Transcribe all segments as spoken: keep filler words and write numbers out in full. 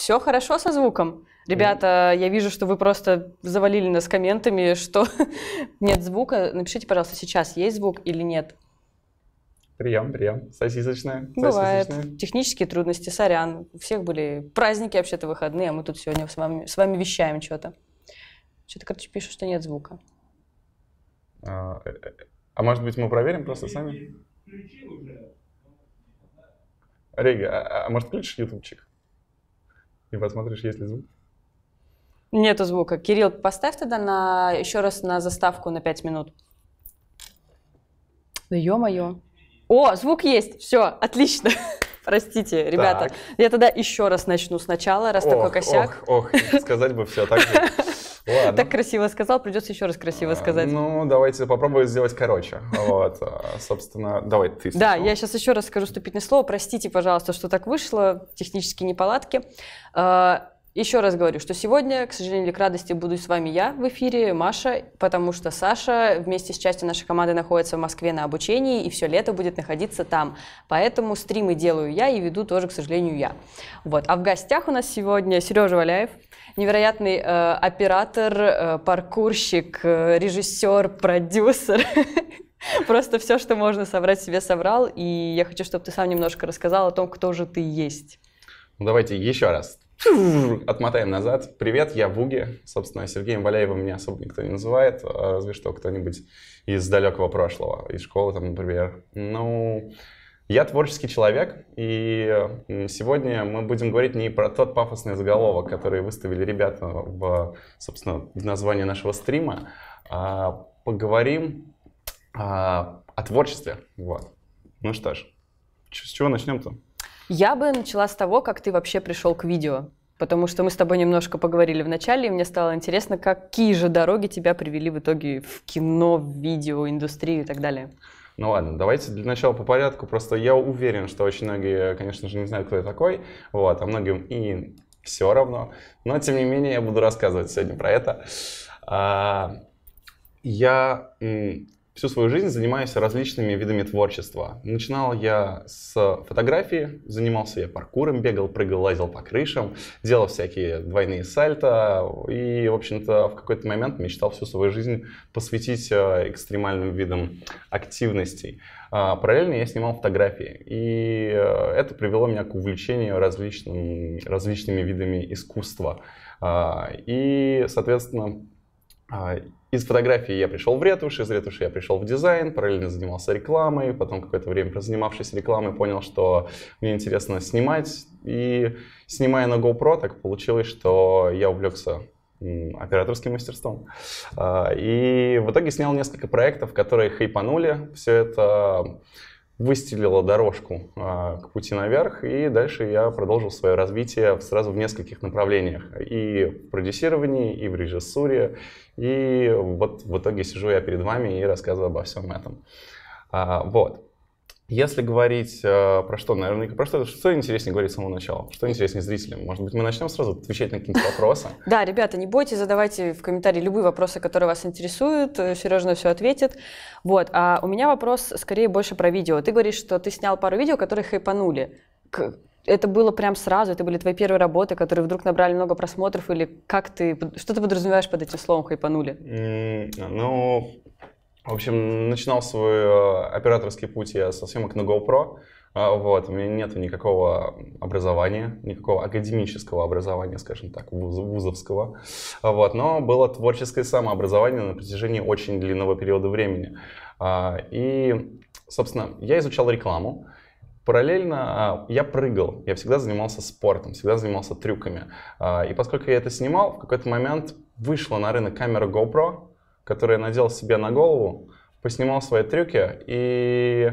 все хорошо со звуком. Ребята, я вижу, что вы просто завалили нас комментами, что нет звука. Напишите, пожалуйста, сейчас есть звук или нет. Прием, прием. Сосисочная. Бывает. Сосисочная. Технические трудности, сорян. У всех были праздники, вообще-то выходные, а мы тут сегодня с вами, с вами вещаем что-то. Что-то, короче, пишут, что нет звука. А, а может быть, мы проверим просто сами? Реги, а, а может, включишь ютубчик? И посмотришь, есть ли звук? Нету звука. Кирилл, поставь тогда на, еще раз на заставку на пять минут. Да ё-моё. О, звук есть. Все, отлично. Простите, ребята. Так. Я тогда еще раз начну сначала, раз ох, такой косяк. Ох, ох, сказать бы все так же. Ладно. Так красиво сказал, придется еще раз красиво сказать. Ну, давайте попробую сделать короче. Вот, собственно, давай ты. Да, я сейчас еще раз скажу вступительное слово. Простите, пожалуйста, что так вышло, технические неполадки. Еще раз говорю, что сегодня, к сожалению или к радости, буду с вами я в эфире, Маша, потому что Саша вместе с частью нашей команды находится в Москве на обучении, и все лето будет находиться там. Поэтому стримы делаю я и веду тоже, к сожалению, я. Вот. А в гостях у нас сегодня Сережа Валяев, невероятный э, оператор, э, паркурщик, э, режиссер, продюсер. Просто все, что можно соврать, себе соврал. И я хочу, чтобы ты сам немножко рассказал о том, кто же ты есть. Давайте еще раз. Отмотаем назад. Привет, я Вуги. Собственно, Сергеем Валяевым меня особо никто не называет, разве что кто-нибудь из далекого прошлого, из школы, там, например. Ну, я творческий человек, и сегодня мы будем говорить не про тот пафосный заголовок, который выставили ребята в, собственно, в названии нашего стрима, а поговорим о, о творчестве. Вот. Ну что ж, с чего начнем-то? Я бы начала с того, как ты вообще пришел к видео, потому что мы с тобой немножко поговорили в начале, и мне стало интересно, какие же дороги тебя привели в итоге в кино, в видео, индустрию и так далее. Ну ладно, давайте для начала по порядку. Просто я уверен, что очень многие, конечно же, не знают, кто я такой, вот, а многим и все равно. Но, тем не менее, я буду рассказывать сегодня про это. Я всю свою жизнь занимаюсь различными видами творчества. Начинал я с фотографии, занимался я паркуром, бегал, прыгал, лазил по крышам, делал всякие двойные сальто и, в общем-то, в какой-то момент мечтал всю свою жизнь посвятить экстремальным видам активностей. Параллельно я снимал фотографии, и это привело меня к увлечению различным, различными видами искусства. И, соответственно, из фотографии я пришел в ретушь, из ретуши я пришел в дизайн, параллельно занимался рекламой, потом какое-то время прозанимавшись рекламой понял, что мне интересно снимать, и снимая на GoPro, так получилось, что я увлекся операторским мастерством. И в итоге снял несколько проектов, которые хайпанули, все это выстелило дорожку к пути наверх, и дальше я продолжил свое развитие сразу в нескольких направлениях. И в продюсировании, и в режиссуре, и вот в итоге сижу я перед вами и рассказываю обо всем этом. Вот. Если говорить про что, наверное, про что, что интереснее говорить с самого начала? Что интереснее зрителям? Может быть, мы начнем сразу отвечать на какие-то вопросы? Да, ребята, не бойтесь, задавайте в комментарии любые вопросы, которые вас интересуют. Сережа на все ответит. Вот. А у меня вопрос скорее больше про видео. Ты говоришь, что ты снял пару видео, которые хайпанули. Это было прям сразу? Это были твои первые работы, которые вдруг набрали много просмотров? Или как ты... Что ты подразумеваешь под этим словом «хайпанули»? Ну... В общем, начинал свой операторский путь я со съемок на GoPro. Вот. У меня нет никакого образования, никакого академического образования, скажем так, вузовского. Вот. Но было творческое самообразование на протяжении очень длинного периода времени. И, собственно, я изучал рекламу. Параллельно я прыгал, я всегда занимался спортом, всегда занимался трюками. И поскольку я это снимал, в какой-то момент вышла на рынок камера GoPro, который я надел себе на голову, поснимал свои трюки, и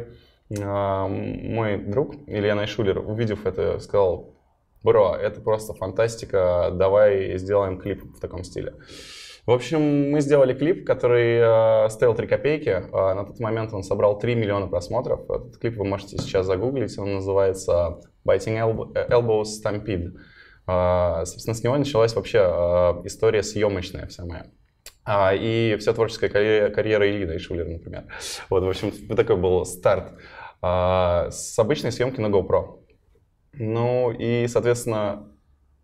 э, мой друг Илья Найшуллер, увидев это, сказал: «Бро, это просто фантастика, давай сделаем клип в таком стиле». В общем, мы сделали клип, который э, стоил три копейки, э, на тот момент он собрал три миллиона просмотров. Этот клип вы можете сейчас загуглить, он называется «Biting Elbows Stampede». Э, собственно, с него началась вообще э, история съемочная вся моя. А, и вся творческая карьера, карьера Ильи Найшуллера, например. Вот, в общем, такой был старт а, с обычной съемки на GoPro. Ну и, соответственно,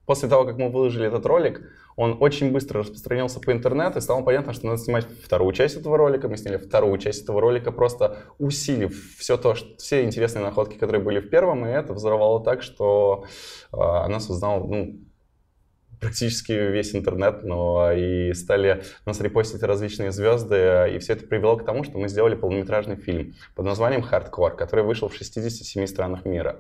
после того, как мы выложили этот ролик, он очень быстро распространился по интернету, и стало понятно, что надо снимать вторую часть этого ролика. Мы сняли вторую часть этого ролика, просто усилив все то, что, все интересные находки, которые были в первом, и это взорвало так, что э, нас узнал, ну, практически весь интернет, но и стали нас репостить различные звезды, и все это привело к тому, что мы сделали полнометражный фильм под названием «Хардкор», который вышел в шестидесяти семи странах мира.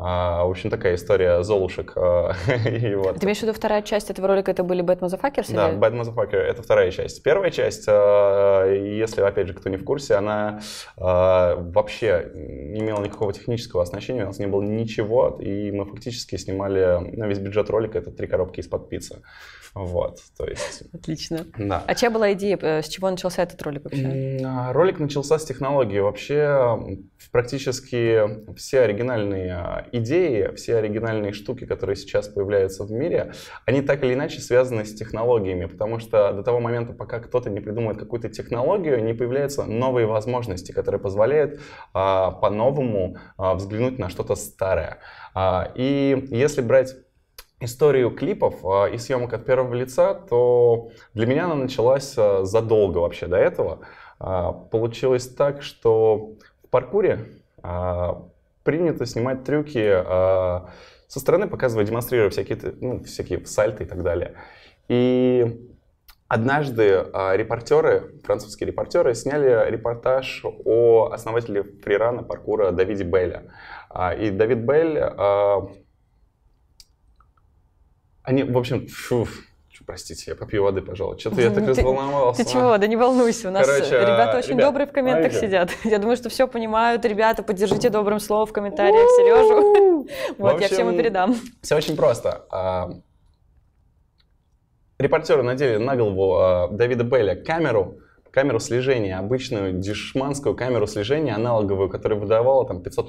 А, в общем, такая история золушек. И вот. Ты имеешь в виду, вторая часть этого ролика, это были Bad Motherfuckers? Да, или? Bad Motherfuckers — это вторая часть. Первая часть, если, опять же, кто не в курсе, она вообще не имела никакого технического оснащения, у нас не было ничего, и мы фактически снимали, ну, весь бюджет ролика — это три коробки из-под пиццы. Вот, то есть... Отлично. Да. А чья была идея, с чего начался этот ролик вообще? Ролик начался с технологии. Вообще, практически все оригинальные идеи, все оригинальные штуки, которые сейчас появляются в мире, они так или иначе связаны с технологиями, потому что до того момента, пока кто-то не придумает какую-то технологию, не появляются новые возможности, которые позволяют а, по-новому а, взглянуть на что-то старое. А, и если брать историю клипов а, и съемок от первого лица, то для меня она началась а, задолго вообще до этого. А, получилось так, что в паркуре а, принято снимать трюки а, со стороны, показывая, демонстрируя всякие, ну, всякие сальты и так далее. И однажды а, репортеры, французские репортеры, сняли репортаж о основателе фрирана паркура Давиде Белля. А, и Давид Белль... А, Они, в общем, фу, простите, я попью воды, пожалуй. Что-то я так разволновался. Ты чего? Да не волнуйся, у нас Короче, ребята очень ребят, добрые в комментах а сидят. Я думаю, что все понимают. Ребята, поддержите добрым словом в комментариях Сережу. Вот, общем, я всем и передам. Все очень просто. Репортеры надели на голову Давида Белля камеру, камеру слежения, обычную дешманскую камеру слежения, аналоговую, которая выдавала там пятьсот...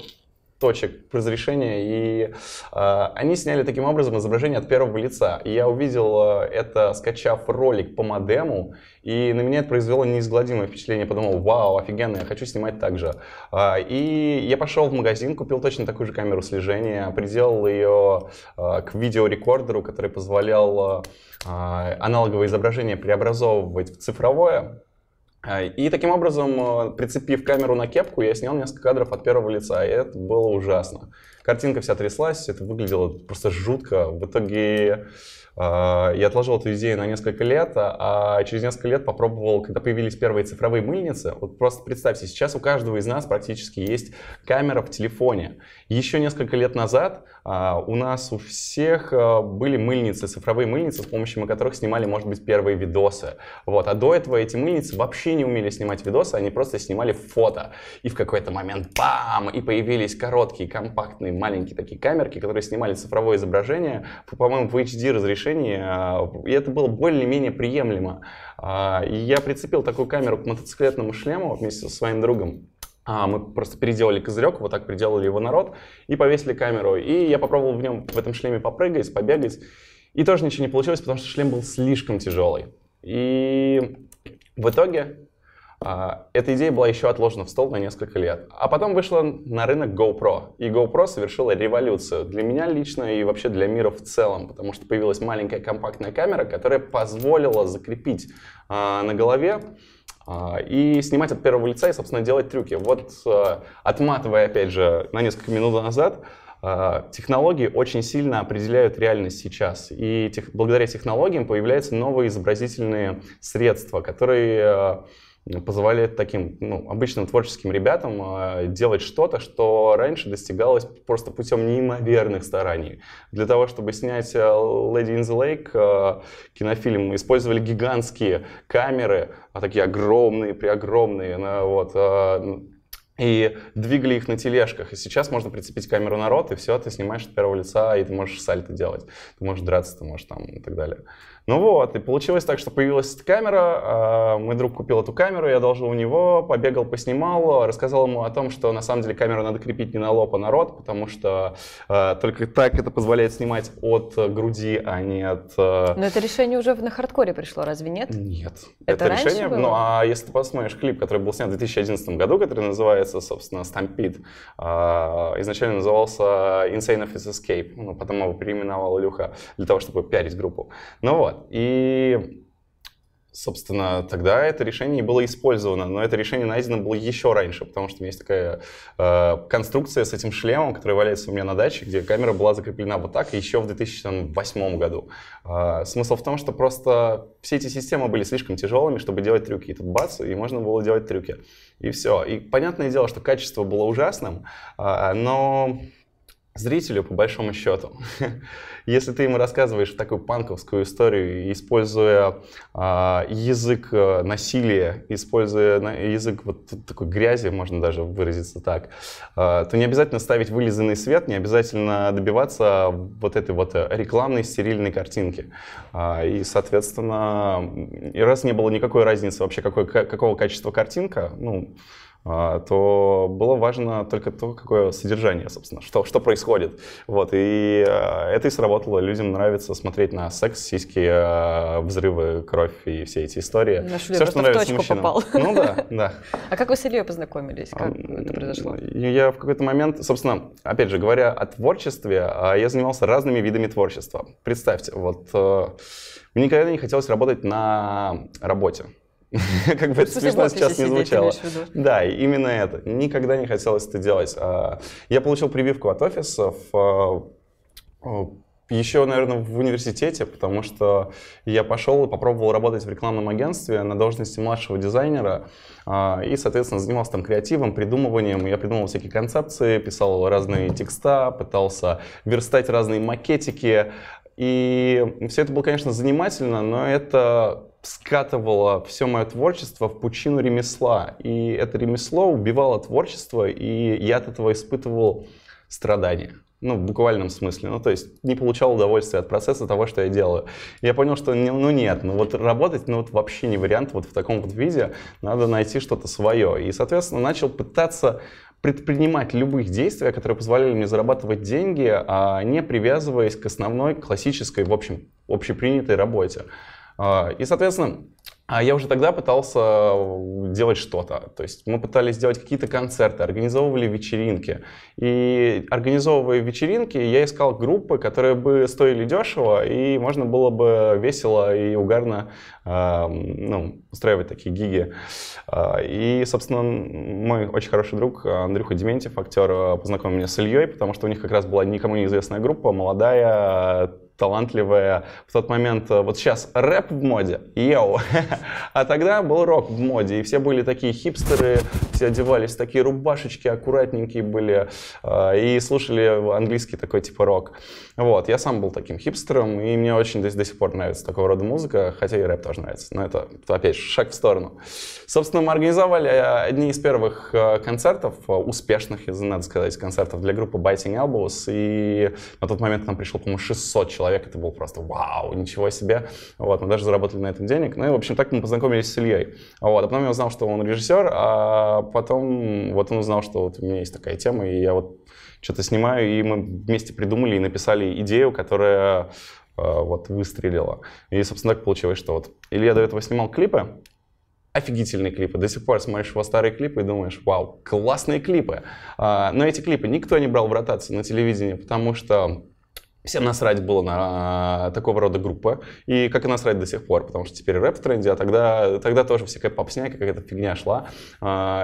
точек разрешения, и э, они сняли таким образом изображение от первого лица. И я увидел э, это, скачав ролик по модему, и на меня это произвело неизгладимое впечатление. Я подумал: вау, офигенно, я хочу снимать так же. Э, и я пошел в магазин, купил точно такую же камеру слежения, приделал ее э, к видеорекордеру, который позволял э, аналоговое изображение преобразовывать в цифровое. И таким образом, прицепив камеру на кепку, я снял несколько кадров от первого лица, и это было ужасно. Картинка вся тряслась, это выглядело просто жутко. В итоге э, я отложил эту идею на несколько лет, а через несколько лет попробовал, когда появились первые цифровые мыльницы. Вот просто представьте, сейчас у каждого из нас практически есть камера в телефоне. Еще несколько лет назад э, у нас у всех э, были мыльницы, цифровые мыльницы, с помощью которых снимали, может быть, первые видосы. Вот. А до этого эти мыльницы вообще не умели снимать видосы, они просто снимали фото. И в какой-то момент, бам, и появились короткие, компактные, маленькие такие камерки, которые снимали цифровое изображение, по-моему, в эйч ди разрешении, и это было более-менее приемлемо. И я прицепил такую камеру к мотоциклетному шлему вместе со своим другом. Мы просто переделали козырек, вот так переделали его народ и повесили камеру. И я попробовал в нем, в этом шлеме попрыгать, побегать, и тоже ничего не получилось, потому что шлем был слишком тяжелый. И в итоге эта идея была еще отложена в стол на несколько лет. А потом вышла на рынок GoPro. И GoPro совершила революцию для меня лично и вообще для мира в целом, потому что появилась маленькая компактная камера, которая позволила закрепить а, на голове а, и снимать от первого лица и, собственно, делать трюки. Вот, а, отматывая, опять же, на несколько минут назад, а, технологии очень сильно определяют реальность сейчас. И тех, благодаря технологиям появляются новые изобразительные средства, которые... позволяет таким, ну, обычным творческим ребятам э, делать что-то, что раньше достигалось просто путем неимоверных стараний. Для того, чтобы снять Lady in the Lake э, кинофильм, использовали гигантские камеры, а такие огромные, преогромные, ну, вот, э, и двигали их на тележках. И сейчас можно прицепить камеру на рот, и все, ты снимаешь от первого лица, и ты можешь сальто делать, ты можешь драться, ты можешь там и так далее. Ну вот, и получилось так, что появилась камера, э, мой друг купил эту камеру, я одолжил у него, побегал, поснимал, рассказал ему о том, что на самом деле камеру надо крепить не на лоб, а на рот, потому что э, только так это позволяет снимать от груди, а не от... Э... Но это решение уже на хардкоре пришло, разве нет? Нет. Это, это решение, было? Ну а если ты посмотришь клип, который был снят в две тысячи одиннадцатом году, который называется называется, собственно, Stampede. Изначально назывался Insane Office Escape, ну, потом его переименовал Илюха для того, чтобы пиарить группу. Ну вот, и... Собственно, тогда это решение было использовано, но это решение найдено было еще раньше, потому что у меня есть такая э, конструкция с этим шлемом, которая валяется у меня на даче, где камера была закреплена вот так еще в две тысячи восьмом году. Э, смысл в том, что просто все эти системы были слишком тяжелыми, чтобы делать трюки. И тут бац, и можно было делать трюки. И все. И понятное дело, что качество было ужасным, э, но... Зрителю, по большому счету. Если ты ему рассказываешь такую панковскую историю, используя э, язык насилия, используя язык вот такой грязи, можно даже выразиться так, э, то не обязательно ставить вылизанный свет, не обязательно добиваться вот этой вот рекламной стерильной картинки. Э, и, соответственно, и раз не было никакой разницы вообще, какой, какого качества картинка, ну, то было важно только то, какое содержание, собственно, что, что происходит. Вот, и это и сработало. Людям нравится смотреть на секс, сиськи, взрывы, кровь и все эти истории. Наш Все, что нравится мужчинам. Попал. Ну да, да. А как вы с Ильей познакомились? Как а, это произошло? Я в какой-то момент, собственно, опять же, говоря о творчестве, я занимался разными видами творчества. Представьте, вот мне никогда не хотелось работать на работе. Как бы это смешно сейчас не звучало. Да, именно это. Никогда не хотелось это делать. Я получил прививку от офисов еще, наверное, в университете, потому что я пошел и попробовал работать в рекламном агентстве на должности младшего дизайнера. И, соответственно, занимался там креативом, придумыванием. Я придумывал всякие концепции, писал разные текста, пытался верстать разные макетики. И все это было, конечно, занимательно, но это... скатывало все мое творчество в пучину ремесла. И это ремесло убивало творчество, и я от этого испытывал страдания. Ну, в буквальном смысле. Ну, то есть не получал удовольствия от процесса того, что я делаю. Я понял, что не, ну нет, ну вот работать, ну вот вообще не вариант вот в таком вот виде. Надо найти что-то свое. И, соответственно, начал пытаться предпринимать любых действий, которые позволяли мне зарабатывать деньги, а не привязываясь к основной классической, в общем, общепринятой работе. И, соответственно, я уже тогда пытался делать что-то. То есть мы пытались делать какие-то концерты, организовывали вечеринки. И организовывая вечеринки, я искал группы, которые бы стоили дешево, и можно было бы весело и угарно э, ну, устраивать такие гиги. И, собственно, мой очень хороший друг Андрюха Дементьев, актер, познакомил меня с Ильей, потому что у них как раз была никому неизвестная группа, молодая, талантливая в тот момент. Вот сейчас рэп в моде, йоу, а тогда был рок в моде, и все были такие хипстеры, все одевались в такие рубашечки, аккуратненькие были, и слушали английский такой типа рок. Вот, я сам был таким хипстером, и мне очень до, до сих пор нравится такого рода музыка, хотя и рэп тоже нравится, но это, опять же, шаг в сторону. Собственно, мы организовали одни из первых концертов, успешных, надо сказать, концертов для группы Biting Elbows, и на тот момент к нам пришло, по-моему, шестьсот человек. Это было просто вау, ничего себе. Вот, мы даже заработали на этом денег. Ну и, в общем, так мы познакомились с Ильей. Вот, а потом я узнал, что он режиссер, а потом вот он узнал, что вот у меня есть такая тема, и я вот что-то снимаю, и мы вместе придумали и написали идею, которая э, вот выстрелила. И, собственно, так получилось, что вот Илья до этого снимал клипы, офигительные клипы. До сих пор смотришь его старые клипы и думаешь, вау, классные клипы. А, но эти клипы никто не брал в ротацию на телевидении, потому что всем насрать было на такого рода группы, и как и насрать до сих пор, потому что теперь рэп в тренде, а тогда, тогда тоже всякая попсня, какая-то фигня шла.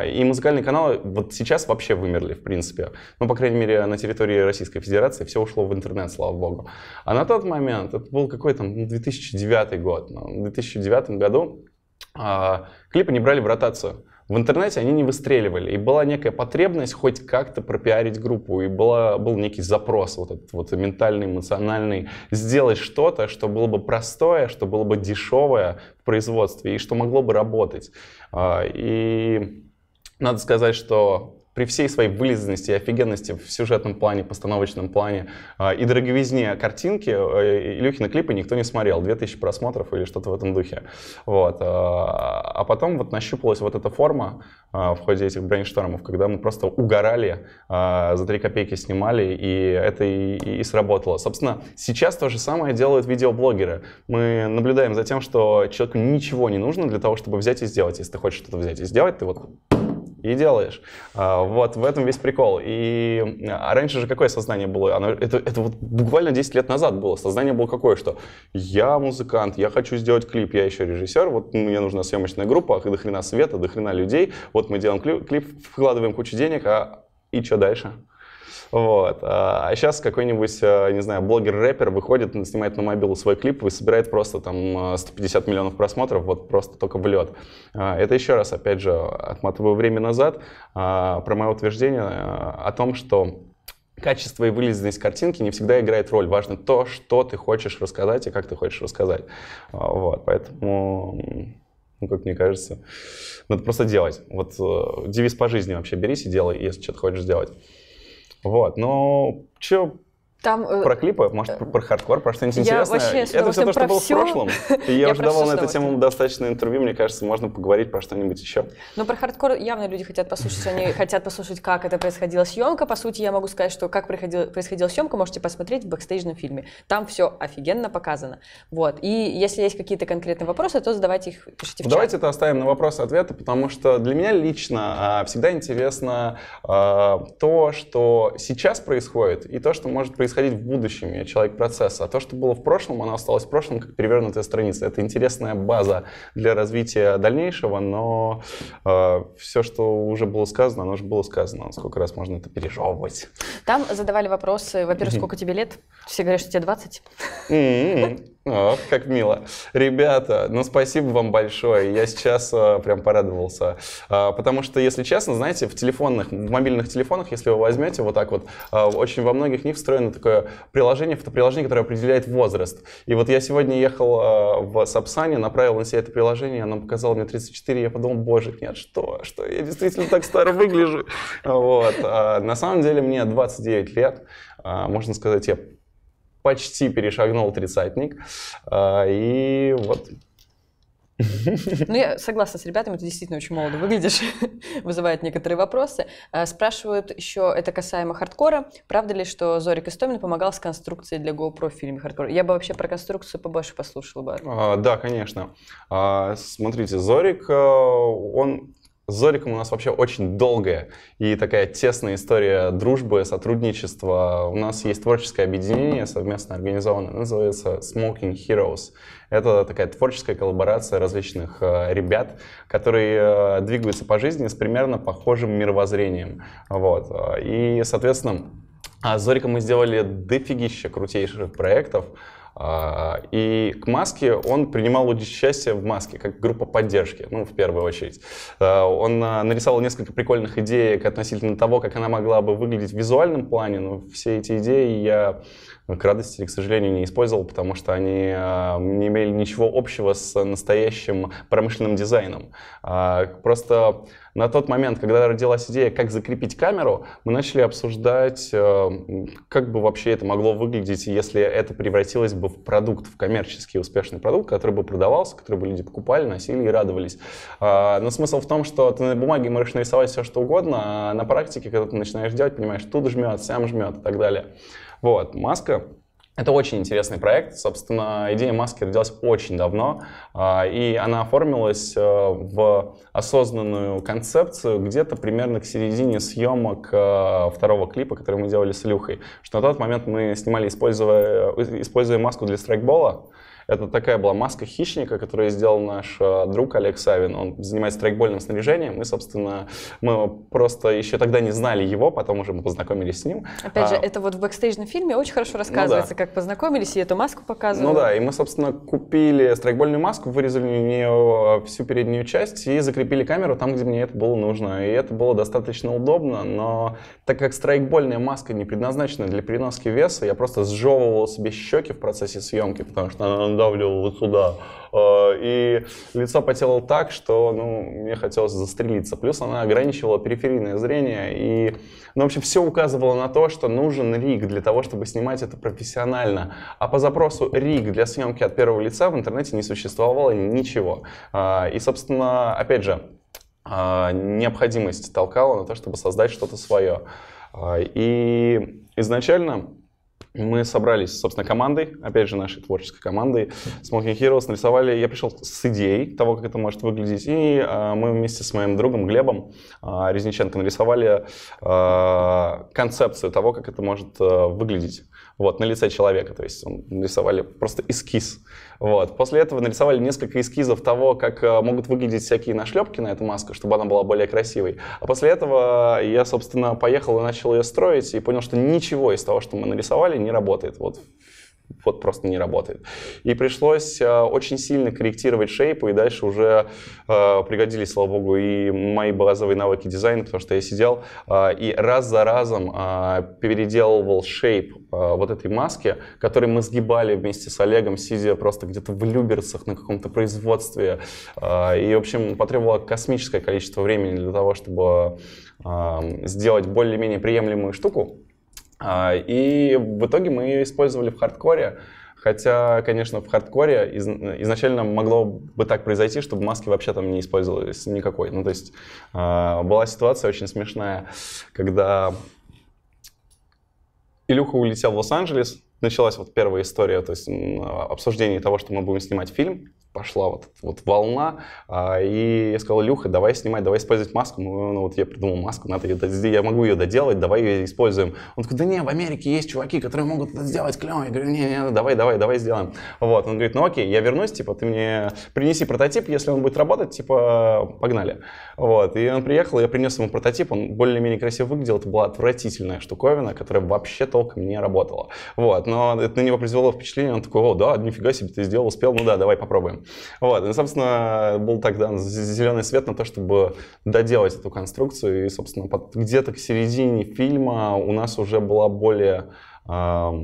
И музыкальные каналы вот сейчас вообще вымерли, в принципе. Ну, по крайней мере, на территории Российской Федерации все ушло в интернет, слава богу. А на тот момент, это был какой-то две тысячи девятый год, в две тысячи девятом году клипы не брали в ротацию. В интернете они не выстреливали, и была некая потребность хоть как-то пропиарить группу, и была, был некий запрос вот этот вот ментальный, эмоциональный, сделать что-то, что было бы простое, что было бы дешевое в производстве, и что могло бы работать. И надо сказать, что при всей своей вылизанности и офигенности в сюжетном плане, постановочном плане и дороговизне картинки Илюхины клипы никто не смотрел. две тысячи просмотров или что-то в этом духе. Вот. А потом вот нащупалась вот эта форма в ходе этих брейнштормов, когда мы просто угорали, за три копейки снимали, и это и, и, и сработало. Собственно, сейчас то же самое делают видеоблогеры. Мы наблюдаем за тем, что человеку ничего не нужно для того, чтобы взять и сделать. Если ты хочешь что-то взять и сделать, ты вот... и делаешь. Вот в этом весь прикол. И а раньше же какое сознание было? Оно, это это вот буквально десять лет назад было. Сознание было какое, что я музыкант, я хочу сделать клип, я еще режиссер, вот мне нужна съемочная группа, до хрена света, до хрена людей. Вот мы делаем клип, вкладываем кучу денег, а и что дальше? Вот. А сейчас какой-нибудь, не знаю, блогер-рэпер выходит, снимает на мобилу свой клип и собирает просто там сто пятьдесят миллионов просмотров, вот просто только в лед. Это еще раз, опять же, отматываю время назад, про мое утверждение о том, что качество и вылизанность картинки не всегда играет роль. Важно то, что ты хочешь рассказать и как ты хочешь рассказать. Вот. Поэтому... Ну, как мне кажется, надо просто делать. Вот э, девиз по жизни вообще: берись и делай, если что-то хочешь сделать. Вот, но что э, про клипы, может, э, про хардкор, про что-нибудь интересное. Это все то, что было все... в прошлом. И я, я уже давал на эту тему достаточно интервью, мне кажется, можно поговорить про что-нибудь еще. Но про хардкор явно люди хотят послушать, они хотят послушать, как это происходила съемка. По сути, я могу сказать, что как происходила, происходила съемка, можете посмотреть в бэкстейджном фильме. Там все офигенно показано. Вот. И если есть какие-то конкретные вопросы, то задавайте их, пишите в чат. Давайте это оставим на вопросы-ответы, потому что для меня лично всегда интересно то, что сейчас происходит, и то, что может происходить происходить в будущем, я человек процесса, а то, что было в прошлом, оно осталось в прошлом, как перевернутая страница. Это интересная база для развития дальнейшего, но э, все, что уже было сказано, оно уже было сказано. Сколько раз можно это пережевывать? Там задавали вопросы, во-первых, mm-hmm. сколько тебе лет? Все говорят, что тебе двадцать. Mm-hmm. Ох, как мило. Ребята, ну спасибо вам большое. Я сейчас э, прям порадовался. Э, потому что, если честно, знаете, в телефонных, в мобильных телефонах, если вы возьмете вот так вот, э, очень во многих них встроено такое приложение, фотоприложение, которое определяет возраст. И вот я сегодня ехал э, в Сапсане, направил на себя это приложение, оно показало мне тридцать четыре, я подумал, боже, нет, что, что, я действительно так старо выгляжу. Вот. Э, на самом деле мне двадцать девять лет, э, можно сказать, я почти перешагнул тридцатник, и вот. Ну, я согласна с ребятами, ты действительно очень молодо выглядишь, вызывает некоторые вопросы. Спрашивают еще, это касаемо хардкора, правда ли, что Зорик Истомин помогал с конструкцией для GoPro в фильме «Хардкор»? Я бы вообще про конструкцию побольше послушала бы. А, да, конечно. А, смотрите, Зорик, он... С Зориком у нас вообще очень долгая и такая тесная история дружбы, сотрудничества. У нас есть творческое объединение, совместно организованное, называется Smokin' Heroes. Это такая творческая коллаборация различных э, ребят, которые э, двигаются по жизни с примерно похожим мировоззрением. Вот. И, соответственно, с Зориком мы сделали дофигища крутейших проектов. И к «Маске» он принимал участие в «Маске» как группа поддержки, ну, в первую очередь. Он нарисовал несколько прикольных идей относительно того, как она могла бы выглядеть в визуальном плане, но все эти идеи я к радости или, к сожалению, не использовал, потому что они не имели ничего общего с настоящим промышленным дизайном. Просто на тот момент, когда родилась идея, как закрепить камеру, мы начали обсуждать, как бы вообще это могло выглядеть, если это превратилось бы в продукт, в коммерческий успешный продукт, который бы продавался, который бы люди покупали, носили и радовались. Но смысл в том, что ты на бумаге можешь нарисовать все, что угодно, а на практике, когда ты начинаешь делать, понимаешь, тут жмет, сам жмет и так далее. Вот, «Маска». Это очень интересный проект. Собственно, идея «Маски» родилась очень давно, и она оформилась в осознанную концепцию где-то примерно к середине съемок второго клипа, который мы делали с Илюхой. Что на тот момент мы снимали, используя, используя маску для страйкбола. Это такая была маска хищника, которую сделал наш друг Олег Савин. Он занимается страйкбольным снаряжением. И, собственно, мы просто еще тогда не знали его, потом уже мы познакомились с ним. Опять же, а, это вот в бэкстейджном фильме очень хорошо рассказывается, ну да, как познакомились, и эту маску показывали. Ну да, и мы, собственно, купили страйкбольную маску, вырезали у нее всю переднюю часть и закрепили камеру там, где мне это было нужно. И это было достаточно удобно, но так как страйкбольная маска не предназначена для переноски веса, я просто сжевывал себе щеки в процессе съемки, потому что она давлю вот сюда, и лицо потело так, что, ну, мне хотелось застрелиться. Плюс она ограничивала периферийное зрение, и, ну, в общем, все указывало на то, что нужен риг для того, чтобы снимать это профессионально. А по запросу риг для съемки от первого лица в интернете не существовало ничего. И, собственно, опять же, необходимость толкала на то, чтобы создать что-то свое. И изначально Мы собрались, собственно, командой, опять же, нашей творческой командой Smokin' Heroes, нарисовали, я пришел с идеей того, как это может выглядеть, и э, мы вместе с моим другом Глебом э, Резниченко нарисовали э, концепцию того, как это может э, выглядеть вот, на лице человека, то есть нарисовали просто эскиз. Вот. После этого нарисовали несколько эскизов того, как э, могут выглядеть всякие нашлепки на эту маску, чтобы она была более красивой. А после этого я, собственно, поехал и начал ее строить, и понял, что ничего из того, что мы нарисовали, не работает, вот, вот просто не работает. И пришлось э, очень сильно корректировать шейпу, и дальше уже э, пригодились, слава богу, и мои базовые навыки дизайна, потому что я сидел э, и раз за разом э, переделывал шейп э, вот этой маски, которую мы сгибали вместе с Олегом, сидя просто где-то в Люберцах на каком-то производстве. Э, и, в общем, потребовало космическое количество времени для того, чтобы э, сделать более-менее приемлемую штуку. И в итоге мы ее использовали в хардкоре, хотя, конечно, в хардкоре из, изначально могло бы так произойти, чтобы маски вообще там не использовались никакой. Ну, то есть была ситуация очень смешная, когда Илюха улетел в Лос-Анджелес, началась вот первая история, то есть обсуждение того, что мы будем снимать фильм. Пошла вот, вот волна, и я сказал: Илюха, давай снимать, давай использовать маску. Ну, вот я придумал маску, надо ее, я могу ее доделать, давай ее используем. Он такой: да не, в Америке есть чуваки, которые могут это сделать клево. Я говорю: не, не, давай, давай, давай сделаем. Вот, он говорит: ну окей, я вернусь, типа, ты мне принеси прототип, если он будет работать, типа, погнали. Вот, и он приехал, я принес ему прототип, он более-менее красиво выглядел, это была отвратительная штуковина, которая вообще толком не работала. Вот, но это на него произвело впечатление, он такой: о, да, нифига себе, ты сделал, успел, ну да, давай попробуем. Вот, и, собственно, был тогда зеленый свет на то, чтобы доделать эту конструкцию. И, собственно, где-то к середине фильма у нас уже была более э,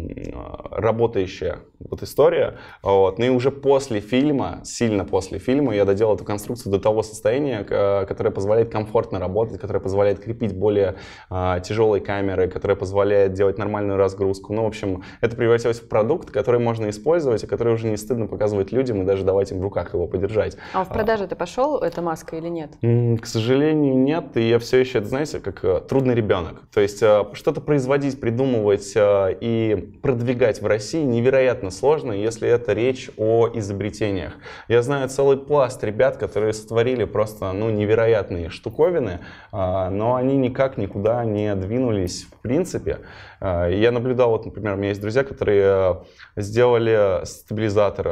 работающая вот история. Вот. Ну и уже после фильма, сильно после фильма, я доделал эту конструкцию до того состояния, которое позволяет комфортно работать, которое позволяет крепить более э, тяжелые камеры, которое позволяет делать нормальную разгрузку. Ну, в общем, это превратилось в продукт, который можно использовать, и который уже не стыдно показывать людям и даже давать им в руках его подержать. А он в продажу ты пошел, эта маска, или нет? К сожалению, нет. И я все еще, это, знаете, как трудный ребенок. То есть что-то производить, придумывать и продвигать в России невероятно сложно, если это речь о изобретениях. Я знаю целый пласт ребят, которые сотворили просто ну, невероятные штуковины, но они никак никуда не двинулись в принципе. Я наблюдал, вот, например, у меня есть друзья, которые сделали стабилизатор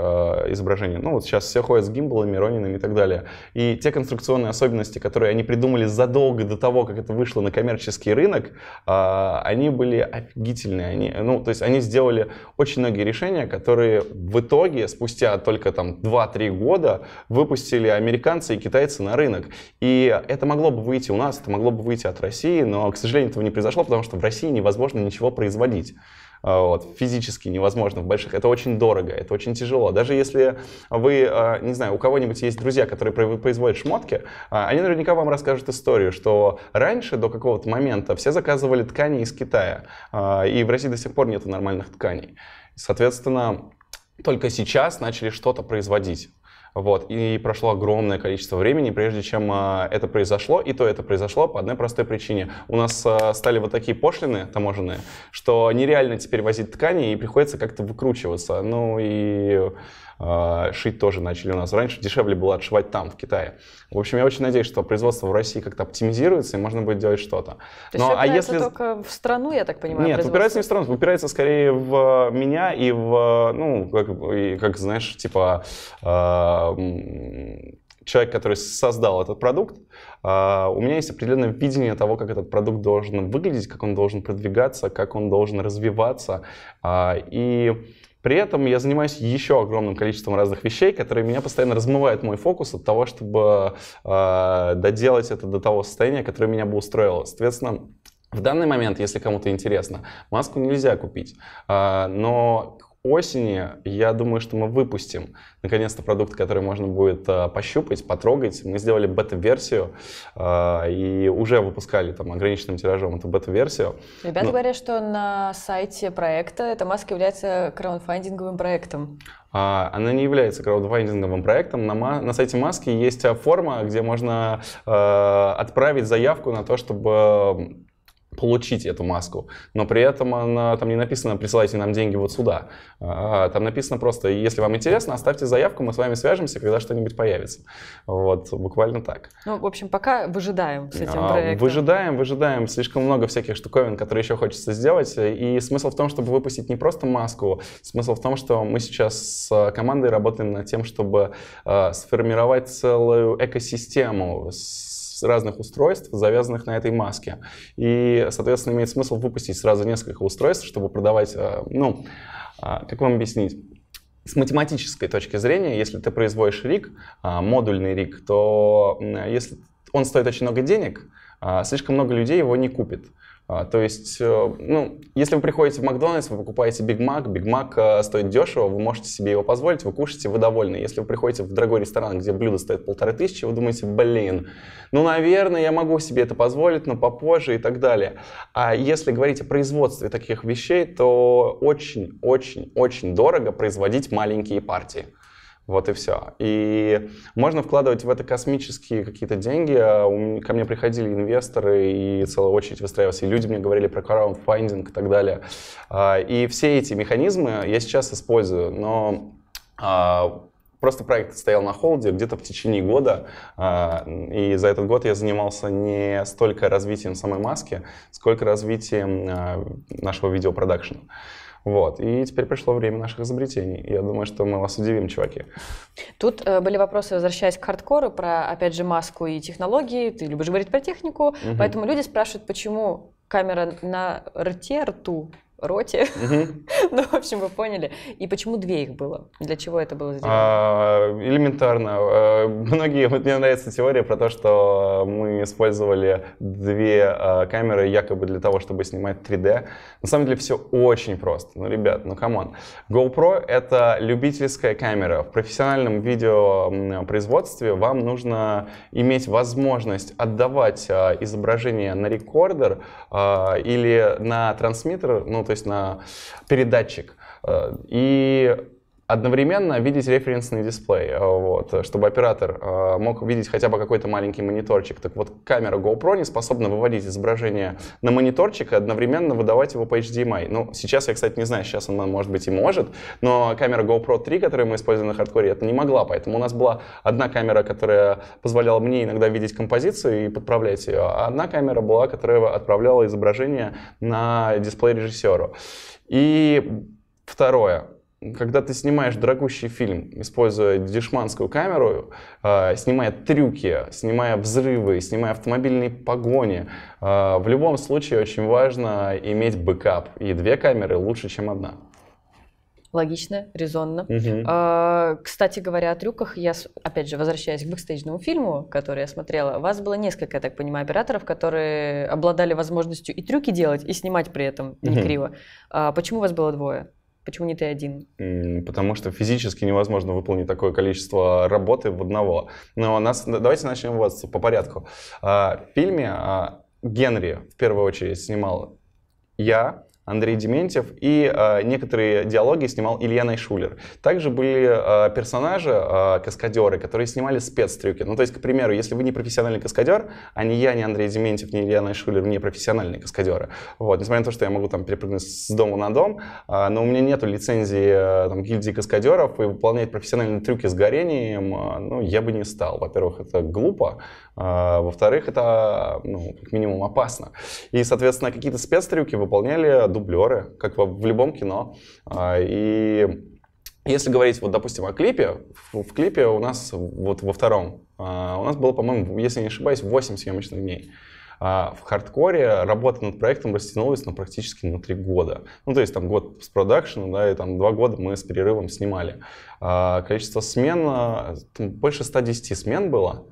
изображения. Ну, вот сейчас все ходят с гимбалами, ронинами и так далее. И те конструкционные особенности, которые они придумали задолго до того, как это вышло на коммерческий рынок, они были офигительные. Они, ну, то есть они сделали очень многие решения, которые в итоге, спустя только там два-три года, выпустили американцы и китайцы на рынок. И это могло бы выйти у нас, это могло бы выйти от России, но, к сожалению, этого не произошло, потому что в России невозможно ничего производить. Вот, физически невозможно в больших. Это очень дорого, это очень тяжело. Даже если вы, не знаю, у кого-нибудь есть друзья, которые производят шмотки, они наверняка вам расскажут историю, что раньше, до какого-то момента, все заказывали ткани из Китая, и в России до сих пор нет нормальных тканей. Соответственно, только сейчас начали что-то производить. Вот. И прошло огромное количество времени, прежде чем а, это произошло, и то это произошло по одной простой причине. У нас а, стали вот такие пошлины таможенные, что нереально теперь возить ткани, и приходится как-то выкручиваться. Ну и а, шить тоже начали у нас. Раньше дешевле было отшивать там, в Китае. В общем, я очень надеюсь, что производство в России как-то оптимизируется, и можно будет делать что-то. Но, а если только в страну, я так понимаю? Нет, упирается не в страну, упирается скорее в меня и в, ну, как, и, как знаешь, типа... человек, который создал этот продукт, у меня есть определенное видение того, как этот продукт должен выглядеть, как он должен продвигаться, как он должен развиваться. И при этом я занимаюсь еще огромным количеством разных вещей, которые меня постоянно размывают мой фокус от того, чтобы доделать это до того состояния, которое меня бы устроило. Соответственно, в данный момент, если кому-то интересно, маску нельзя купить, но осени, я думаю, что мы выпустим наконец-то продукт, который можно будет э, пощупать, потрогать. Мы сделали бета-версию э, и уже выпускали там ограниченным тиражом эту бета-версию. Ребята Но... говорят, что на сайте проекта эта маска является краудфандинговым проектом. Она не является краудфандинговым проектом. На, ма на сайте маски есть форма, где можно э, отправить заявку на то, чтобы получить эту маску, но при этом она, там не написано «присылайте нам деньги вот сюда». Там написано просто «если вам интересно, оставьте заявку, мы с вами свяжемся, когда что-нибудь появится». Вот, буквально так. Ну, в общем, пока выжидаем с этим проектом. Выжидаем, выжидаем. Слишком много всяких штуковин, которые еще хочется сделать. И смысл в том, чтобы выпустить не просто маску, смысл в том, что мы сейчас с командой работаем над тем, чтобы сформировать целую экосистему разных устройств, завязанных на этой маске. И, соответственно, имеет смысл выпустить сразу несколько устройств, чтобы продавать, ну, как вам объяснить? С математической точки зрения, если ты производишь риг, модульный риг, то если он стоит очень много денег, слишком много людей его не купит. То есть, ну, если вы приходите в Макдональдс, вы покупаете Биг Мак, Биг Мак стоит дешево, вы можете себе его позволить, вы кушаете, вы довольны. Если вы приходите в дорогой ресторан, где блюдо стоит полторы тысячи, вы думаете, блин, ну, наверное, я могу себе это позволить, но попозже и так далее. А если говорить о производстве таких вещей, то очень-очень-очень дорого производить маленькие партии. Вот и все. И можно вкладывать в это космические какие-то деньги. Ко мне приходили инвесторы, и целая очередь выстраивалась, и люди мне говорили про краундфандинг и так далее. И все эти механизмы я сейчас использую, но просто проект стоял на холде где-то в течение года, и за этот год я занимался не столько развитием самой маски, сколько развитием нашего видеопродакшена. Вот. И теперь пришло время наших изобретений. Я думаю, что мы вас удивим, чуваки. Тут э, были вопросы, возвращаясь к хардкору, про, опять же, маску и технологии. Ты любишь говорить про технику, угу. Поэтому люди спрашивают, почему камера на рте, рту, роте. Угу. Ну, в общем, вы поняли. И почему две их было? Для чего это было сделано? А, элементарно. А, многие, вот мне нравится теория про то, что мы использовали две а, камеры якобы для того, чтобы снимать три дэ. На самом деле все очень просто. Ну, ребят, ну, камон. GoPro — это любительская камера. В профессиональном видеопроизводстве вам нужно иметь возможность отдавать а, изображение на рекордер а, или на трансмиттер, ну, то есть на передатчик, и одновременно видеть референсный дисплей, вот, чтобы оператор мог видеть хотя бы какой-то маленький мониторчик. Так вот, камера GoPro не способна выводить изображение на мониторчик и одновременно выдавать его по эйч ди эм ай. Ну, сейчас я, кстати, не знаю, сейчас она, может быть, и может, но камера GoPro три, которую мы использовали на хардкоре, это не могла, поэтому у нас была одна камера, которая позволяла мне иногда видеть композицию и подправлять ее, а одна камера была, которая отправляла изображение на дисплей режиссеру. И второе. Когда ты снимаешь дорогущий фильм, используя дешманскую камеру, э, снимая трюки, снимая взрывы, снимая автомобильные погони, э, в любом случае очень важно иметь бэкап. И две камеры лучше, чем одна. Логично, резонно. Угу. А, кстати говоря, о трюках, я, опять же, возвращаясь к бэкстейджному фильму, который я смотрела, у вас было несколько, я так понимаю, операторов, которые обладали возможностью и трюки делать, и снимать при этом не угу. криво. А, почему вас было двое? Почему не ты один? Потому что физически невозможно выполнить такое количество работы в одного. Но нас, давайте начнем вот по порядку. В фильме Генри в первую очередь снимал я, Андрей Дементьев, и э, некоторые диалоги снимал Илья Найшуллер. Также были э, персонажи, э, каскадеры, которые снимали спецтрюки. Ну, то есть, к примеру, если вы не профессиональный каскадер, а ни я, ни Андрей Дементьев, ни Илья Найшуллер не профессиональные каскадеры. Вот, несмотря на то, что я могу там перепрыгнуть с дома на дом, э, но у меня нету лицензии э, там, гильдии каскадеров, и выполнять профессиональные трюки с горением, э, ну, я бы не стал. Во-первых, это глупо. Во-вторых, это, ну, как минимум, опасно. И, соответственно, какие-то спецтрюки выполняли дублеры, как в любом кино. И если говорить, вот, допустим, о клипе, в клипе у нас, вот во втором, у нас было, по-моему, если не ошибаюсь, восемь съемочных дней. В хардкоре работа над проектом растянулась на практически на три года. Ну, то есть там год с продакшена, да, и там два года мы с перерывом снимали. Количество смен, больше ста десяти смен было.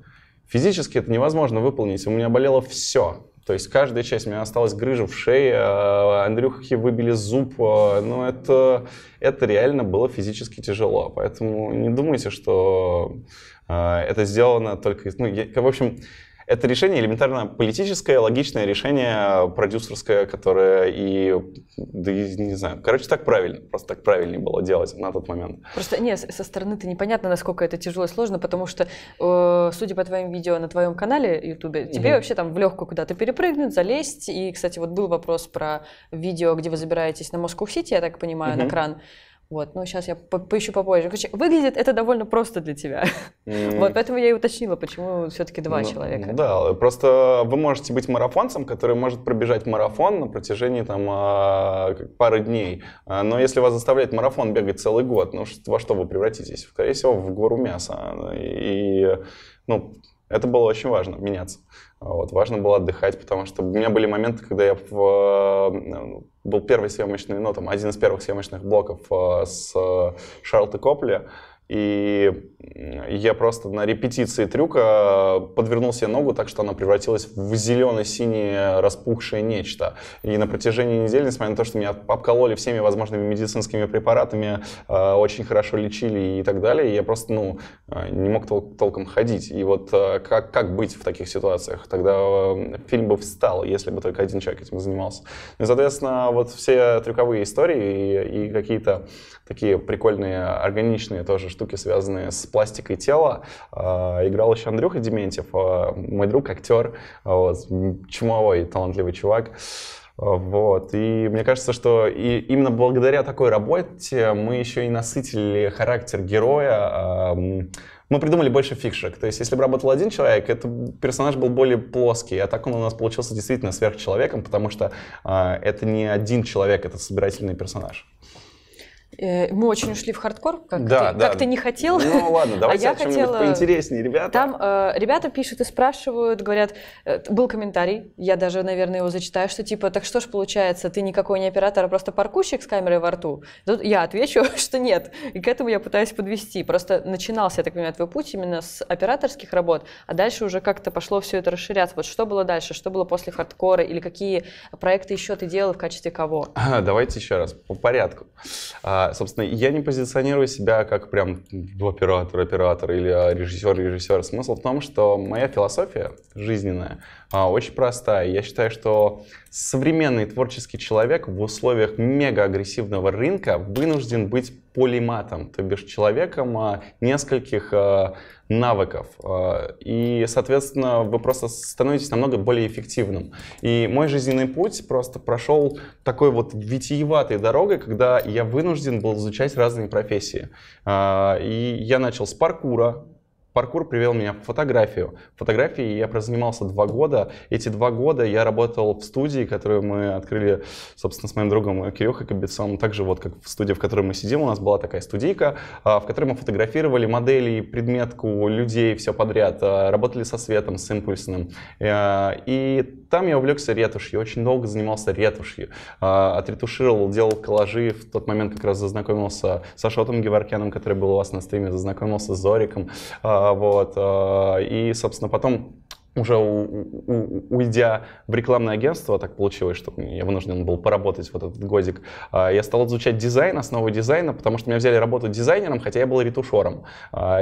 Физически это невозможно выполнить, у меня болело все. То есть каждая часть, у меня осталась грыжа в шее, Андрюхе выбили зуб, но это, это реально было физически тяжело. Поэтому не думайте, что это сделано только... Ну, я, в общем, Это решение элементарно политическое, логичное решение продюсерское, которое и, да и не знаю, короче, так правильно, просто так правильнее было делать на тот момент. Просто нет, со стороны-то непонятно, насколько это тяжело и сложно, потому что, э, судя по твоим видео на твоем канале Ютубе, тебе mm-hmm. вообще там в легкую куда-то перепрыгнуть, залезть. И, кстати, вот был вопрос про видео, где вы забираетесь на Moscow City, я так понимаю, mm-hmm. на кран. Вот, ну сейчас я по поищу попозже. Короче, выглядит это довольно просто для тебя. Mm. Вот, поэтому я и уточнила, почему все-таки два ну, человека. Да, просто вы можете быть марафонцем, который может пробежать марафон на протяжении там пары дней. Но если вас заставляет марафон бегать целый год, ну во что вы превратитесь? Скорее всего, в гору мяса. И, ну, это было очень важно, меняться. Вот, важно было отдыхать, потому что у меня были моменты, когда я в, был первый съемочный, ну, там, один из первых съемочных блоков с Шарлотты Копли, и я просто на репетиции трюка подвернул себе ногу так, что она превратилась в зелено-синее распухшее нечто. И на протяжении недели, несмотря на то, что меня обкололи всеми возможными медицинскими препаратами, очень хорошо лечили и так далее, я просто ну, не мог тол- толком ходить. И вот как, как быть в таких ситуациях? Тогда фильм бы встал, если бы только один человек этим занимался. И, соответственно, вот все трюковые истории и, и какие-то такие прикольные, органичные тоже штуки, связанные с пластикой тела. Играл еще Андрюха Дементьев, мой друг, актер, вот, чумовой, талантливый чувак. Вот. И мне кажется, что и именно благодаря такой работе мы еще и насытили характер героя. Мы придумали больше фишек. То есть, если бы работал один человек, этот персонаж был более плоский, а так он у нас получился действительно сверхчеловеком, потому что это не один человек, это собирательный персонаж. Мы очень ушли в хардкор, как, да, ты, да. как ты не хотел. Ну ладно, давайте а я о чем-нибудь хотела... поинтереснее, ребята. Там э, ребята пишут и спрашивают, говорят, э, был комментарий, я даже, наверное, его зачитаю, что типа, так что ж получается, ты никакой не оператор, а просто паркурщик с камерой во рту? Тут я отвечу, что нет, и к этому я пытаюсь подвести. Просто начинался, я так понимаю, твой путь именно с операторских работ, а дальше уже как-то пошло все это расширяться. Вот что было дальше, что было после хардкора, или какие проекты еще ты делал, в качестве кого? А, давайте еще раз, по порядку. Собственно, я не позиционирую себя как прям оператор-оператор или режиссер-режиссер. Смысл в том, что моя философия жизненная очень простая. Я считаю, что современный творческий человек в условиях мега-агрессивного рынка вынужден быть полиматом, то бишь человеком нескольких навыков. И, соответственно, вы просто становитесь намного более эффективным. И мой жизненный путь просто прошел такой вот витиеватой дорогой, когда я вынужден был изучать разные профессии. И я начал с паркура. Паркур привел меня в фотографию. Фотографией я прозанимался два года. Эти два года я работал в студии, которую мы открыли, собственно, с моим другом Кирюхой Кобецом. Также вот как в студии, в которой мы сидим, у нас была такая студийка, в которой мы фотографировали модели, предметку, людей, все подряд. Работали со светом, с импульсным. И там я увлекся ретушью. Очень долго занимался ретушью. Отретушировал, делал коллажи. В тот момент как раз зазнакомился с Ашотом Геворкяном, который был у вас на стриме, зазнакомился с Зориком. Вот. И, собственно, потом уже у, у, уйдя в рекламное агентство, так получилось, что я вынужден был поработать вот этот годик, я стал изучать дизайн, основы дизайна, потому что меня взяли работать дизайнером, хотя я был ретушером.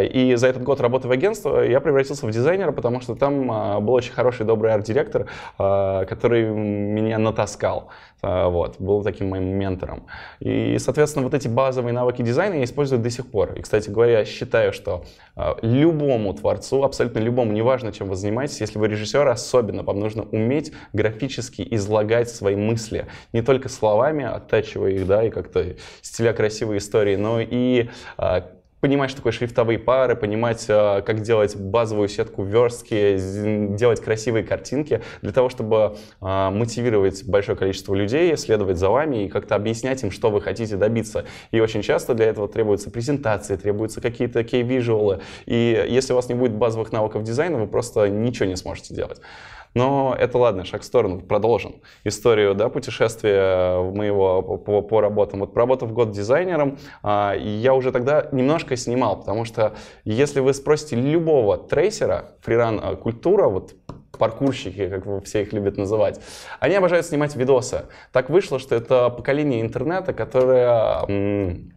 И за этот год работы в агентстве я превратился в дизайнера, потому что там был очень хороший, добрый арт-директор, который меня натаскал. Вот, был таким моим ментором. И, соответственно, вот эти базовые навыки дизайна я использую до сих пор. И, кстати говоря, я считаю, что любому творцу, абсолютно любому, неважно, чем вы занимаетесь, если вы режиссер, особенно вам нужно уметь графически излагать свои мысли. Не только словами, оттачивая их, да, и как-то стиля красивые истории, но и... понимать, что такое шрифтовые пары, понимать, как делать базовую сетку верстки, делать красивые картинки, для того, чтобы мотивировать большое количество людей, следовать за вами и как-то объяснять им, что вы хотите добиться. И очень часто для этого требуются презентации, требуются какие-то кей-визуалы. И если у вас не будет базовых навыков дизайна, вы просто ничего не сможете делать. Но это ладно, шаг в сторону, продолжим историю, да, путешествия моего по, по, по работам. Вот проработав год дизайнером, а, я уже тогда немножко снимал, потому что если вы спросите любого трейсера, фриран-культура, вот паркурщики, как все их любят называть, они обожают снимать видосы. Так вышло, что это поколение интернета, которое... М-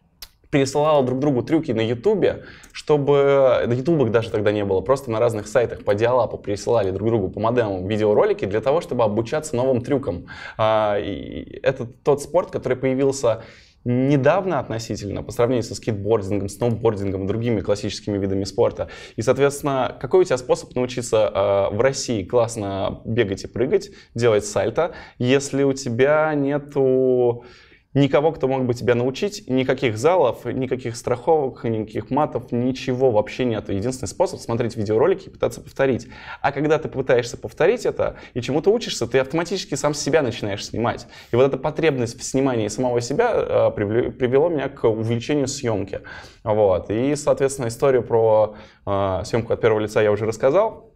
пересылала друг другу трюки на ютубе, чтобы... На ютубах даже тогда не было, просто на разных сайтах по диалапу пересылали друг другу по модемам видеоролики для того, чтобы обучаться новым трюкам. Это тот спорт, который появился недавно относительно, по сравнению со скейтбордингом, сноубордингом и другими классическими видами спорта. И, соответственно, какой у тебя способ научиться э, в России классно бегать и прыгать, делать сальто, если у тебя нету никого, кто мог бы тебя научить, никаких залов, никаких страховок, никаких матов, ничего вообще нету. Единственный способ — смотреть видеоролики и пытаться повторить. А когда ты пытаешься повторить это и чему-то учишься, ты автоматически сам себя начинаешь снимать. И вот эта потребность в снимании самого себя привела меня к увлечению съемки. Вот. И, соответственно, историю про э, съемку от первого лица я уже рассказал.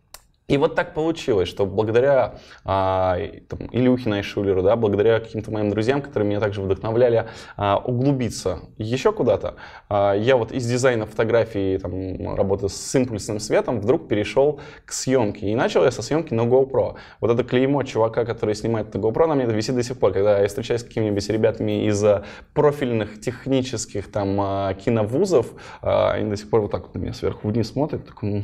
И вот так получилось, что благодаря а, там, Ильюхе Найшуллеру, да, благодаря каким-то моим друзьям, которые меня также вдохновляли а, углубиться еще куда-то, а, я вот из дизайна фотографии, там, работы с импульсным светом, вдруг перешел к съемке. И начал я со съемки на GoPro. Вот это клеймо чувака, который снимает на GoPro, на мне это висит до сих пор. Когда я встречаюсь с какими-нибудь ребятами из профильных технических там, киновузов, они до сих пор вот так вот на меня сверху вниз смотрят, так, ну...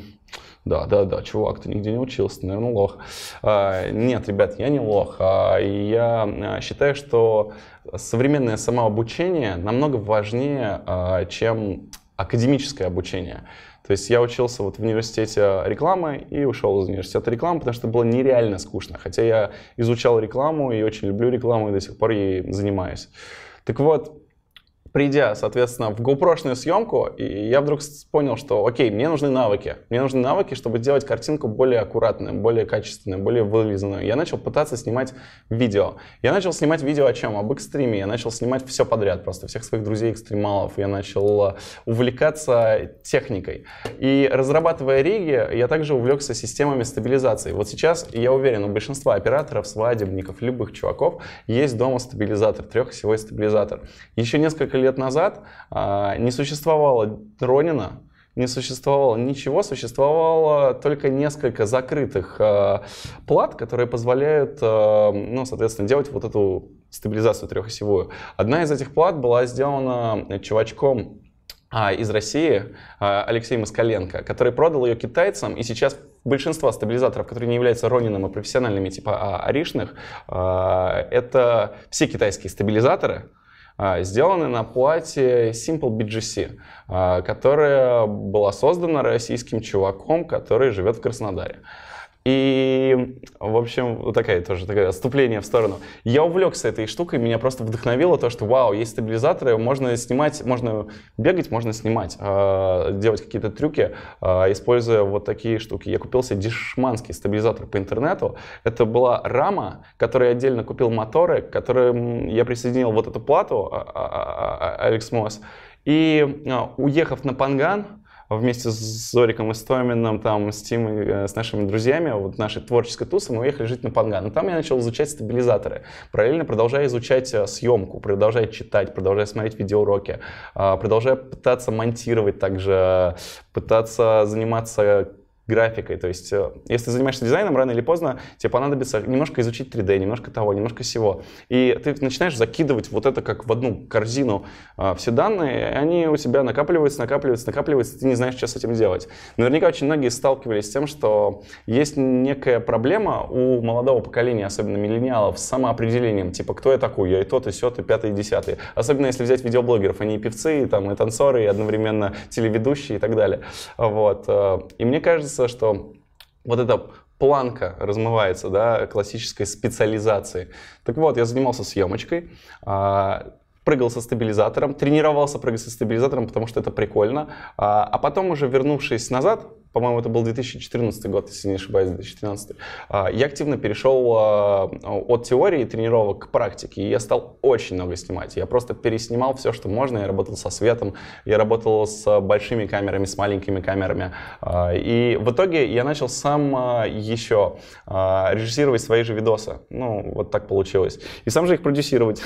Да, да, да, чувак, ты нигде не учился, ты, наверное, лох. А, нет, ребят, я не лох. А, я считаю, что современное самообучение намного важнее, а, чем академическое обучение. То есть я учился вот в университете рекламы и ушел из университета рекламы, потому что было нереально скучно. Хотя я изучал рекламу и очень люблю рекламу и до сих пор ей занимаюсь. Так вот, придя, соответственно, в GoPro-шную съемку, я вдруг понял, что окей, мне нужны навыки. Мне нужны навыки, чтобы делать картинку более аккуратную, более качественную, более вылизанную. Я начал пытаться снимать видео. Я начал снимать видео о чем? Об экстриме. Я начал снимать все подряд, просто всех своих друзей-экстремалов. Я начал увлекаться техникой. И разрабатывая риги, я также увлекся системами стабилизации. Вот сейчас, я уверен, у большинства операторов, свадебников, любых чуваков есть дома стабилизатор, трехосевой стабилизатор. Еще несколько лет назад а, не существовало Ронина, не существовало ничего, существовало только несколько закрытых а, плат, которые позволяют, а, ну, соответственно, делать вот эту стабилизацию трехосевую. Одна из этих плат была сделана чувачком а, из России, а, Алексеем Москаленко, который продал ее китайцам, и сейчас большинство стабилизаторов, которые не являются Ронином и профессиональными, типа Аришных, а, это все китайские стабилизаторы, сделаны на плате Simple би джи си, которая была создана российским чуваком, который живет в Краснодаре. И, в общем, вот такая тоже такое отступление в сторону. Я увлекся этой штукой, меня просто вдохновило то, что вау, есть стабилизаторы, можно снимать, можно бегать, можно снимать, делать какие-то трюки, используя вот такие штуки. Я купил себе дешманский стабилизатор по интернету. Это была рама, которой отдельно купил моторы, к которым я присоединил вот эту плату AlexMos. И уехав на Панган, вместе с Зориком Истоминым, там, с, Тим, с нашими друзьями, вот нашей творческой тусы, мы уехали жить на Панган. И там я начал изучать стабилизаторы, параллельно продолжая изучать съемку, продолжая читать, продолжая смотреть видеоуроки, продолжая пытаться монтировать также, пытаться заниматься графикой. То есть, если ты занимаешься дизайном, рано или поздно тебе понадобится немножко изучить три дэ, немножко того, немножко сего. И ты начинаешь закидывать вот это как в одну корзину все данные, и они у тебя накапливаются, накапливаются, накапливаются, ты не знаешь, что с этим делать. Наверняка очень многие сталкивались с тем, что есть некая проблема у молодого поколения, особенно миллениалов, с самоопределением. Типа, кто я такой? Я и тот, и сёт, и пятый, и десятый. Особенно если взять видеоблогеров, они и певцы, и, там, и танцоры, и одновременно телеведущие и так далее. Вот. И мне кажется, что вот эта планка размывается, да, классической специализации. Так вот, я занимался съемочкой, прыгал со стабилизатором, тренировался прыгать со стабилизатором, потому что это прикольно. А потом, уже вернувшись назад, по-моему, это был две тысячи четырнадцатый год, если не ошибаюсь, две тысячи тринадцатый, я активно перешел от теории тренировок к практике, и я стал очень много снимать. Я просто переснимал все, что можно. Я работал со светом, я работал с большими камерами, с маленькими камерами. И в итоге я начал сам еще режиссировать свои же видосы. Ну, вот так получилось. И сам же их продюсировать.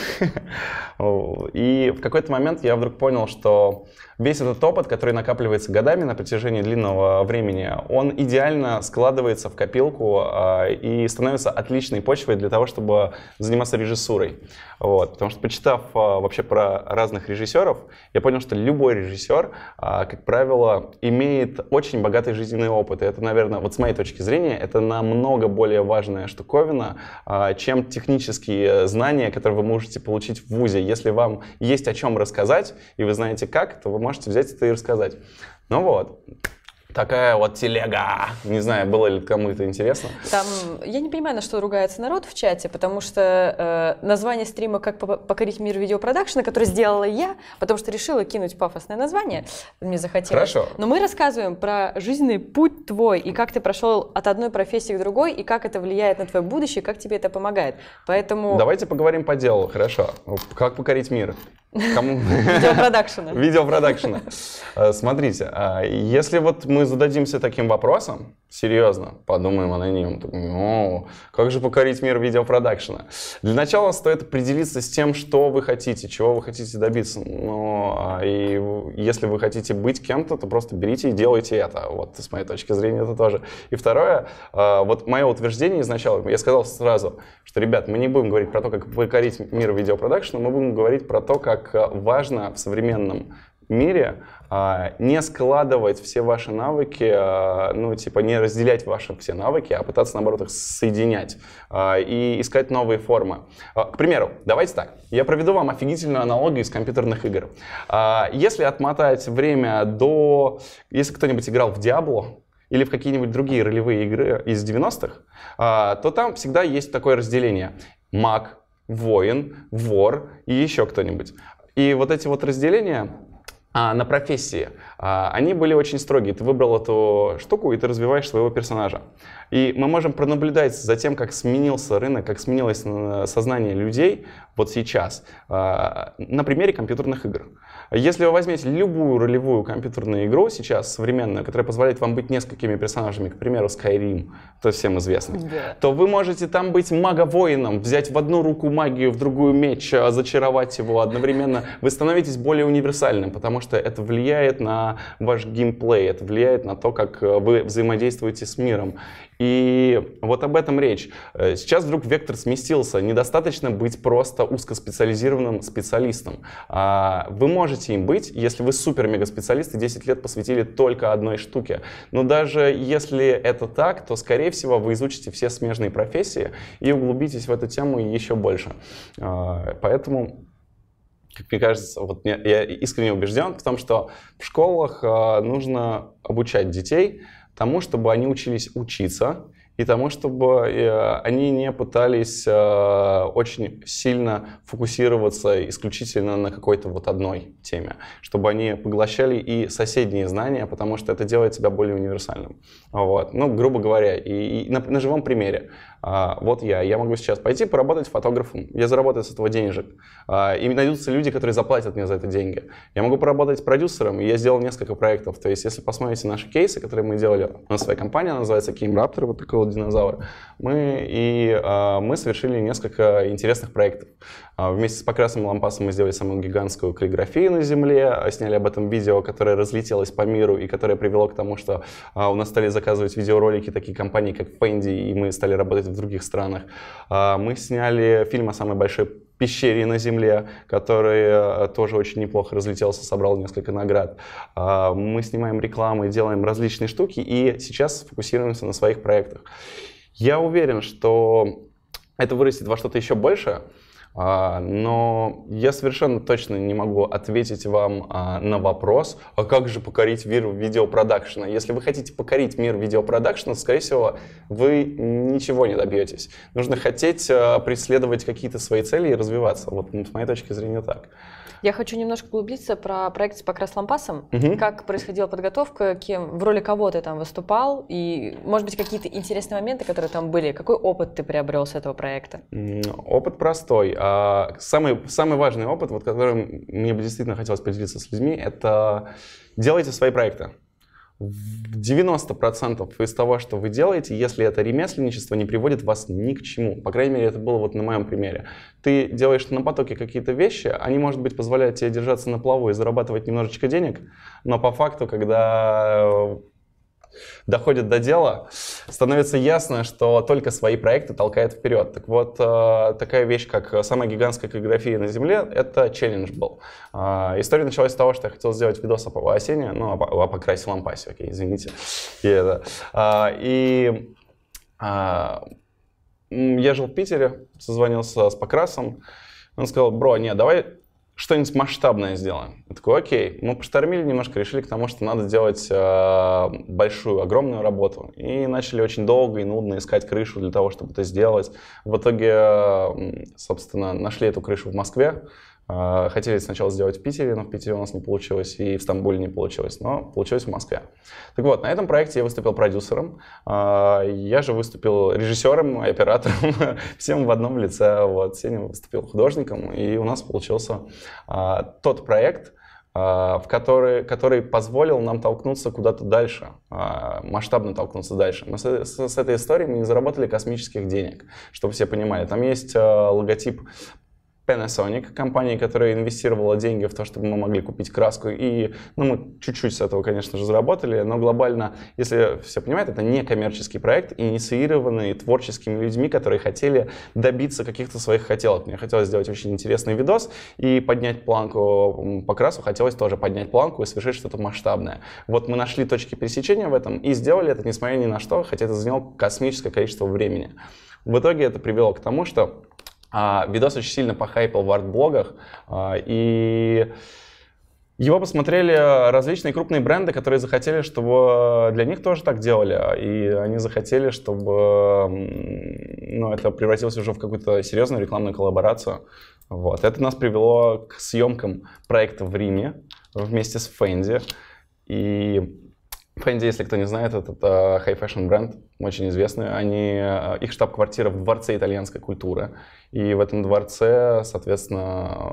И в какой-то момент я вдруг понял, что весь этот опыт, который накапливается годами на протяжении длинного времени, времени, он идеально складывается в копилку э, и становится отличной почвой для того, чтобы заниматься режиссурой. Вот. Потому что, почитав э, вообще про разных режиссеров, я понял, что любой режиссер, э, как правило, имеет очень богатый жизненный опыт. И это, наверное, вот с моей точки зрения, это намного более важная штуковина, э, чем технические знания, которые вы можете получить в вузе. Если вам есть о чем рассказать, и вы знаете как, то вы можете взять это и рассказать. Ну вот, такая вот телега. Не знаю, было ли кому-то интересно. Там, я не понимаю, на что ругается народ в чате, потому что э, название стрима «Как покорить мир видеопродакшена», который сделала я, потому что решила кинуть пафосное название, мне захотелось. Хорошо. Но мы рассказываем про жизненный путь твой, и как ты прошел от одной профессии к другой, и как это влияет на твое будущее, как тебе это помогает. Поэтому... Давайте поговорим по делу, хорошо. Как покорить мир? Кому? Видеопродакшена. Видеопродакшена. Смотрите, если вот мы зададимся таким вопросом, серьезно, подумаем о нем, о, как же покорить мир видеопродакшена? Для начала стоит определиться с тем, что вы хотите, чего вы хотите добиться. Ну, и если вы хотите быть кем-то, то просто берите и делайте это. Вот, с моей точки зрения, это тоже. И второе, вот мое утверждение изначально, я сказал сразу, что, ребят, мы не будем говорить про то, как покорить мир видеопродакшена, мы будем говорить про то, как важно в современном мире а, не складывать все ваши навыки, а, ну, типа, не разделять ваши все навыки, а пытаться, наоборот, их соединять а, и искать новые формы. А, к примеру, давайте так. Я проведу вам офигительную аналогию из компьютерных игр. А, если отмотать время до... Если кто-нибудь играл в Diablo или в какие-нибудь другие ролевые игры из девяностых, а, то там всегда есть такое разделение. Маг, воин, вор и еще кто-нибудь. И вот эти вот разделения а, на профессии, а, они были очень строгие. Ты выбрал эту штуку, и ты развиваешь своего персонажа. И мы можем пронаблюдать за тем, как сменился рынок, как сменилось сознание людей вот сейчас а, на примере компьютерных игр. Если вы возьмете любую ролевую компьютерную игру сейчас, современную, которая позволяет вам быть несколькими персонажами, к примеру, Skyrim, то всем известный, yeah. то вы можете там быть мага-воином, взять в одну руку магию, в другую меч, зачаровать его одновременно. Вы становитесь более универсальным, потому что что это влияет на ваш геймплей, это влияет на то, как вы взаимодействуете с миром. И вот об этом речь. Сейчас вдруг вектор сместился. Недостаточно быть просто узкоспециализированным специалистом. Вы можете им быть, если вы супер-мега-специалист и десять лет посвятили только одной штуке. Но даже если это так, то, скорее всего, вы изучите все смежные профессии и углубитесь в эту тему еще больше. Поэтому... Как мне кажется, вот я искренне убежден в том, что в школах нужно обучать детей тому, чтобы они учились учиться, и тому, чтобы они не пытались очень сильно фокусироваться исключительно на какой-то вот одной теме, чтобы они поглощали и соседние знания, потому что это делает тебя более универсальным. Вот. Ну, грубо говоря, и, и на, на живом примере. Вот я, я могу сейчас пойти поработать фотографом, я заработаю с этого денежек, и найдутся люди, которые заплатят мне за это деньги. Я могу поработать продюсером, и я сделал несколько проектов. То есть, если посмотрите наши кейсы, которые мы делали, у нас своя компания называется Cameraptor, вот такой вот динозавр, мы, и, мы совершили несколько интересных проектов. Вместе с Покрасом Лампасом мы сделали самую гигантскую каллиграфию на Земле, сняли об этом видео, которое разлетелось по миру и которое привело к тому, что у нас стали заказывать видеоролики такие компании, как Fendi, и мы стали работать в других странах. Мы сняли фильм о самой большой пещере на Земле, который тоже очень неплохо разлетелся, собрал несколько наград. Мы снимаем рекламы, делаем различные штуки и сейчас фокусируемся на своих проектах. Я уверен, что это вырастет во что-то еще большее, но я совершенно точно не могу ответить вам на вопрос, а как же покорить мир видеопродакшена. Если вы хотите покорить мир видеопродакшена, скорее всего, вы ничего не добьетесь. Нужно хотеть преследовать какие-то свои цели и развиваться. Вот с моей точки зрения так. Я хочу немножко углубиться про проект с Покрас Лампасом. Угу. Как происходила подготовка, кем, в роли кого ты там выступал, и, может быть, какие-то интересные моменты, которые там были. Какой опыт ты приобрел с этого проекта? Опыт простой. Самый, самый важный опыт, вот, которым мне бы действительно хотелось поделиться с людьми, это делайте свои проекты. девяносто процентов из того, что вы делаете, если это ремесленничество, не приводит вас ни к чему. По крайней мере, это было вот на моем примере. Ты делаешь на потоке какие-то вещи, они, может быть, позволяют тебе держаться на плаву и зарабатывать немножечко денег, но по факту, когда доходит до дела, становится ясно, что только свои проекты толкает вперед. Так вот, такая вещь, как самая гигантская каллиграфия на Земле, это челлендж был. История началась с того, что я хотел сделать видос о осенне, ну, о Покрасе Лампасе, окей, извините. И, это. И я жил в Питере, созвонился с Покрасом, он сказал: бро, не, давай что-нибудь масштабное сделаем. Я такой: окей. Мы поштормили немножко, решили к тому, что надо делать э, большую, огромную работу. И начали очень долго и нудно искать крышу для того, чтобы это сделать. В итоге, э, собственно, нашли эту крышу в Москве. Э, хотели сначала сделать в Питере, но в Питере у нас не получилось, и в Стамбуле не получилось, но получилось в Москве. Так вот, на этом проекте я выступил продюсером. Э, я же выступил режиссером и оператором. Всем в одном лице. Вот. Сеня выступил художником, и у нас получился... Uh, тот проект, uh, в который, который позволил нам толкнуться куда-то дальше, uh, масштабно толкнуться дальше. Мы с, с, с этой историей мы не заработали космических денег, чтобы все понимали. Там есть uh, логотип Panasonic, компании, которая инвестировала деньги в то, чтобы мы могли купить краску. И, ну, мы чуть-чуть с этого, конечно же, заработали, но глобально, если все понимают, это не коммерческий проект, инициированный творческими людьми, которые хотели добиться каких-то своих хотелок. Мне хотелось сделать очень интересный видос и поднять планку по красу, хотелось тоже поднять планку и совершить что-то масштабное. Вот мы нашли точки пересечения в этом и сделали это, несмотря ни на что, хотя это заняло космическое количество времени. В итоге это привело к тому, что А, видос очень сильно похайпил в арт-блогах, а, и его посмотрели различные крупные бренды, которые захотели, чтобы для них тоже так делали, и они захотели, чтобы, ну, это превратилось уже в какую-то серьезную рекламную коллаборацию. Вот. Это нас привело к съемкам проекта в Риме вместе с Fendi. И Fendi, если кто не знает, это хай-фэшн бренд, очень известный. Они, их штаб-квартира в дворце итальянской культуры. И в этом дворце, соответственно,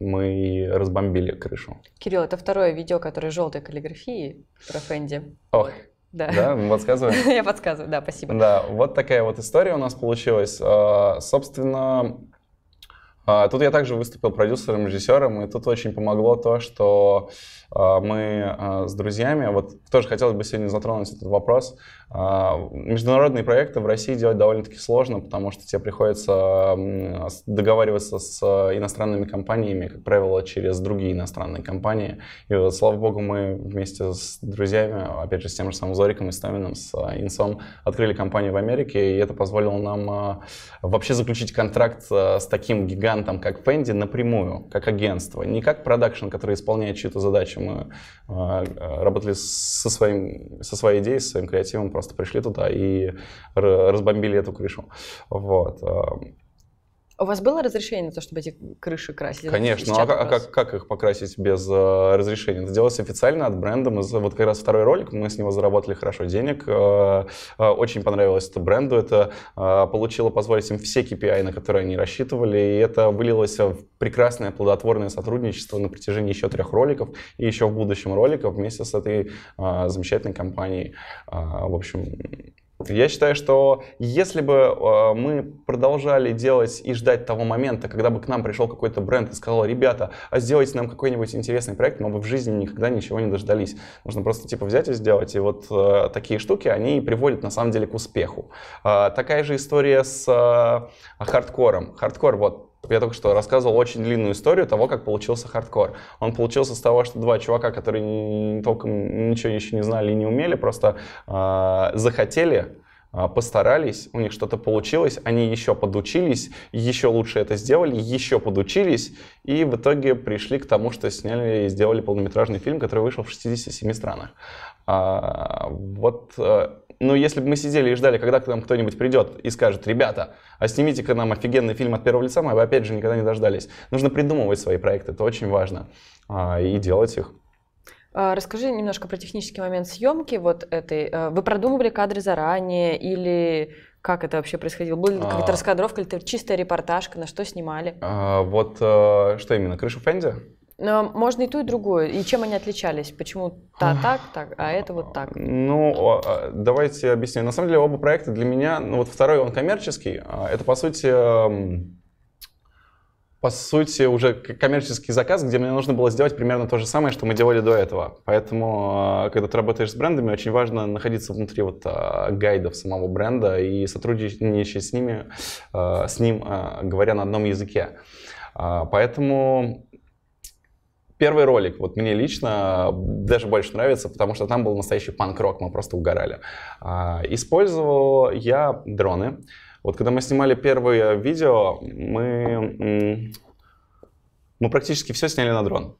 мы разбомбили крышу. Кирилл, это второе видео, которое желтой каллиграфии про Fendi. Ох, да, да? Подсказываю? Я подсказываю, да, спасибо. Да, вот такая вот история у нас получилась. Собственно, тут я также выступил продюсером, режиссером, и тут очень помогло то, что мы с друзьями, вот тоже хотелось бы сегодня затронуть этот вопрос. Международные проекты в России делать довольно-таки сложно, потому что тебе приходится договариваться с иностранными компаниями, как правило, через другие иностранные компании. И вот, слава богу, мы вместе с друзьями, опять же, с тем же самым Зориком Истоминым, с Инсом, открыли компанию в Америке, и это позволило нам вообще заключить контракт с таким гигантом, как Fendi, напрямую, как агентство, не как продакшн, который исполняет чью-то задачу. Мы э, работали со, своим, со своей идеей, со своим креативом, просто пришли туда и разбомбили эту крышу. Вот. У вас было разрешение на то, чтобы эти крыши красили? Конечно, ну, а, а как, как их покрасить без э, разрешения? Это делалось официально от бренда. Мы, вот как раз второй ролик, мы с него заработали хорошо денег. Э, э, очень понравилось это бренду. Это э, получило позволить им все кей пи ай, на которые они рассчитывали. И это вылилось в прекрасное плодотворное сотрудничество на протяжении еще трех роликов и еще в будущем роликов вместе с этой э, замечательной компанией. Э, в общем... Я считаю, что если бы мы продолжали делать и ждать того момента, когда бы к нам пришел какой-то бренд и сказал: ребята, а сделайте нам какой-нибудь интересный проект, мы бы в жизни никогда ничего не дождались. Нужно просто типа взять и сделать. И вот такие штуки, они приводят на самом деле к успеху. Такая же история с хардкором. Хардкор, вот. Я только что рассказывал очень длинную историю того, как получился хардкор. Он получился с того, что два чувака, которые толком ничего еще не знали и не умели, просто э, захотели, э, постарались, у них что-то получилось, они еще подучились, еще лучше это сделали, еще подучились, и в итоге пришли к тому, что сняли и сделали полнометражный фильм, который вышел в шестидесяти семи странах. А, вот... Ну, если бы мы сидели и ждали, когда к нам кто-нибудь придет и скажет: ребята, а снимите-ка нам офигенный фильм от первого лица, мы бы опять же никогда не дождались. Нужно придумывать свои проекты, это очень важно, и делать их. Расскажи немножко про технический момент съемки вот этой. Вы продумывали кадры заранее или... Как это вообще происходило? Была ли какая-то раскадровка, или это чистая репортажка, на что снимали? А, вот что именно, крышу Fendi? Но можно и ту, и другую. И чем они отличались? Почему та так, так, а это вот так? Ну, давайте объясню. На самом деле оба проекта для меня... Ну, вот второй, он коммерческий. Это, по сути... по сути, уже коммерческий заказ, где мне нужно было сделать примерно то же самое, что мы делали до этого. Поэтому, когда ты работаешь с брендами, очень важно находиться внутри вот гайдов самого бренда и сотрудничать с ними, с ним, говоря на одном языке. Поэтому первый ролик вот мне лично даже больше нравится, потому что там был настоящий панк-рок, мы просто угорали. Использовал я дроны. Вот когда мы снимали первое видео, мы, мы практически все сняли на дрон.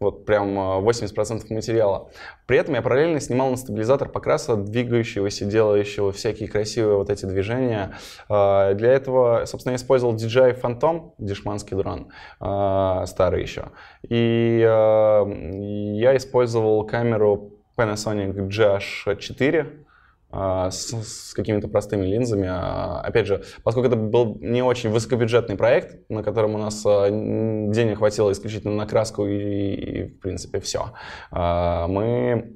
Вот прям восемьдесят процентов материала. При этом я параллельно снимал на стабилизатор покраса, двигающегося, делающего всякие красивые вот эти движения. Для этого, собственно, я использовал ди джей ай Phantom, дешманский дрон, старый еще. И я использовал камеру Panasonic джи эйч четыре. С, с какими-то простыми линзами. Опять же, поскольку это был не очень высокобюджетный проект, на котором у нас денег хватило исключительно на краску и, и в принципе, все. Мы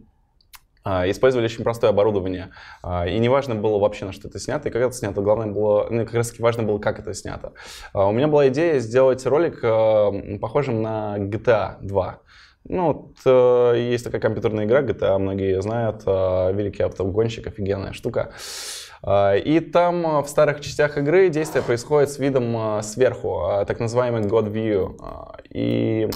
использовали очень простое оборудование. И не важно было вообще, на что это снято, и как это снято. Главное было, ну, как раз таки важно было, как это снято. У меня была идея сделать ролик похожим на джи ти эй два. Ну, вот, есть такая компьютерная игра, джи ти эй, многие ее знают, великий автогонщик, офигенная штука. И там в старых частях игры действие происходит с видом сверху, так называемый God View. И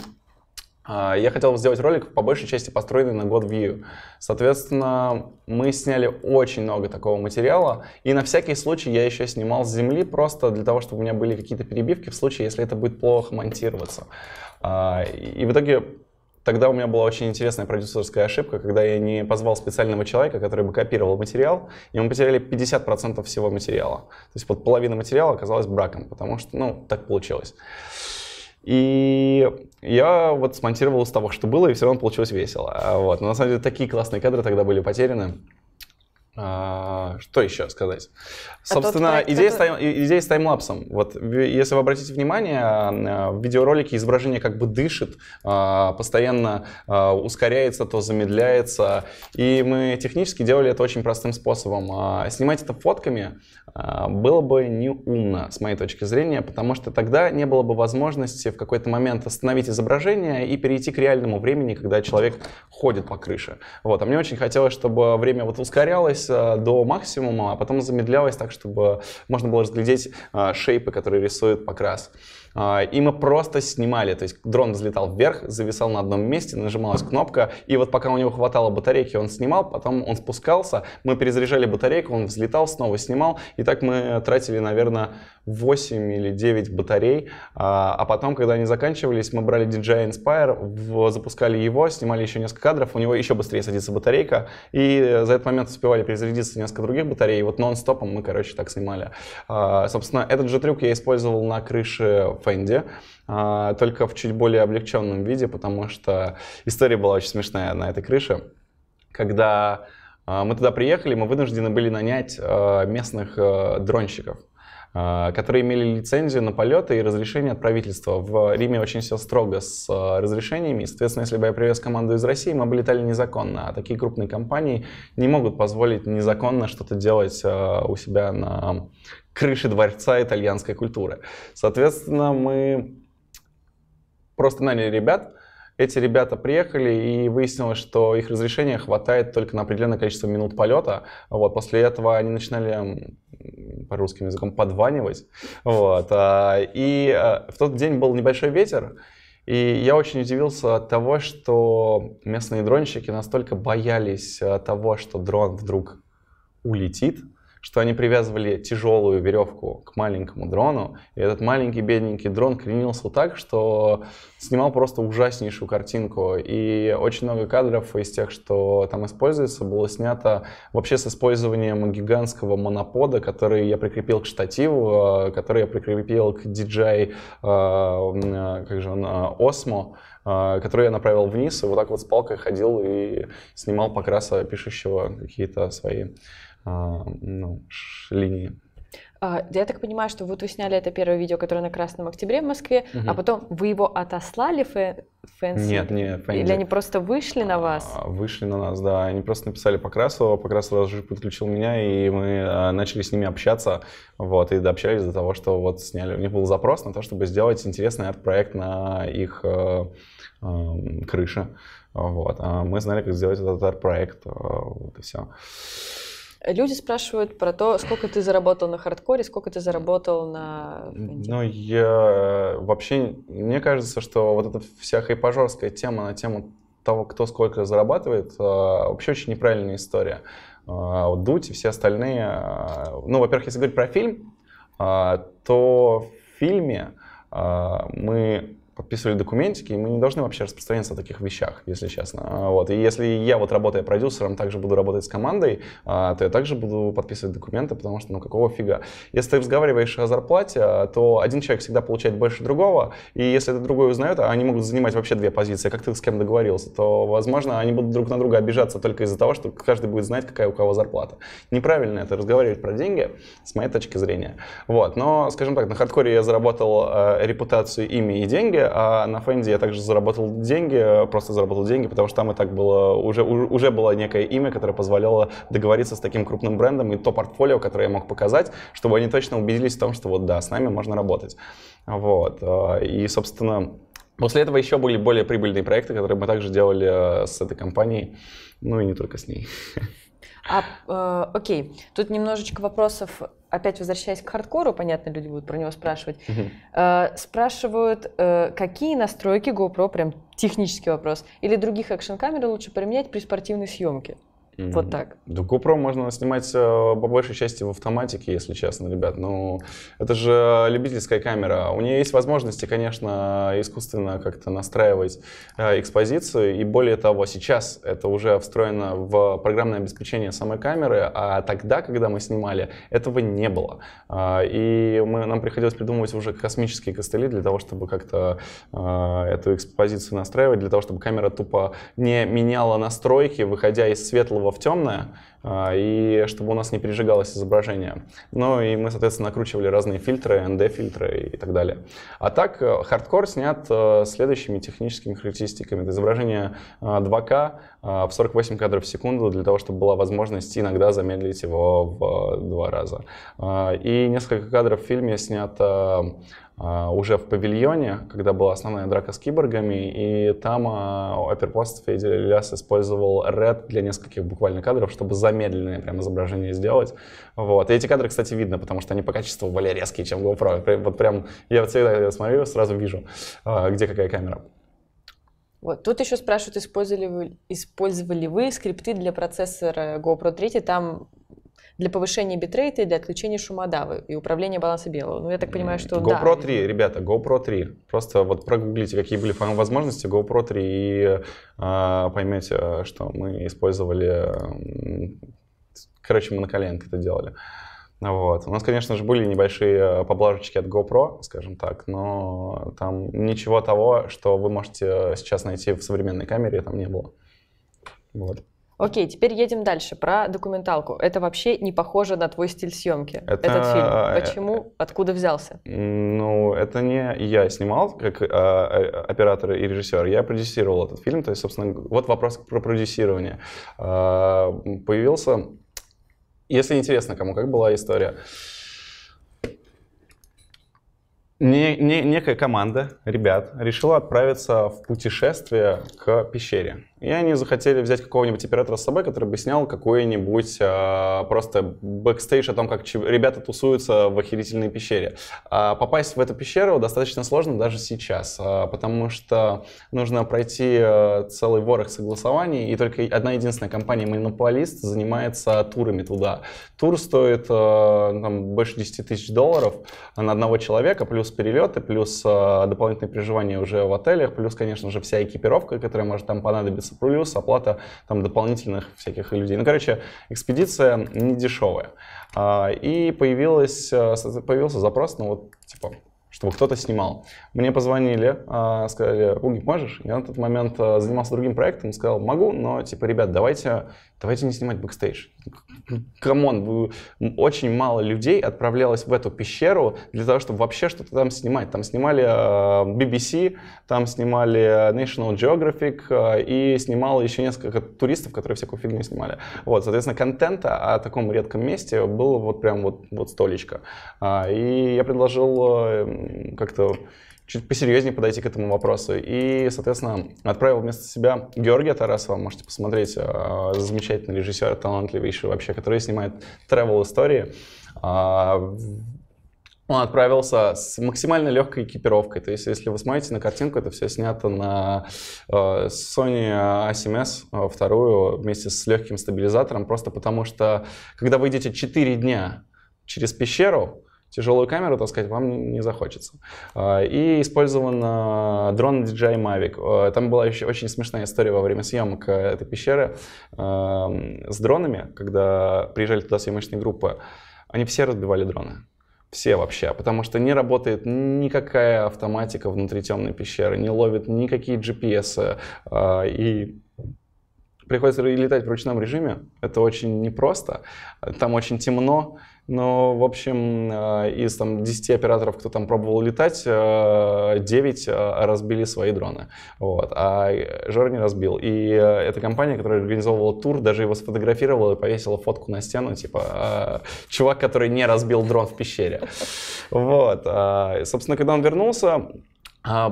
я хотел сделать ролик, по большей части построенный на God View. Соответственно, мы сняли очень много такого материала. И на всякий случай я еще снимал с земли, просто для того, чтобы у меня были какие-то перебивки в случае, если это будет плохо монтироваться. И в итоге... Тогда у меня была очень интересная продюсерская ошибка, когда я не позвал специального человека, который бы копировал материал, и мы потеряли пятьдесят процентов всего материала. То есть вот половина материала оказалась браком, потому что, ну, так получилось. И я вот смонтировал из того, что было, и все равно получилось весело. Вот. Но на самом деле такие классные кадры тогда были потеряны. Что еще сказать? Собственно, а проект, идея, который... с тайм, идея с таймлапсом. Вот, если вы обратите внимание, в видеоролике изображение как бы дышит, постоянно ускоряется, то замедляется. И мы технически делали это очень простым способом. Снимать это фотками было бы неумно, с моей точки зрения, потому что тогда не было бы возможности в какой-то момент остановить изображение и перейти к реальному времени, когда человек ходит по крыше. Вот. А мне очень хотелось, чтобы время вот ускорялось до максимума, а потом замедлялось так, чтобы можно было разглядеть а, шейпы, которые рисует покрас. А, и мы просто снимали, то есть дрон взлетал вверх, зависал на одном месте, нажималась кнопка, и вот пока у него хватало батарейки, он снимал, потом он спускался, мы перезаряжали батарейку, он взлетал, снова снимал, и так мы тратили, наверное, восемь или девять батарей, а, а потом, когда они заканчивались, мы брали ди джей ай Inspire, в, запускали его, снимали еще несколько кадров, у него еще быстрее садится батарейка, и за этот момент успевали перезарядиться несколько других батарей, и вот нон-стопом мы, короче, так снимали. А, собственно, этот же трюк я использовал на крыше Fendi, а, только в чуть более облегченном виде, потому что история была очень смешная на этой крыше. Когда а, мы туда приехали, мы вынуждены были нанять а, местных а, дронщиков, которые имели лицензию на полеты и разрешение от правительства. В Риме очень все строго с разрешениями. Соответственно, если бы я привез команду из России, мы бы летали незаконно. А такие крупные компании не могут позволить незаконно что-то делать у себя на крыше дворца итальянской культуры. Соответственно, мы просто наняли ребят. Эти ребята приехали, и выяснилось, что их разрешения хватает только на определенное количество минут полета. Вот. После этого они начинали, по русским языкам, подванивать. Вот. И в тот день был небольшой ветер, и я очень удивился от того, что местные дронщики настолько боялись того, что дрон вдруг улетит, что они привязывали тяжелую веревку к маленькому дрону, и этот маленький бедненький дрон кренился так, что снимал просто ужаснейшую картинку. И очень много кадров из тех, что там используется, было снято вообще с использованием гигантского монопода, который я прикрепил к штативу, который я прикрепил к ди джей ай, как же он, Osmo, который я направил вниз, и вот так вот с палкой ходил и снимал покраса пишущего какие-то свои... Ну, линии. Я так понимаю, что вот вы сняли это первое видео, которое на Красном Октябре в Москве, угу. а потом вы его отослали Фэнси? Нет, не Фэнди. Или они просто вышли на вас? А, вышли на нас, да. Они просто написали Покрасова, Покрас сразу же подключил меня, и мы начали с ними общаться. Вот, и дообщались до того, что вот сняли. У них был запрос на то, чтобы сделать интересный арт-проект на их э, э, крыше. Вот. А мы знали, как сделать этот арт-проект. Вот и все. Люди спрашивают про то, сколько ты заработал на хардкоре, сколько ты заработал на... Ну, я вообще, мне кажется, что вот эта вся хайпажорская тема на тему того, кто сколько зарабатывает, вообще очень неправильная история. Вот Дудь и все остальные... Ну, во-первых, если говорить про фильм, то в фильме мы... подписывали документики, и мы не должны вообще распространяться о таких вещах, если честно. Вот. И если я, вот работая продюсером, также буду работать с командой, то я также буду подписывать документы, потому что ну какого фига. Если ты разговариваешь о зарплате, то один человек всегда получает больше другого, и если это другой узнает, они могут занимать вообще две позиции, как ты с кем договорился, то, возможно, они будут друг на друга обижаться только из-за того, что каждый будет знать, какая у кого зарплата. Неправильно это разговаривать про деньги, с моей точки зрения. Вот. Но, скажем так, на хардкоре я заработал э, репутацию, имя и деньги, а на Fendi я также заработал деньги, просто заработал деньги, потому что там и так было, уже, уже было некое имя, которое позволяло договориться с таким крупным брендом и то портфолио, которое я мог показать, чтобы они точно убедились в том, что вот да, с нами можно работать. Вот. И, собственно, после этого еще были более прибыльные проекты, которые мы также делали с этой компанией, ну и не только с ней. А, э, окей, тут немножечко вопросов, опять возвращаясь к хардкору, понятно, люди будут про него спрашивать. Mm-hmm. э, спрашивают, э, какие настройки GoPro, прям технический вопрос, или других экшн-камер лучше применять при спортивной съемке? Mm-hmm. Вот так. Да, GoPro можно снимать по большей части в автоматике, если честно, ребят. Ну, это же любительская камера. У нее есть возможности, конечно, искусственно как-то настраивать экспозицию. И более того, сейчас это уже встроено в программное обеспечение самой камеры, а тогда, когда мы снимали, этого не было. И мы, нам приходилось придумывать уже космические костыли для того, чтобы как-то эту экспозицию настраивать, для того, чтобы камера тупо не меняла настройки, выходя из светлого в темное, и чтобы у нас не пережигалось изображение. Ну и мы, соответственно, накручивали разные фильтры, эн дэ-фильтры и так далее. А так, хардкор снят следующими техническими характеристиками. Это изображение два ка в сорок восемь кадров в секунду, для того, чтобы была возможность иногда замедлить его в два раза. И несколько кадров в фильме снято уже в павильоне, когда была основная драка с киборгами, и там оперпласт Федя Ильяс использовал Red для нескольких буквально кадров, чтобы замедленное прям изображение сделать. Вот. И эти кадры, кстати, видно, потому что они по качеству более резкие, чем GoPro. Вот прям я всегда смотрю, сразу вижу, где какая камера. Вот. Тут еще спрашивают, использовали вы, использовали вы скрипты для процессора GoPro три, там... для повышения битрейта и для отключения шумодавы и управления баланса белого. Ну, я так понимаю, что GoPro да. три, ребята, GoPro три. Просто вот прогуглите, какие были возможности GoPro три и э, поймете, что мы использовали... Короче, мы на коленке это делали. Вот. У нас, конечно же, были небольшие поблажечки от GoPro, скажем так, но там ничего того, что вы можете сейчас найти в современной камере, там не было. Вот. Окей, теперь едем дальше, про документалку. Это вообще не похоже на твой стиль съемки, это... этот фильм. Почему, откуда взялся? Ну, это не я снимал, как э, оператор и режиссер, я продюсировал этот фильм. То есть, собственно, вот вопрос про продюсирование. Э, появился, если интересно кому, как была история. Не, не, некая команда ребят решила отправиться в путешествие к пещере. И они захотели взять какого-нибудь оператора с собой, который бы снял какой-нибудь э, просто бэкстейдж о том, как ребята тусуются в охерительной пещере. А попасть в эту пещеру достаточно сложно даже сейчас, а, потому что нужно пройти э, целый ворох согласований, и только одна единственная компания «Монополист» занимается турами туда. Тур стоит э, там, больше десяти тысяч долларов на одного человека, плюс перелеты, плюс э, дополнительные проживания уже в отелях, плюс, конечно же, вся экипировка, которая может там понадобиться, плюс оплата там дополнительных всяких людей. Ну, короче, экспедиция не дешевая. И появилась, появился запрос, ну вот, типа, чтобы кто-то снимал. Мне позвонили, сказали, Угик, можешь? Я на тот момент занимался другим проектом, сказал, могу, но, типа, ребят, давайте, давайте не снимать бэкстейдж. камон, вы... очень мало людей отправлялось в эту пещеру для того, чтобы вообще что-то там снимать. Там снимали би би си, там снимали National Geographic и снимало еще несколько туристов, которые всякую фигню снимали. Вот, соответственно, контента о таком редком месте было вот прям вот, вот столечко. И я предложил как-то чуть посерьезнее подойти к этому вопросу. И, соответственно, отправил вместо себя Георгия Тарасова, можете посмотреть, замечательный режиссер, талантливейший вообще, который снимает travel-истории. Он отправился с максимально легкой экипировкой. То есть, если вы смотрите на картинку, это все снято на Sony эй семь эс вторую вместе с легким стабилизатором, просто потому что, когда вы идете четыре дня через пещеру, тяжелую камеру таскать вам не захочется. И использован дрон ди джей ай Mavic. Там была еще очень смешная история во время съемок этой пещеры с дронами, когда приезжали туда съемочные группы. Они все разбивали дроны. Все вообще, потому что не работает никакая автоматика внутри темной пещеры, не ловит никакие джи пи эс. И приходится летать в ручном режиме. Это очень непросто. Там очень темно. Но, в общем, из там, десяти операторов, кто там пробовал летать, девять разбили свои дроны. Вот. А Жора не разбил. И эта компания, которая организовывала тур, даже его сфотографировала и повесила фотку на стену, типа, чувак, который не разбил дрон в пещере. Вот. Собственно, когда он вернулся,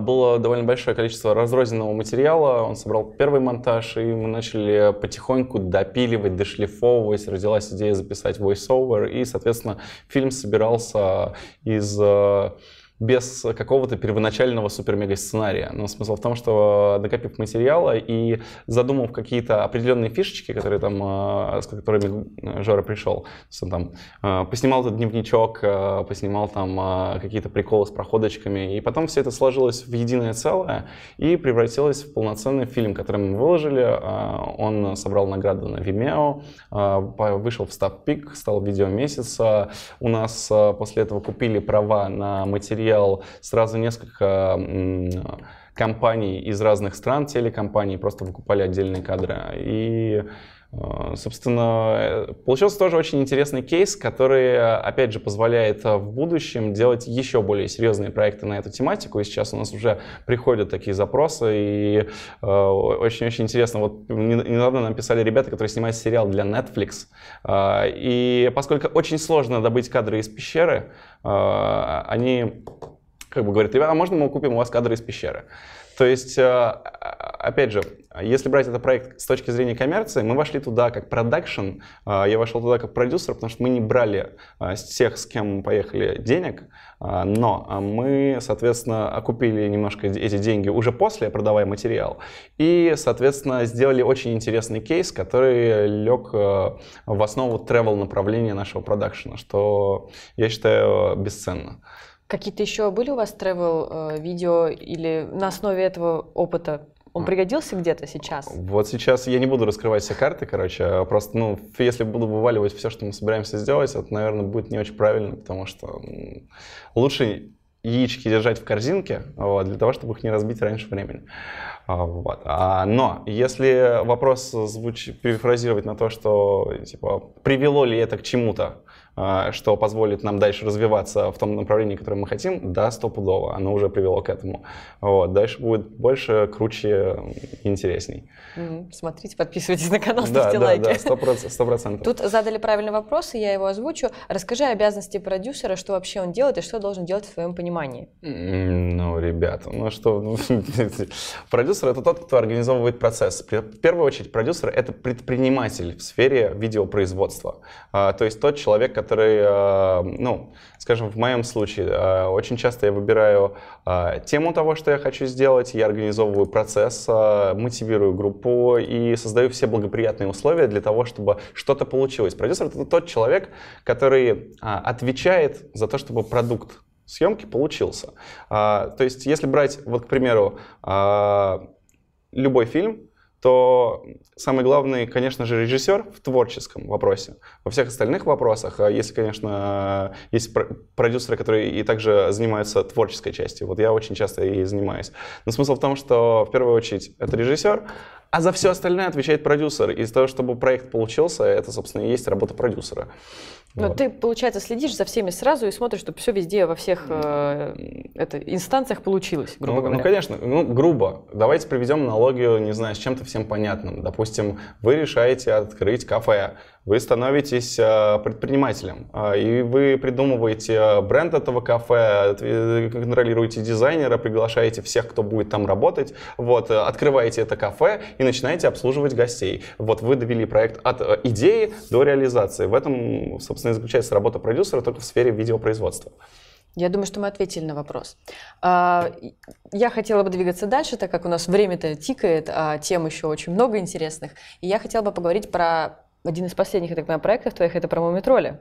было довольно большое количество разрозненного материала, он собрал первый монтаж, и мы начали потихоньку допиливать, дошлифовывать, родилась идея записать voice-over, и, соответственно, фильм собирался из... без какого-то первоначального супер-мега-сценария. Но смысл в том, что накопив материала и задумав какие-то определенные фишечки, которые там, с которыми Жора пришел, он там поснимал этот дневничок, поснимал там какие-то приколы с проходочками, и потом все это сложилось в единое целое и превратилось в полноценный фильм, который мы выложили. Он собрал награду на Vimeo, вышел в Ставпик, стал видео месяца. У нас после этого купили права на материал сразу несколько компаний из разных стран, телекомпаний, просто выкупали отдельные кадры. И, собственно, получился тоже очень интересный кейс, который, опять же, позволяет в будущем делать еще более серьезные проекты на эту тематику. И сейчас у нас уже приходят такие запросы, и очень-очень интересно. Вот недавно нам писали ребята, которые снимают сериал для Netflix. И поскольку очень сложно добыть кадры из пещеры, они как бы говорят: ребята, а можно мы купим у вас кадры из пещеры? То есть, опять же, если брать этот проект с точки зрения коммерции, мы вошли туда как продакшн, я вошел туда как продюсер, потому что мы не брали с тех, с кем мы поехали, денег, но мы, соответственно, окупили немножко эти деньги уже после, продавая материал, и, соответственно, сделали очень интересный кейс, который лег в основу travel направления нашего продакшна, что, я считаю, бесценно. Какие-то еще были у вас travel видео или на основе этого опыта? Он пригодился где-то сейчас? Вот сейчас я не буду раскрывать все карты, короче, просто, ну, если буду вываливать все, что мы собираемся сделать, это, наверное, будет не очень правильно, потому что лучше яички держать в корзинке, вот, для того, чтобы их не разбить раньше времени. Вот. А, но если вопрос звуч... перефразировать на то, что типа, привело ли это к чему-то, что позволит нам дальше развиваться в том направлении, которое мы хотим, да, стопудово, оно уже привело к этому. Вот. Дальше будет больше, круче, интересней. Mm-hmm. Смотрите, подписывайтесь на канал, ставьте лайки. Да, сто процентов. Тут задали правильный вопрос, и я его озвучу. Расскажи о обязанности продюсера, что вообще он делает и что должен делать в своем понимании. Ну, ребята, ну что, продюсер — это тот, кто организовывает процесс. В первую очередь продюсер — это предприниматель в сфере видеопроизводства. То есть тот человек, который который, ну, скажем, в моем случае, очень часто я выбираю тему того, что я хочу сделать, я организовываю процесс, мотивирую группу и создаю все благоприятные условия для того, чтобы что-то получилось. Продюсер — это тот человек, который отвечает за то, чтобы продукт съемки получился. То есть, если брать, вот, к примеру, любой фильм, то самый главный, конечно же, режиссер в творческом вопросе. Во всех остальных вопросах, если, конечно, есть продюсеры, которые и также занимаются творческой частью. Вот я очень часто и занимаюсь. Но смысл в том, что в первую очередь это режиссер, а за все остальное отвечает продюсер. Из-за того, чтобы проект получился, это, собственно, и есть работа продюсера. Но вот. Ты, получается, следишь за всеми сразу и смотришь, чтобы все везде, во всех э, это, инстанциях получилось, грубо ну, говоря. Ну, конечно, ну, грубо. Давайте приведем аналогию, не знаю, с чем-то всем понятным. Допустим, вы решаете открыть кафе, вы становитесь э, предпринимателем, э, и вы придумываете бренд этого кафе, контролируете дизайнера, приглашаете всех, кто будет там работать, вот, э, открываете это кафе и начинаете обслуживать гостей. Вот вы довели проект от э, идеи до реализации. В этом, собственно, заключается работа продюсера только в сфере видеопроизводства. Я думаю, что мы ответили на вопрос. Я хотела бы двигаться дальше, так как у нас время-то тикает, а тем еще очень много интересных. И я хотела бы поговорить про один из последних, я так понимаю, проектов твоих, это про Мумий Тролля.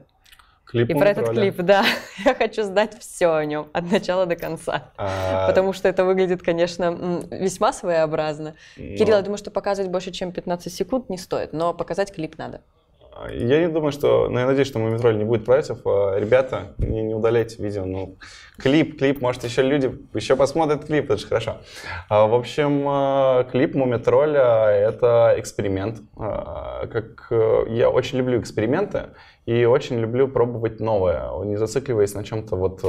Клип и про этот клип, да. Я хочу знать все о нем от начала до конца, потому что это выглядит, конечно, весьма своеобразно. Кирилл, я думаю, что показывать больше, чем пятнадцать секунд не стоит, но показать клип надо. Я не думаю, что, но я надеюсь, что Мумий Тролль не будет против. Ребята, не, не удаляйте видео, ну, клип, клип, может, еще люди еще посмотрят клип, это же хорошо. В общем, клип Мумий Тролля — это эксперимент. Как я очень люблю эксперименты и очень люблю пробовать новое, не зацикливаясь на чем-то вот,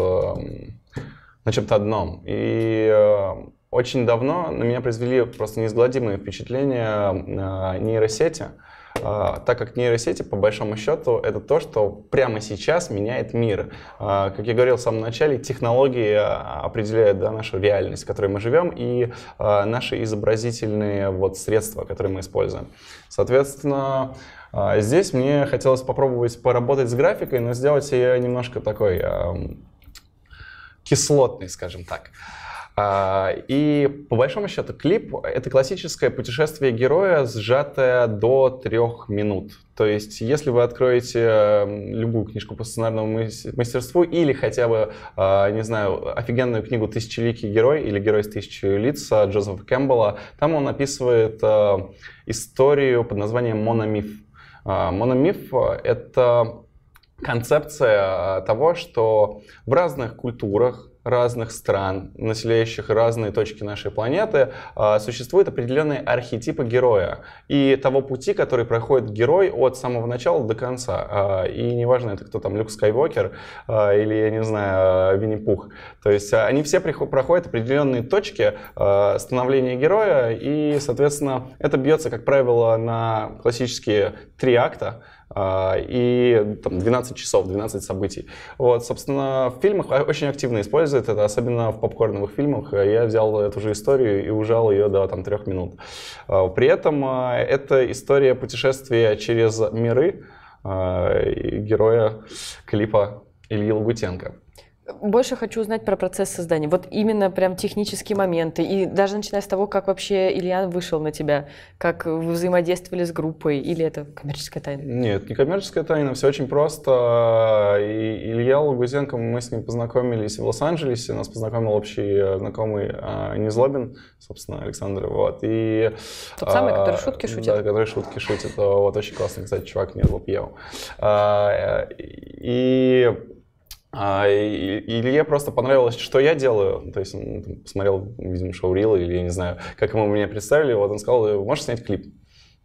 на чем-то одном. И очень давно на меня произвели просто неизгладимые впечатления нейросети. Uh, так как нейросети, по большому счету, это то, что прямо сейчас меняет мир. Uh, как я говорил в самом начале, технологии определяют, да, нашу реальность, в которой мы живем, и uh, наши изобразительные вот, средства, которые мы используем. Соответственно, uh, здесь мне хотелось попробовать поработать с графикой, но сделать ее немножко такой uh, кислотной, скажем так. И, по большому счету, клип — это классическое путешествие героя, сжатое до трех минут. То есть, если вы откроете любую книжку по сценарному мастерству или хотя бы, не знаю, офигенную книгу «Тысячеликий герой» или «Герой с тысячью лиц» Джозефа Кэмпбелла, там он описывает историю под названием «Мономиф». Мономиф — это концепция того, что в разных культурах, разных стран, населяющих разные точки нашей планеты, существуют определенные архетипы героя и того пути, который проходит герой от самого начала до конца. И неважно, это кто там, Люк Скайуокер или, я не знаю, Винни-Пух. То есть они все проходят определенные точки становления героя, и, соответственно, это бьется, как правило, на классические три акта. И там, двенадцать часов, двенадцать событий. Вот, собственно, в фильмах очень активно используют это, особенно в попкорновых фильмах. Я взял эту же историю и ужал ее до там, трех минут. При этом это история путешествия через миры героя клипа Ильи Лагутенко. Больше хочу узнать про процесс создания. Вот именно прям технические моменты. И даже начиная с того, как вообще Илья вышел на тебя, как вы взаимодействовали с группой. Или это коммерческая тайна? Нет, не коммерческая тайна. Все очень просто. И Илья Лагутенко, мы с ним познакомились в Лос-Анджелесе. Нас познакомил общий знакомый Незлобин, собственно, Александр. Вот. И, Тот а, самый, который шутки шутит. Да, который шутки шутит. Вот очень классный, кстати, чувак, мне был пьян. И... Илье просто понравилось, что я делаю. То есть он там, посмотрел, видимо, шоу-рил, или я не знаю, как ему меня представили. Вот он сказал: можешь снять клип?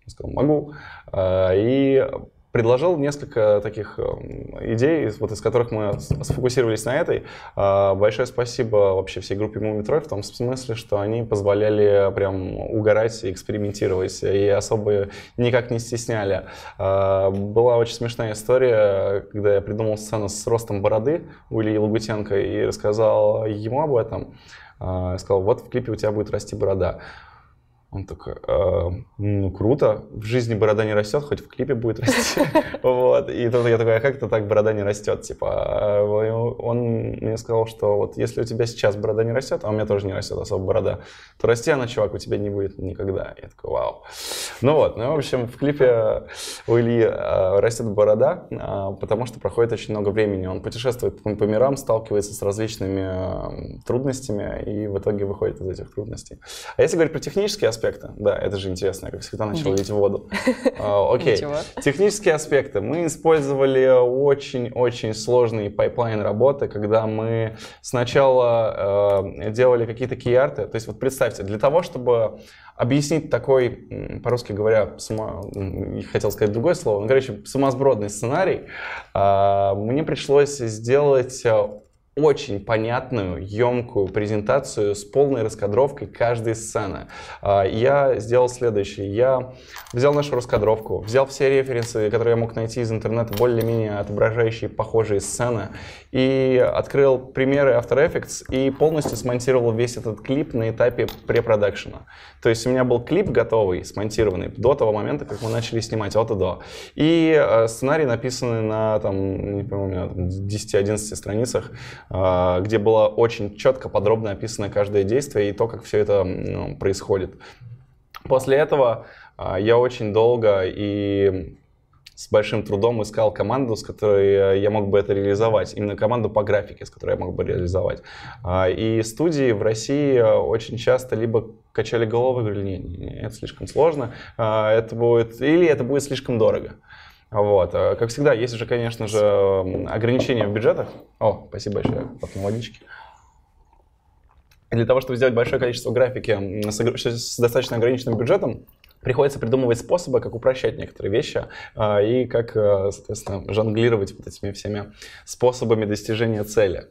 Я сказал: могу. И предложил несколько таких идей, вот из которых мы сфокусировались на этой. Большое спасибо вообще всей группе Мумий Тролль в том смысле, что они позволяли прям угорать и экспериментировать, и особо никак не стесняли. Была очень смешная история, когда я придумал сцену с ростом бороды у Ильи Лагутенко и рассказал ему об этом. Я сказал: вот в клипе у тебя будет расти борода. Он такой: э, ну круто, в жизни борода не растет, хоть в клипе будет расти. Вот. И тут я такой: а как-то так борода не растет, типа. Он мне сказал, что вот если у тебя сейчас борода не растет, а у меня тоже не растет особо борода, то расти она, чувак, у тебя не будет никогда. Я такой: вау. Ну вот, ну в общем, в клипе у Ильи растет борода, потому что проходит очень много времени. Он путешествует по мирам, сталкивается с различными трудностями и в итоге выходит из этих трудностей. А если говорить про технический аспект, аспекты. Да, это же интересно, я как всегда начал лить воду. Окей. Технические аспекты. Мы использовали очень-очень сложный пайплайн работы, когда мы сначала делали какие-то кей-арты. То есть вот представьте, для того, чтобы объяснить такой, по-русски говоря, сама... хотел сказать другое слово, но, короче, сумасбродный сценарий, мне пришлось сделать очень понятную, емкую презентацию с полной раскадровкой каждой сцены. Я сделал следующее. Я взял нашу раскадровку, взял все референсы, которые я мог найти из интернета, более-менее отображающие похожие сцены, и открыл примеры After Effects и полностью смонтировал весь этот клип на этапе препродакшена. То есть у меня был клип готовый, смонтированный до того момента, как мы начали снимать, от и до. И сценарий, написанный на, там, не помню, десяти-одиннадцати страницах, где было очень четко, подробно описано каждое действие и то, как все это, ну, происходит. После этого я очень долго и с большим трудом искал команду, с которой я мог бы это реализовать, именно команду по графике, с которой я мог бы реализовать. И студии в России очень часто либо качали головы и говорили: не, не, не, это слишком сложно, это будет... или это будет слишком дорого. Вот. Как всегда, есть же, конечно же, ограничения в бюджетах. О, спасибо большое, потом водички. Для того, чтобы сделать большое количество графики с достаточно ограниченным бюджетом, приходится придумывать способы, как упрощать некоторые вещи и как, соответственно, жонглировать вот этими всеми способами достижения цели.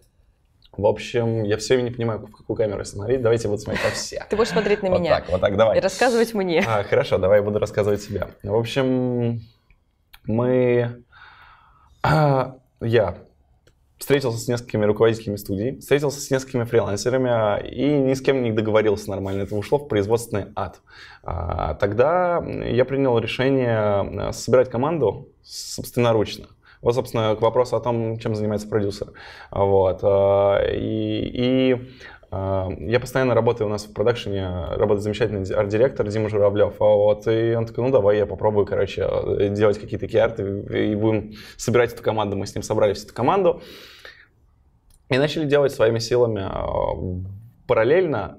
В общем, я все не понимаю, в какую камеру смотреть. Давайте буду смотреть на все. Ты будешь смотреть на вот меня. Так, вот так, давай. И рассказывать мне. А, хорошо, давай я буду рассказывать тебе. В общем... Мы, а, я встретился с несколькими руководителями студий, встретился с несколькими фрилансерами и ни с кем не договорился нормально. Это ушло в производственный ад. А, тогда я принял решение собирать команду собственноручно. Вот, собственно, к вопросу о том, чем занимается продюсер. Вот. И... и я постоянно работаю, у нас в продакшене работает замечательный арт-директор Дима Журавлев, вот, и он такой: ну давай я попробую, короче, делать какие-то кей-арты и будем собирать эту команду. Мы с ним собрали всю эту команду и начали делать своими силами параллельно,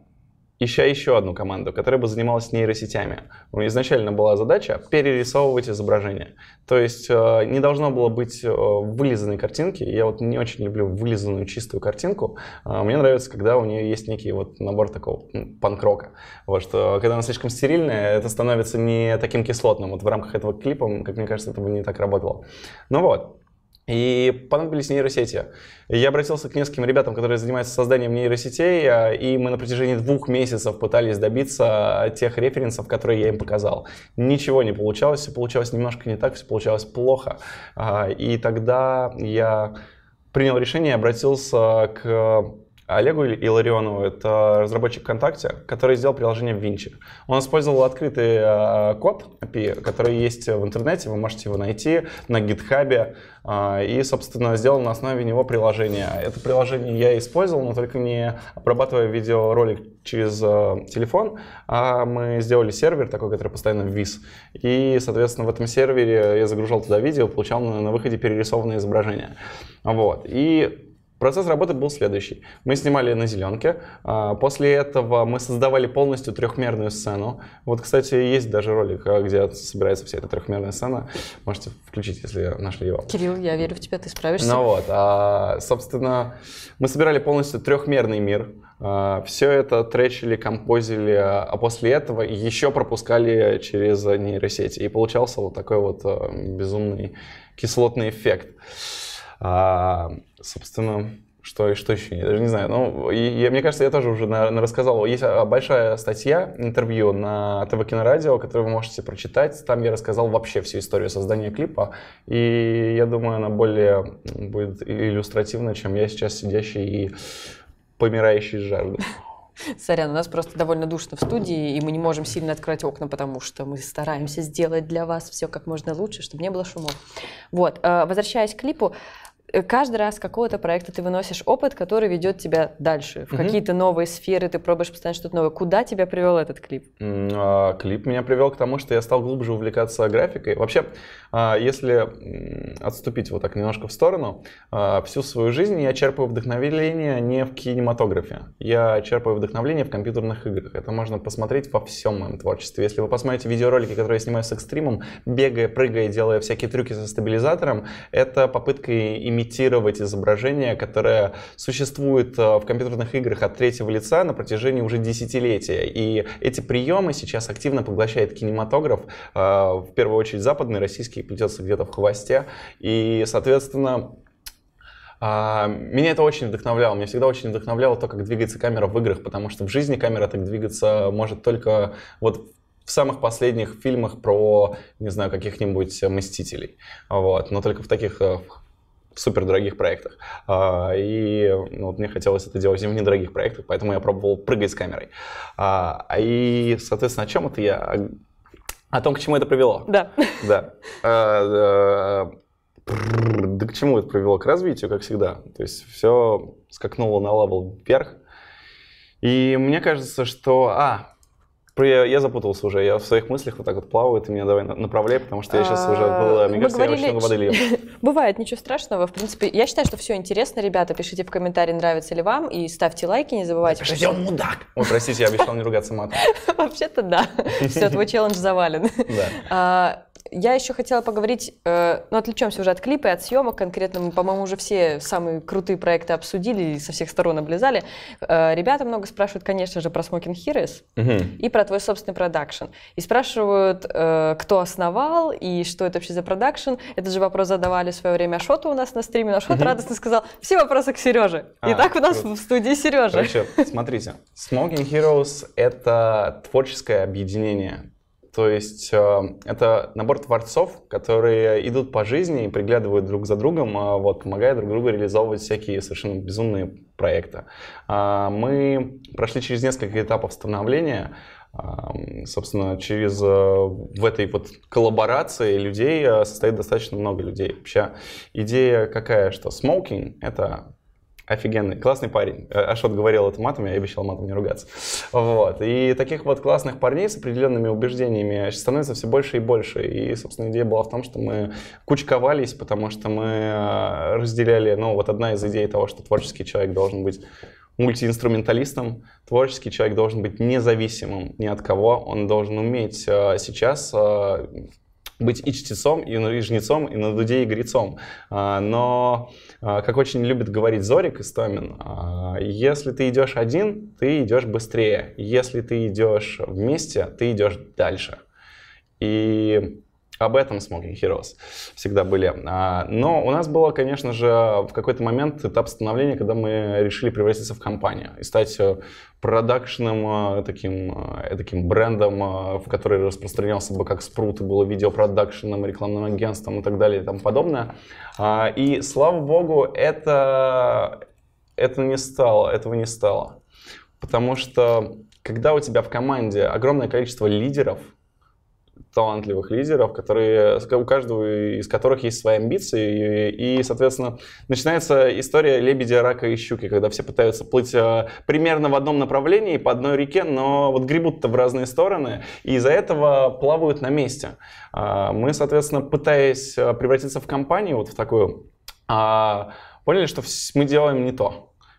ища еще одну команду, которая бы занималась нейросетями. Изначально была задача перерисовывать изображение. То есть не должно было быть вылизанной картинки. Я вот не очень люблю вылизанную чистую картинку. Мне нравится, когда у нее есть некий вот набор такого панк-рока. Вот, что когда она слишком стерильная, это становится не таким кислотным. Вот в рамках этого клипа, как мне кажется, это бы не так работало. Ну вот. И понадобились нейросети. Я обратился к нескольким ребятам, которые занимаются созданием нейросетей, и мы на протяжении двух месяцев пытались добиться тех референсов, которые я им показал. Ничего не получалось, все получалось немножко не так, все получалось плохо. И тогда я принял решение и обратился к Олегу Илларионову, это разработчик ВКонтакте, который сделал приложение Винчи. Он использовал открытый э, код эй пи ай, который есть в интернете, вы можете его найти на гитхабе, э, и, собственно, сделал на основе него приложение. Это приложение я использовал, но только не обрабатывая видеоролик через э, телефон, а мы сделали сервер такой, который постоянно вис. И, соответственно, в этом сервере я загружал туда видео, получал на, на выходе перерисованное изображение. Вот. И процесс работы был следующий. Мы снимали на зеленке, после этого мы создавали полностью трехмерную сцену. Вот, кстати, есть даже ролик, где собирается вся эта трехмерная сцена. Можете включить, если нашли его. Кирилл, я верю в тебя, ты справишься. Ну вот, а, собственно, мы собирали полностью трехмерный мир. Все это тречили, композили, а после этого еще пропускали через нейросети. И получался вот такой вот безумный кислотный эффект. А, собственно, что, что еще, я даже не знаю. Ну, и, я, мне кажется, я тоже уже на, на рассказал. Есть большая статья, интервью на ТВ Кинорадио, которую вы можете прочитать. Там я рассказал вообще всю историю создания клипа. И я думаю, она более будет иллюстративна, чем я сейчас сидящий и помирающий с жажды. Сорян, у нас просто довольно душно в студии, и мы не можем сильно открывать окна, потому что мы стараемся сделать для вас все как можно лучше, чтобы не было шумов. Вот, возвращаясь к клипу, каждый раз какого-то проекта ты выносишь опыт, который ведет тебя дальше, в mm-hmm. какие-то новые сферы, ты пробуешь постоянно что-то новое. Куда тебя привел этот клип? Mm-hmm. Клип меня привел к тому, что я стал глубже увлекаться графикой. Вообще, если отступить вот так немножко в сторону, всю свою жизнь я черпаю вдохновение не в кинематографе, я черпаю вдохновение в компьютерных играх. Это можно посмотреть во всем моем творчестве. Если вы посмотрите видеоролики, которые я снимаю с экстримом, бегая, прыгая, делая всякие трюки со стабилизатором, это попытка имитировать изображение, которое существует в компьютерных играх от третьего лица на протяжении уже десятилетия. И эти приемы сейчас активно поглощает кинематограф, в первую очередь западный, российский плетется где-то в хвосте. И, соответственно, меня это очень вдохновляло. Меня всегда очень вдохновляло то, как двигается камера в играх, потому что в жизни камера так двигаться может только вот в самых последних фильмах про, не знаю, каких-нибудь Мстителей. Вот. Но только в таких супердорогих проектах. И ну, вот мне хотелось это делать в недорогих проектах, поэтому я пробовал прыгать с камерой. И, соответственно, о чем это я? О том, к чему это привело. Да. Да. Да к чему это привело? К развитию, как всегда. То есть все скакнуло на левел вверх. И мне кажется, что... А, я, я запутался уже. Я в своих мыслях вот так вот плаваю. Ты меня давай направляй, потому что я сейчас уже был... Мне кажется, я очень много воды лил. Бывает, ничего страшного. В принципе, я считаю, что все интересно. Ребята, пишите в комментарии, нравится ли вам. И ставьте лайки, не забывайте. Пишите, он мудак! Ой, простите, я обещал не ругаться матом. Вообще-то да. Все, твой челлендж завален. Да. Я еще хотела поговорить, э, ну, отвлечемся уже от клипа и от съемок конкретно. Мы, по-моему, уже все самые крутые проекты обсудили и со всех сторон облизали. Э, ребята много спрашивают, конечно же, про Smokin' Heroes mm-hmm. и про твой собственный продакшн. И спрашивают, э, кто основал и что это вообще за продакшн. Этот же вопрос задавали в свое время Ашоту у нас на стриме. Ашот mm-hmm. радостно сказал, все вопросы к Сереже. А, Итак, у нас круто. В студии Сережа. Короче, смотрите, Smokin' Heroes — это творческое объединение. То есть это набор творцов, которые идут по жизни и приглядывают друг за другом, вот, помогая друг другу реализовывать всякие совершенно безумные проекты. Мы прошли через несколько этапов становления. Собственно, через в этой вот коллаборации людей состоит достаточно много людей. Вообще идея какая, что Smokin' — это... Офигенный, классный парень. Ашот говорил это матом, я обещал матом не ругаться. Вот. И таких вот классных парней с определенными убеждениями становится все больше и больше. И, собственно, идея была в том, что мы кучковались, потому что мы разделяли... Ну, вот одна из идей того, что творческий человек должен быть мультиинструменталистом, творческий человек должен быть независимым ни от кого. Он должен уметь сейчас... быть и чтецом, и жнецом, и на дуде, и грецом. Но, как очень любит говорить Зорик Истомин, если ты идешь один, ты идешь быстрее. Если ты идешь вместе, ты идешь дальше. И об этом Smokin' Heroes всегда были. Но у нас было, конечно же, в какой-то момент этап становления, когда мы решили превратиться в компанию и стать продакшном, таким, таким брендом, в который распространялся бы как спрут, и было видеопродакшеном, рекламным агентством и так далее и тому подобное. И, слава богу, это, это не стало, этого не стало. Потому что, когда у тебя в команде огромное количество лидеров, талантливых лидеров, которые, у каждого из которых есть свои амбиции. И, и, соответственно, начинается история лебедя, рака и щуки, когда все пытаются плыть примерно в одном направлении, по одной реке, но вот гребут-то в разные стороны, и из-за этого плавают на месте. Мы, соответственно, пытаясь превратиться в компанию, вот в такую, поняли, что мы делаем не то.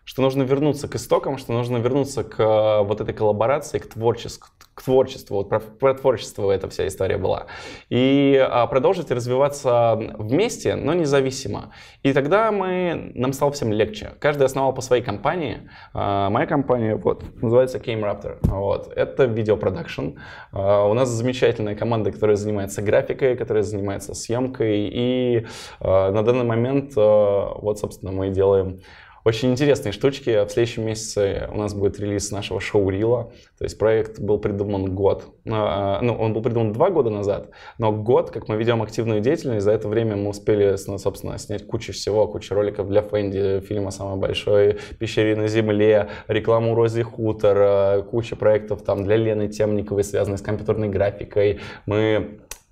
Что нужно вернуться к истокам, что нужно вернуться к вот этой коллаборации, к творчеству. К творчеству. Вот про, про творчество эта вся история была. И а, продолжить развиваться вместе, но независимо. И тогда мы, нам стало всем легче. Каждый основал по своей компании. А, моя компания вот, называется Cameraptor. Вот. Это видеопродакшн. А, у нас замечательная команда, которая занимается графикой, которая занимается съемкой. И а, на данный момент а, вот, собственно, мы делаем... Очень интересные штучки. В следующем месяце у нас будет релиз нашего шоу-рила. То есть проект был придуман год. Ну, он был придуман два года назад, но год, как мы ведем активную деятельность, за это время мы успели, собственно, снять кучу всего, кучу роликов для Fendi, фильма «Самый большой», «Пещери на земле», рекламу «Рози Хутор», куча проектов там для Лены Темниковой, связанных с компьютерной графикой. Мы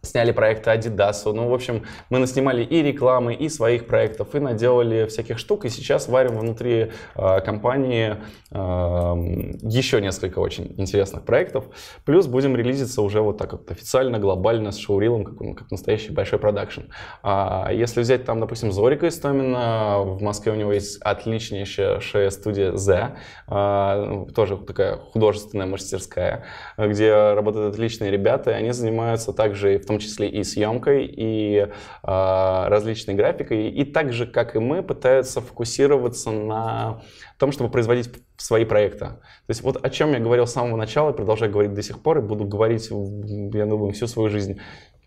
Сняли проекты Адидасу. Ну, в общем, мы наснимали и рекламы, и своих проектов, и наделали всяких штук. И сейчас варим внутри э, компании э, еще несколько очень интересных проектов. Плюс будем релизиться уже вот так вот официально, глобально, с шоурилом, как, ну, как настоящий большой продакшн. А если взять там, допустим, Зорика Истомина, в Москве у него есть отличнейшая студия Зе, э, тоже такая художественная мастерская, где работают отличные ребята, и они занимаются также и в В том числе и съемкой, и э, различной графикой, и так же, как и мы, пытаются фокусироваться на том, чтобы производить свои проекты. То есть вот о чем я говорил с самого начала, продолжаю говорить до сих пор, и буду говорить, я думаю, всю свою жизнь.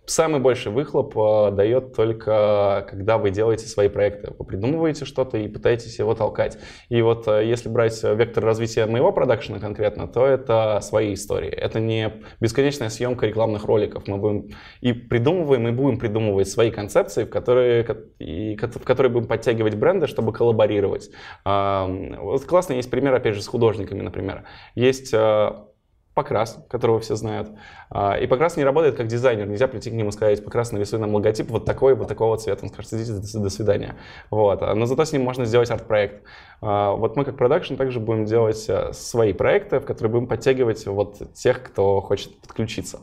Самый большой выхлоп э, дает только, когда вы делаете свои проекты. Вы придумываете что-то и пытаетесь его толкать. И вот э, если брать вектор развития моего продакшена конкретно, то это свои истории. Это не бесконечная съемка рекламных роликов. Мы будем и придумываем, и будем придумывать свои концепции, в которые, и, в которые будем подтягивать бренды, чтобы коллаборировать. Э, вот классно есть пример, опять же, с художниками, например. Есть... Э, Покрас, которого все знают. И Покрас не работает как дизайнер. Нельзя прийти к ним и сказать: Покрас, нарисуй нам логотип вот такой, вот такого цвета. Он скажет: идите, до свидания. Вот. Но зато с ним можно сделать арт-проект. Вот мы как продакшн также будем делать свои проекты, в которые будем подтягивать вот тех, кто хочет подключиться.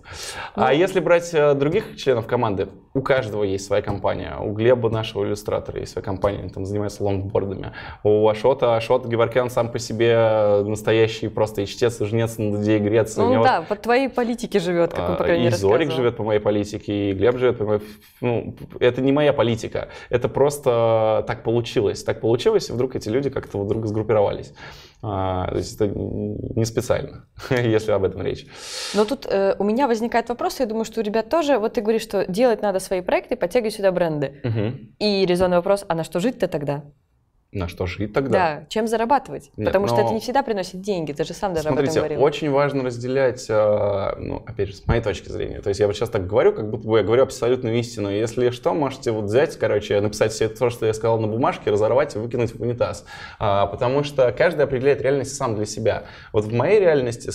Ну, а если брать других членов команды, у каждого есть своя компания. У Глеба, нашего иллюстратора, есть своя компания. Они там занимаются лонгбордами. У Ашота, Ашот Геворкян сам по себе настоящий просто и чтец, и жнец, и грец. Ну, него... да, по твоей политике живет, как он, по крайней мере, рассказывал. Зорик живет по моей политике, и Глеб живет по моей... Ну, это не моя политика, это просто так получилось. Так получилось, и вдруг эти люди как-то вдруг сгруппировались. А, то есть это не специально, если об этом речь. Но тут э, у меня возникает вопрос, я думаю, что у ребят тоже. Вот ты говоришь, что делать надо свои проекты, подтягивай сюда бренды. Угу. И резонный вопрос, а на что жить-то тогда? На что жить тогда? Да, чем зарабатывать? Нет, потому но... что это не всегда приносит деньги, ты же сам даже Смотрите, об этом говорил. Очень важно разделять, ну, опять же, с моей точки зрения. То есть я вот сейчас так говорю, как будто бы я говорю абсолютную истину. Если что, можете вот взять, короче, написать все то, что я сказал на бумажке, разорвать и выкинуть в унитаз. Потому что каждый определяет реальность сам для себя. Вот в моей реальности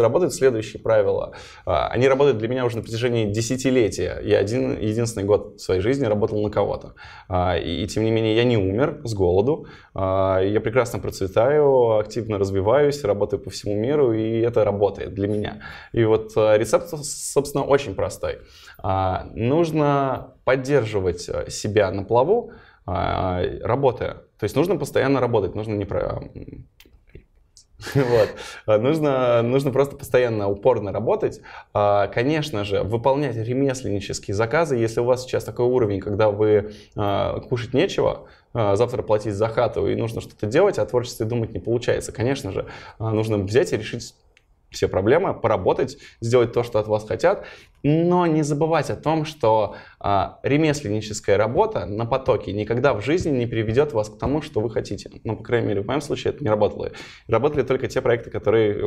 работают следующие правила. Они работают для меня уже на протяжении десятилетия. Я один единственный год в своей жизни работал на кого-то. И тем не менее я не умер с голоду. Я прекрасно процветаю, активно развиваюсь, работаю по всему миру, и это работает для меня. И вот рецепт, собственно, очень простой. Нужно поддерживать себя на плаву, работая. То есть нужно постоянно работать, нужно не про... Вот. Нужно, нужно просто постоянно упорно работать. Конечно же, выполнять ремесленнические заказы. Если у вас сейчас такой уровень, когда вы кушать нечего, завтра платить за хату и нужно что-то делать, а о творчестве думать не получается. Конечно же, нужно взять и решить все проблемы, поработать, сделать то, что от вас хотят, но не забывать о том, что а, ремесленническая работа на потоке никогда в жизни не приведет вас к тому, что вы хотите. Ну, по крайней мере, в моем случае это не работало. Работали только те проекты, которые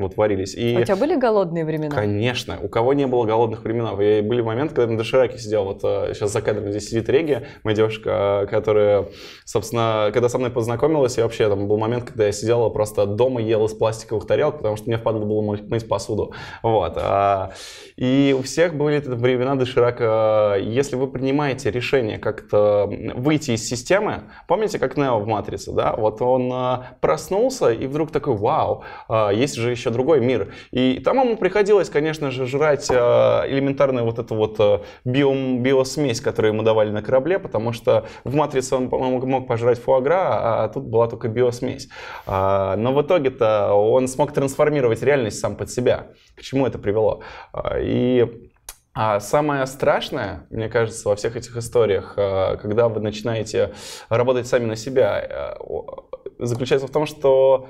вот варились. И... А у тебя были голодные времена? Конечно. У кого не было голодных времен? И были моменты, когда я на дошираке сидел, вот сейчас за кадром здесь сидит Реги, моя девушка, которая, собственно, когда со мной познакомилась, и вообще там был момент, когда я сидела просто дома, ела из пластиковых тарелок, потому что мне впадло было мыть посуду. Вот. И у всех были времена доширака. Если вы принимаете решение как-то выйти из системы, помните, как Нео в «Матрице», да? Вот он проснулся и вдруг такой: вау, есть же еще другой мир. И там ему приходилось, конечно же, жрать элементарную вот эту вот биосмесь, которую ему давали на корабле, потому что в «Матрице» он, по-моему, мог пожрать фуагра, а тут была только биосмесь. Но в итоге-то он смог трансформировать реальность сам под себя. К чему это привело? И а самое страшное, мне кажется, во всех этих историях, когда вы начинаете работать сами на себя, заключается в том, что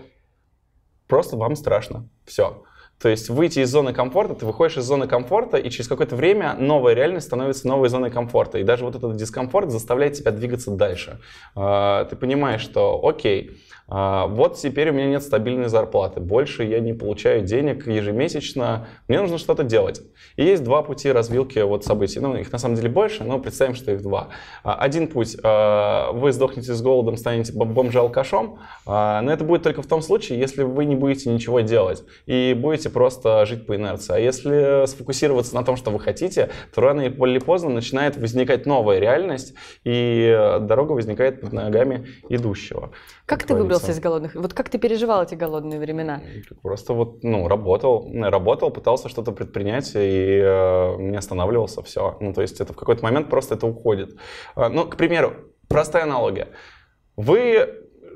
просто вам страшно. Все. То есть выйти из зоны комфорта, ты выходишь из зоны комфорта, и через какое-то время новая реальность становится новой зоной комфорта. И даже вот этот дискомфорт заставляет тебя двигаться дальше. Ты понимаешь, что окей, вот теперь у меня нет стабильной зарплаты, больше я не получаю денег ежемесячно, мне нужно что-то делать. И есть два пути развилки вот событий. Ну, их на самом деле больше, но представим, что их два. Один путь: вы сдохнете с голодом, станете бомжалкашом, но это будет только в том случае, если вы не будете ничего делать и будете просто жить по инерции. А если сфокусироваться на том, что вы хотите, то рано или поздно начинает возникать новая реальность, и дорога возникает под ногами идущего. Как ты выбрался из голодных? Вот как ты переживал эти голодные времена? Просто вот, ну, работал, работал, пытался что-то предпринять, и э, не останавливался, все. Ну, то есть это в какой-то момент просто это уходит. Э, ну, к примеру, простая аналогия. Вы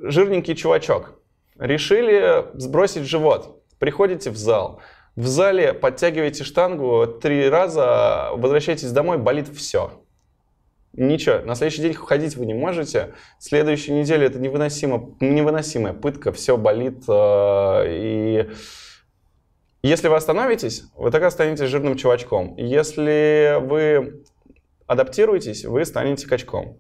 жирненький чувачок, решили сбросить живот, приходите в зал. В зале подтягиваете штангу три раза, возвращаетесь домой, болит все. Ничего, на следующий день ходить вы не можете, следующую неделю это невыносимо, невыносимая пытка, все болит. И если вы остановитесь, вы так и останетесь жирным чувачком. Если вы адаптируетесь, вы станете качком.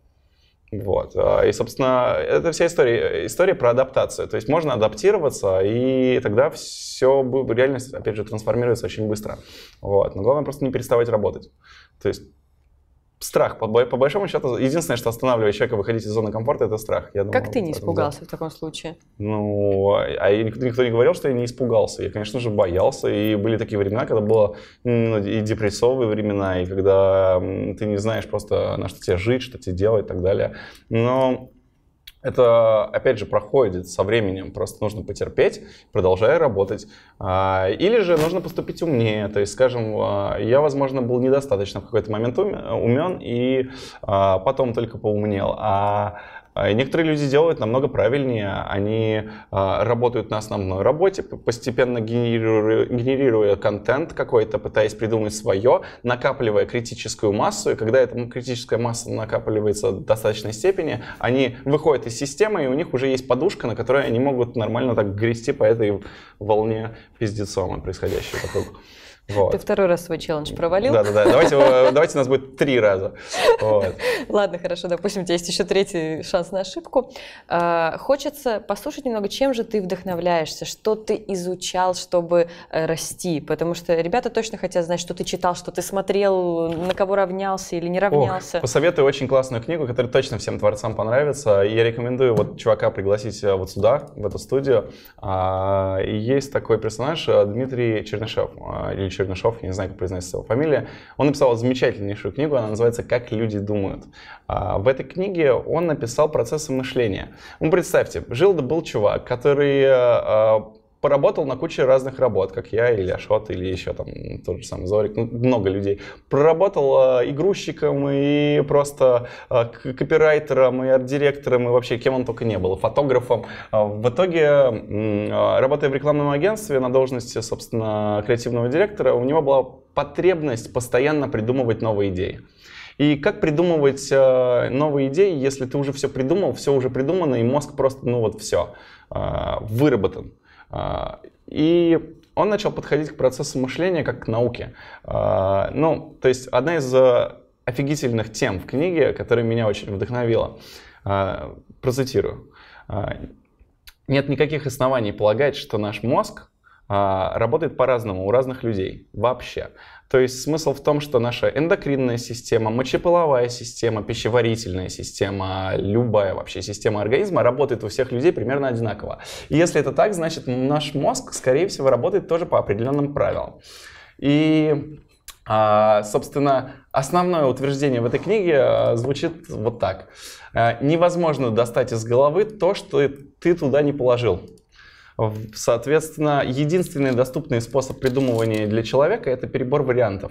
Вот. И, собственно, это вся история, история про адаптацию. То есть можно адаптироваться, и тогда все, реальность, опять же, трансформируется очень быстро. Вот. Но главное просто не переставать работать. То есть страх, по, по большому счету, единственное, что останавливает человека выходить из зоны комфорта, это страх. Я думаю, как ты не испугался, да, в таком случае? Ну, а я, никто не говорил, что я не испугался. Я, конечно же, боялся. И были такие времена, когда было, ну, и депрессовые времена, и когда ты не знаешь просто, на что тебе жить, что тебе делать и так далее. Но это, опять же, проходит со временем. Просто нужно потерпеть, продолжая работать. Или же нужно поступить умнее. То есть, скажем, я, возможно, был недостаточно в какой-то момент умен и потом только поумнел. А некоторые люди делают намного правильнее. Они работают на основной работе, постепенно генерируя, генерируя контент какой-то, пытаясь придумать свое, накапливая критическую массу. И когда эта критическая масса накапливается в достаточной степени, они выходят из системы, и у них уже есть подушка, на которой они могут нормально так грести по этой волне пиздецома, происходящей вокруг. Вот. Ты второй раз свой челлендж провалил. Да-да-да, давайте, давайте у нас будет три раза. Вот. Ладно, хорошо, допустим, у тебя есть еще третий шанс на ошибку. Э, хочется послушать немного, чем же ты вдохновляешься, что ты изучал, чтобы э, расти, потому что ребята точно хотят знать, что ты читал, что ты смотрел, на кого равнялся или не равнялся. Ох, посоветую очень классную книгу, которая точно всем творцам понравится. Я рекомендую вот чувака пригласить вот сюда, в эту студию. А, есть такой персонаж Дмитрий Чернышев, или Чернышов, я не знаю, как произносится его фамилия. Он написал замечательнейшую книгу, она называется «Как люди думают». В этой книге он написал процессы мышления. Ну, представьте, жил-да был чувак, который поработал на куче разных работ, как я, или Ашот, или еще там тот же самый Зорик, ну, много людей. Проработал э, и грузчиком, и просто э, копирайтером, и арт-директором, и вообще кем он только не был, фотографом. Э, в итоге, э, работая в рекламном агентстве на должности, собственно, креативного директора, у него была потребность постоянно придумывать новые идеи. И как придумывать э, новые идеи, если ты уже все придумал, все уже придумано, и мозг просто, ну вот все, э, выработан. И он начал подходить к процессу мышления как к науке. Ну, то есть одна из офигительных тем в книге, которая меня очень вдохновила, процитирую. «Нет никаких оснований полагать, что наш мозг работает по-разному у разных людей вообще». То есть смысл в том, что наша эндокринная система, мочеполовая система, пищеварительная система, любая вообще система организма работает у всех людей примерно одинаково. И если это так, значит наш мозг, скорее всего, работает тоже по определенным правилам. И, собственно, основное утверждение в этой книге звучит вот так. Невозможно достать из головы то, что ты туда не положил. Соответственно, единственный доступный способ придумывания для человека — это перебор вариантов.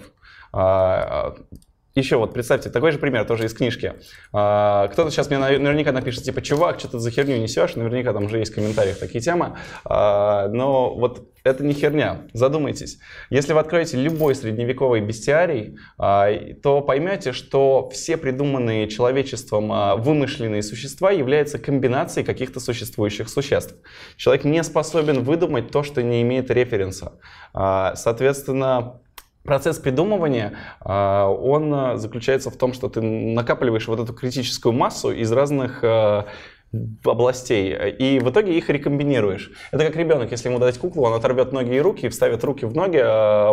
Еще вот представьте, такой же пример тоже из книжки. Кто-то сейчас мне наверняка напишет, типа, чувак, что ты за херню несешь, наверняка там уже есть в комментариях такие темы, но вот это не херня, задумайтесь. Если вы откроете любой средневековый бестиарий, то поймете, что все придуманные человечеством вымышленные существа являются комбинацией каких-то существующих существ. Человек не способен выдумать то, что не имеет референса. Соответственно, процесс придумывания, он заключается в том, что ты накапливаешь вот эту критическую массу из разных областей, и в итоге их рекомбинируешь. Это как ребенок, если ему дать куклу, он оторвет ноги и руки, вставит руки в ноги,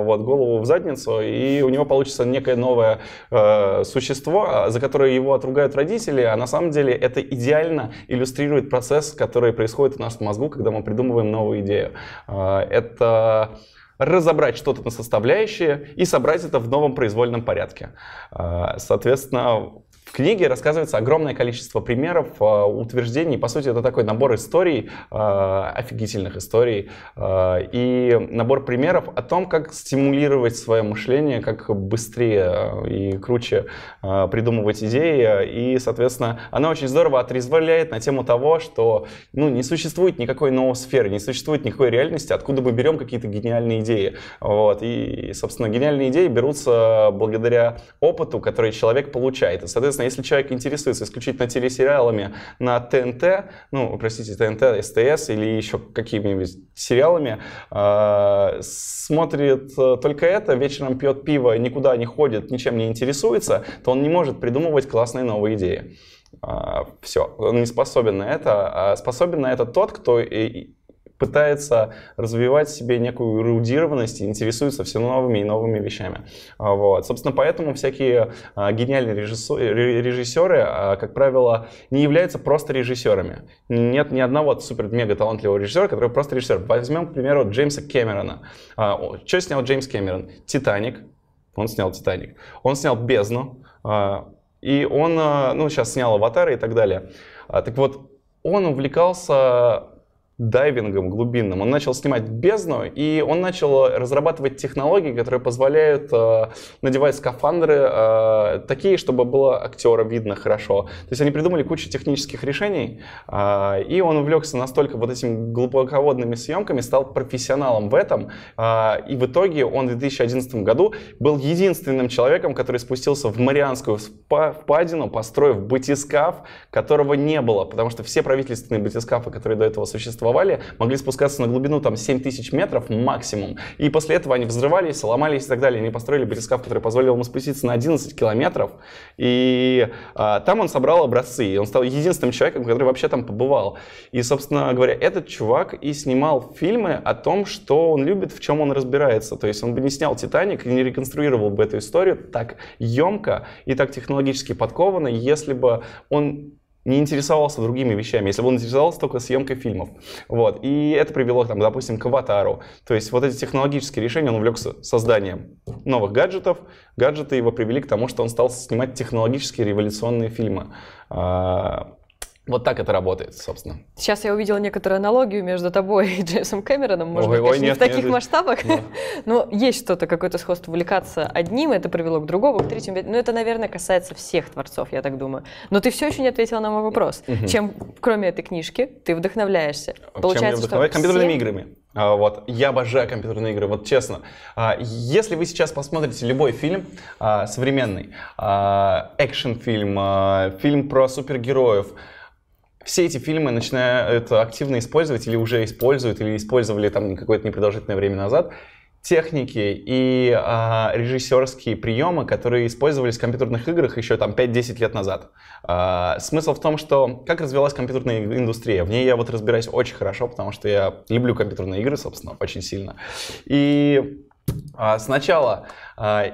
вот, голову в задницу, и у него получится некое новое э, существо, за которое его отругают родители, а на самом деле это идеально иллюстрирует процесс, который происходит в нашем мозгу, когда мы придумываем новую идею. Это разобрать что-то на составляющие и собрать это в новом произвольном порядке. Соответственно, в книге рассказывается огромное количество примеров, утверждений. По сути, это такой набор историй, офигительных историй, и набор примеров о том, как стимулировать свое мышление, как быстрее и круче придумывать идеи. И, соответственно, она очень здорово отрезвляет на тему того, что ну, не существует никакой ноосферы, не существует никакой реальности, откуда мы берем какие-то гениальные идеи. Вот. И, собственно, гениальные идеи берутся благодаря опыту, который человек получает. И, соответственно, если человек интересуется исключительно телесериалами на ТНТ, ну, простите, ТНТ, СТС или еще какими-нибудь сериалами, э, смотрит только это, вечером пьет пиво, никуда не ходит, ничем не интересуется, то он не может придумывать классные новые идеи. Э, все, он не способен на это, а способен на это тот, кто и пытается развивать в себе некую эрудированность и интересуется все новыми и новыми вещами. Вот. Собственно, поэтому всякие гениальные режиссеры, как правило, не являются просто режиссерами. Нет ни одного супер-мега-талантливого режиссера, который просто режиссер. Возьмем, к примеру, Джеймса Кэмерона. Что снял Джеймс Кэмерон? «Титаник». Он снял «Титаник». Он снял «Бездну». И он, ну, сейчас снял «Аватары» и так далее. Так вот, он увлекался дайвингом глубинным. Он начал снимать «Бездну», и он начал разрабатывать технологии, которые позволяют э, надевать скафандры э, такие, чтобы было актера видно хорошо. То есть они придумали кучу технических решений, э, и он увлекся настолько вот этими глубоководными съемками, стал профессионалом в этом, э, и в итоге он в две тысячи одиннадцатом году был единственным человеком, который спустился в Марианскую впадину, построив батискаф, которого не было, потому что все правительственные батискафы, которые до этого существовали, могли спускаться на глубину там семь тысяч метров максимум. И после этого они взрывались, ломались и так далее. Они построили батискаф, который позволил ему спуститься на одиннадцать километров. И а, там он собрал образцы. И он стал единственным человеком, который вообще там побывал. И, собственно говоря, этот чувак и снимал фильмы о том, что он любит, в чем он разбирается. То есть он бы не снял «Титаник» и не реконструировал бы эту историю так емко и так технологически подкованно, если бы он не интересовался другими вещами, если бы он интересовался только съемкой фильмов. Вот. И это привело, там, допустим, к «Аватару». То есть вот эти технологические решения, он увлекся созданием новых гаджетов. Гаджеты его привели к тому, что он стал снимать технологически революционные фильмы. Вот так это работает, собственно. Сейчас я увидела некоторую аналогию между тобой и Джеймсом Кэмероном. Может ой, быть, ой, конечно, нет, не в таких нет, масштабах, но, но есть что-то, какое-то сходство. Увлекаться одним, это привело к другому, к третьему. Ну, это, наверное, касается всех творцов, я так думаю. Но ты все еще не ответила на мой вопрос. Угу. Чем, кроме этой книжки, ты вдохновляешься? Получается, я вдохновляюсь? Что компьютерными все... играми. Вот. Я обожаю компьютерные игры, вот честно. Если вы сейчас посмотрите любой фильм современный, экшн-фильм, фильм про супергероев, все эти фильмы начинают активно использовать или уже используют, или использовали там какое-то непродолжительное время назад, техники и а, режиссерские приемы, которые использовались в компьютерных играх еще там пять-десять лет назад. А, смысл в том, что как развилась компьютерная индустрия. В ней я вот разбираюсь очень хорошо, потому что я люблю компьютерные игры, собственно, очень сильно. И а, сначала... А,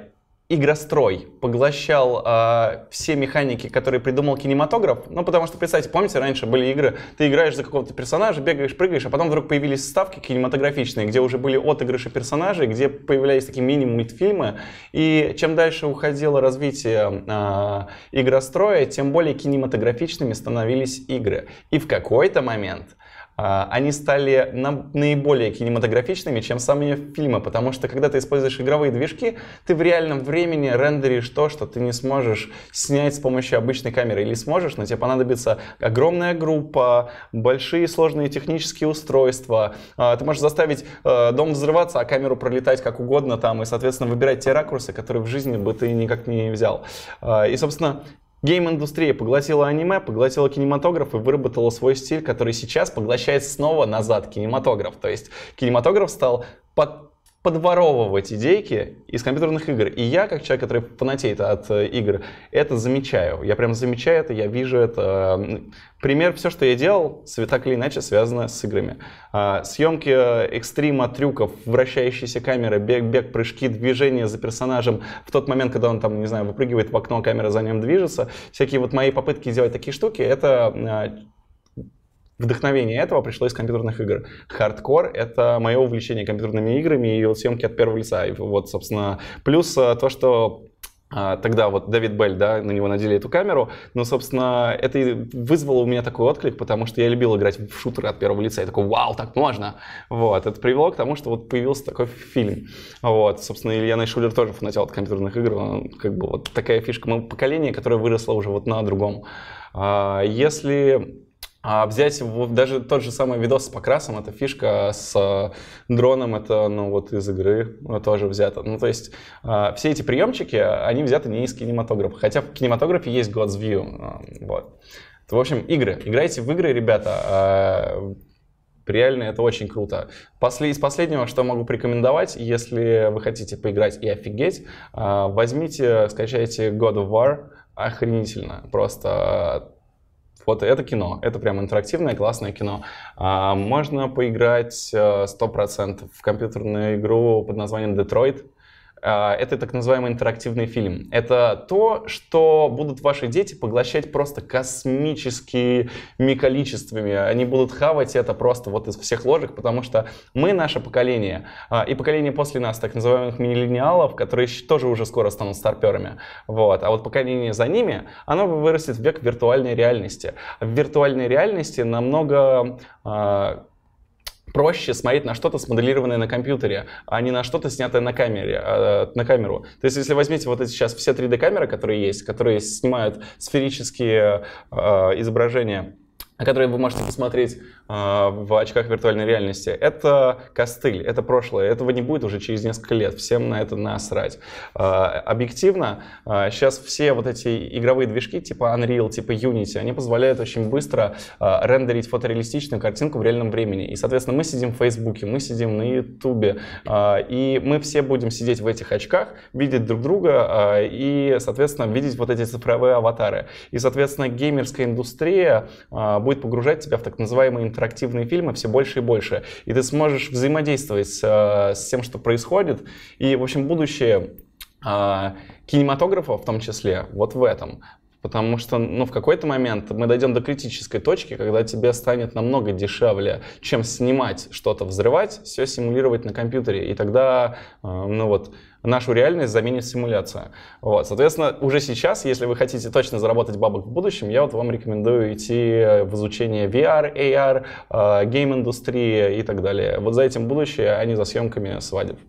игрострой поглощал э, все механики, которые придумал кинематограф. Ну, потому что, представьте, помните, раньше были игры, ты играешь за какого-то персонажа, бегаешь, прыгаешь, а потом вдруг появились вставки кинематографичные, где уже были отыгрыши персонажей, где появлялись такие мини-мультфильмы. И чем дальше уходило развитие э, игростроя, тем более кинематографичными становились игры. И в какой-то момент они стали наиболее кинематографичными, чем сами фильмы, потому что когда ты используешь игровые движки, ты в реальном времени рендеришь то, что ты не сможешь снять с помощью обычной камеры. Или сможешь, но тебе понадобится огромная группа, большие сложные технические устройства. Ты можешь заставить дом взрываться, а камеру пролетать как угодно там, и, соответственно, выбирать те ракурсы, которые в жизни бы ты никак не взял. И, собственно, гейм-индустрия поглотила аниме, поглотила кинематограф и выработала свой стиль, который сейчас поглощает снова назад кинематограф. То есть кинематограф стал под... подворовывать идейки из компьютерных игр. И я, как человек, который фанатеет от игр, это замечаю. Я прям замечаю это, я вижу это. Пример, все, что я делал, так или иначе связано с играми. Съемки экстрима, трюков, вращающиеся камеры, бег, бег, прыжки, движение за персонажем. В тот момент, когда он там, не знаю, выпрыгивает в окно, камера за ним движется. Всякие вот мои попытки делать такие штуки, это вдохновение этого пришло из компьютерных игр. Хардкор — это мое увлечение компьютерными играми и съемки от первого лица. И вот, собственно, плюс то, что тогда вот Давид Белль, да, на него надели эту камеру, но, собственно, это и вызвало у меня такой отклик, потому что я любил играть в шутеры от первого лица, я такой, вау, так можно, вот, это привело к тому, что вот появился такой фильм, вот, собственно, Илья Найшуллер тоже фанател от компьютерных игр, как бы вот такая фишка моего поколения, которое выросло уже вот на другом. Если А взять даже тот же самый видос с покрасом, это фишка с дроном, это, ну, вот из игры тоже взято. Ну, то есть все эти приемчики, они взяты не из кинематографа, хотя в кинематографе есть God's View. Вот. В общем, игры. Играйте в игры, ребята. Реально это очень круто. После, из последнего, что могу порекомендовать, если вы хотите поиграть и офигеть, возьмите, скачайте God of War. Охренительно. Просто... Вот это кино, это прям интерактивное, классное кино. А, можно поиграть сто процентов в компьютерную игру под названием «Детройт». А, это так называемый интерактивный фильм. Это то, что будут ваши дети поглощать просто космическими количествами. Они будут хавать это просто вот из всех ложек, потому что мы, наше поколение, а, и поколение после нас, так называемых миллениалов, которые тоже уже скоро станут старперами. Вот. А вот поколение за ними, оно вырастет в век виртуальной реальности. В виртуальной реальности намного... А, проще смотреть на что-то смоделированное на компьютере, а не на что-то снятое на камере, э, на камеру. То есть, если возьмете вот эти сейчас все три дэ камеры, которые есть, которые снимают сферические э, изображения, которые вы можете посмотреть э, в очках виртуальной реальности, это костыль, это прошлое, этого не будет уже через несколько лет, всем на это насрать. Э, объективно, э, сейчас все вот эти игровые движки типа Unreal, типа Unity, они позволяют очень быстро э, рендерить фотореалистичную картинку в реальном времени. И, соответственно, мы сидим в Фейсбуке, мы сидим на Ютубе, э, и мы все будем сидеть в этих очках, видеть друг друга э, и, соответственно, видеть вот эти цифровые аватары. И, соответственно, геймерская индустрия э, будет погружать тебя в так называемые интерактивные фильмы все больше и больше. И ты сможешь взаимодействовать с, с тем, что происходит. И, в общем, будущее а, кинематографа в том числе вот в этом. Потому что, ну, в какой-то момент мы дойдем до критической точки, когда тебе станет намного дешевле, чем снимать что-то, взрывать, все симулировать на компьютере. И тогда, ну вот, нашу реальность заменит симуляция. Вот. Соответственно, уже сейчас, если вы хотите точно заработать бабок в будущем, я вот вам рекомендую идти в изучение ви ар, эй ар, гейм-индустрии и так далее. Вот за этим будущее, а не за съемками свадеб.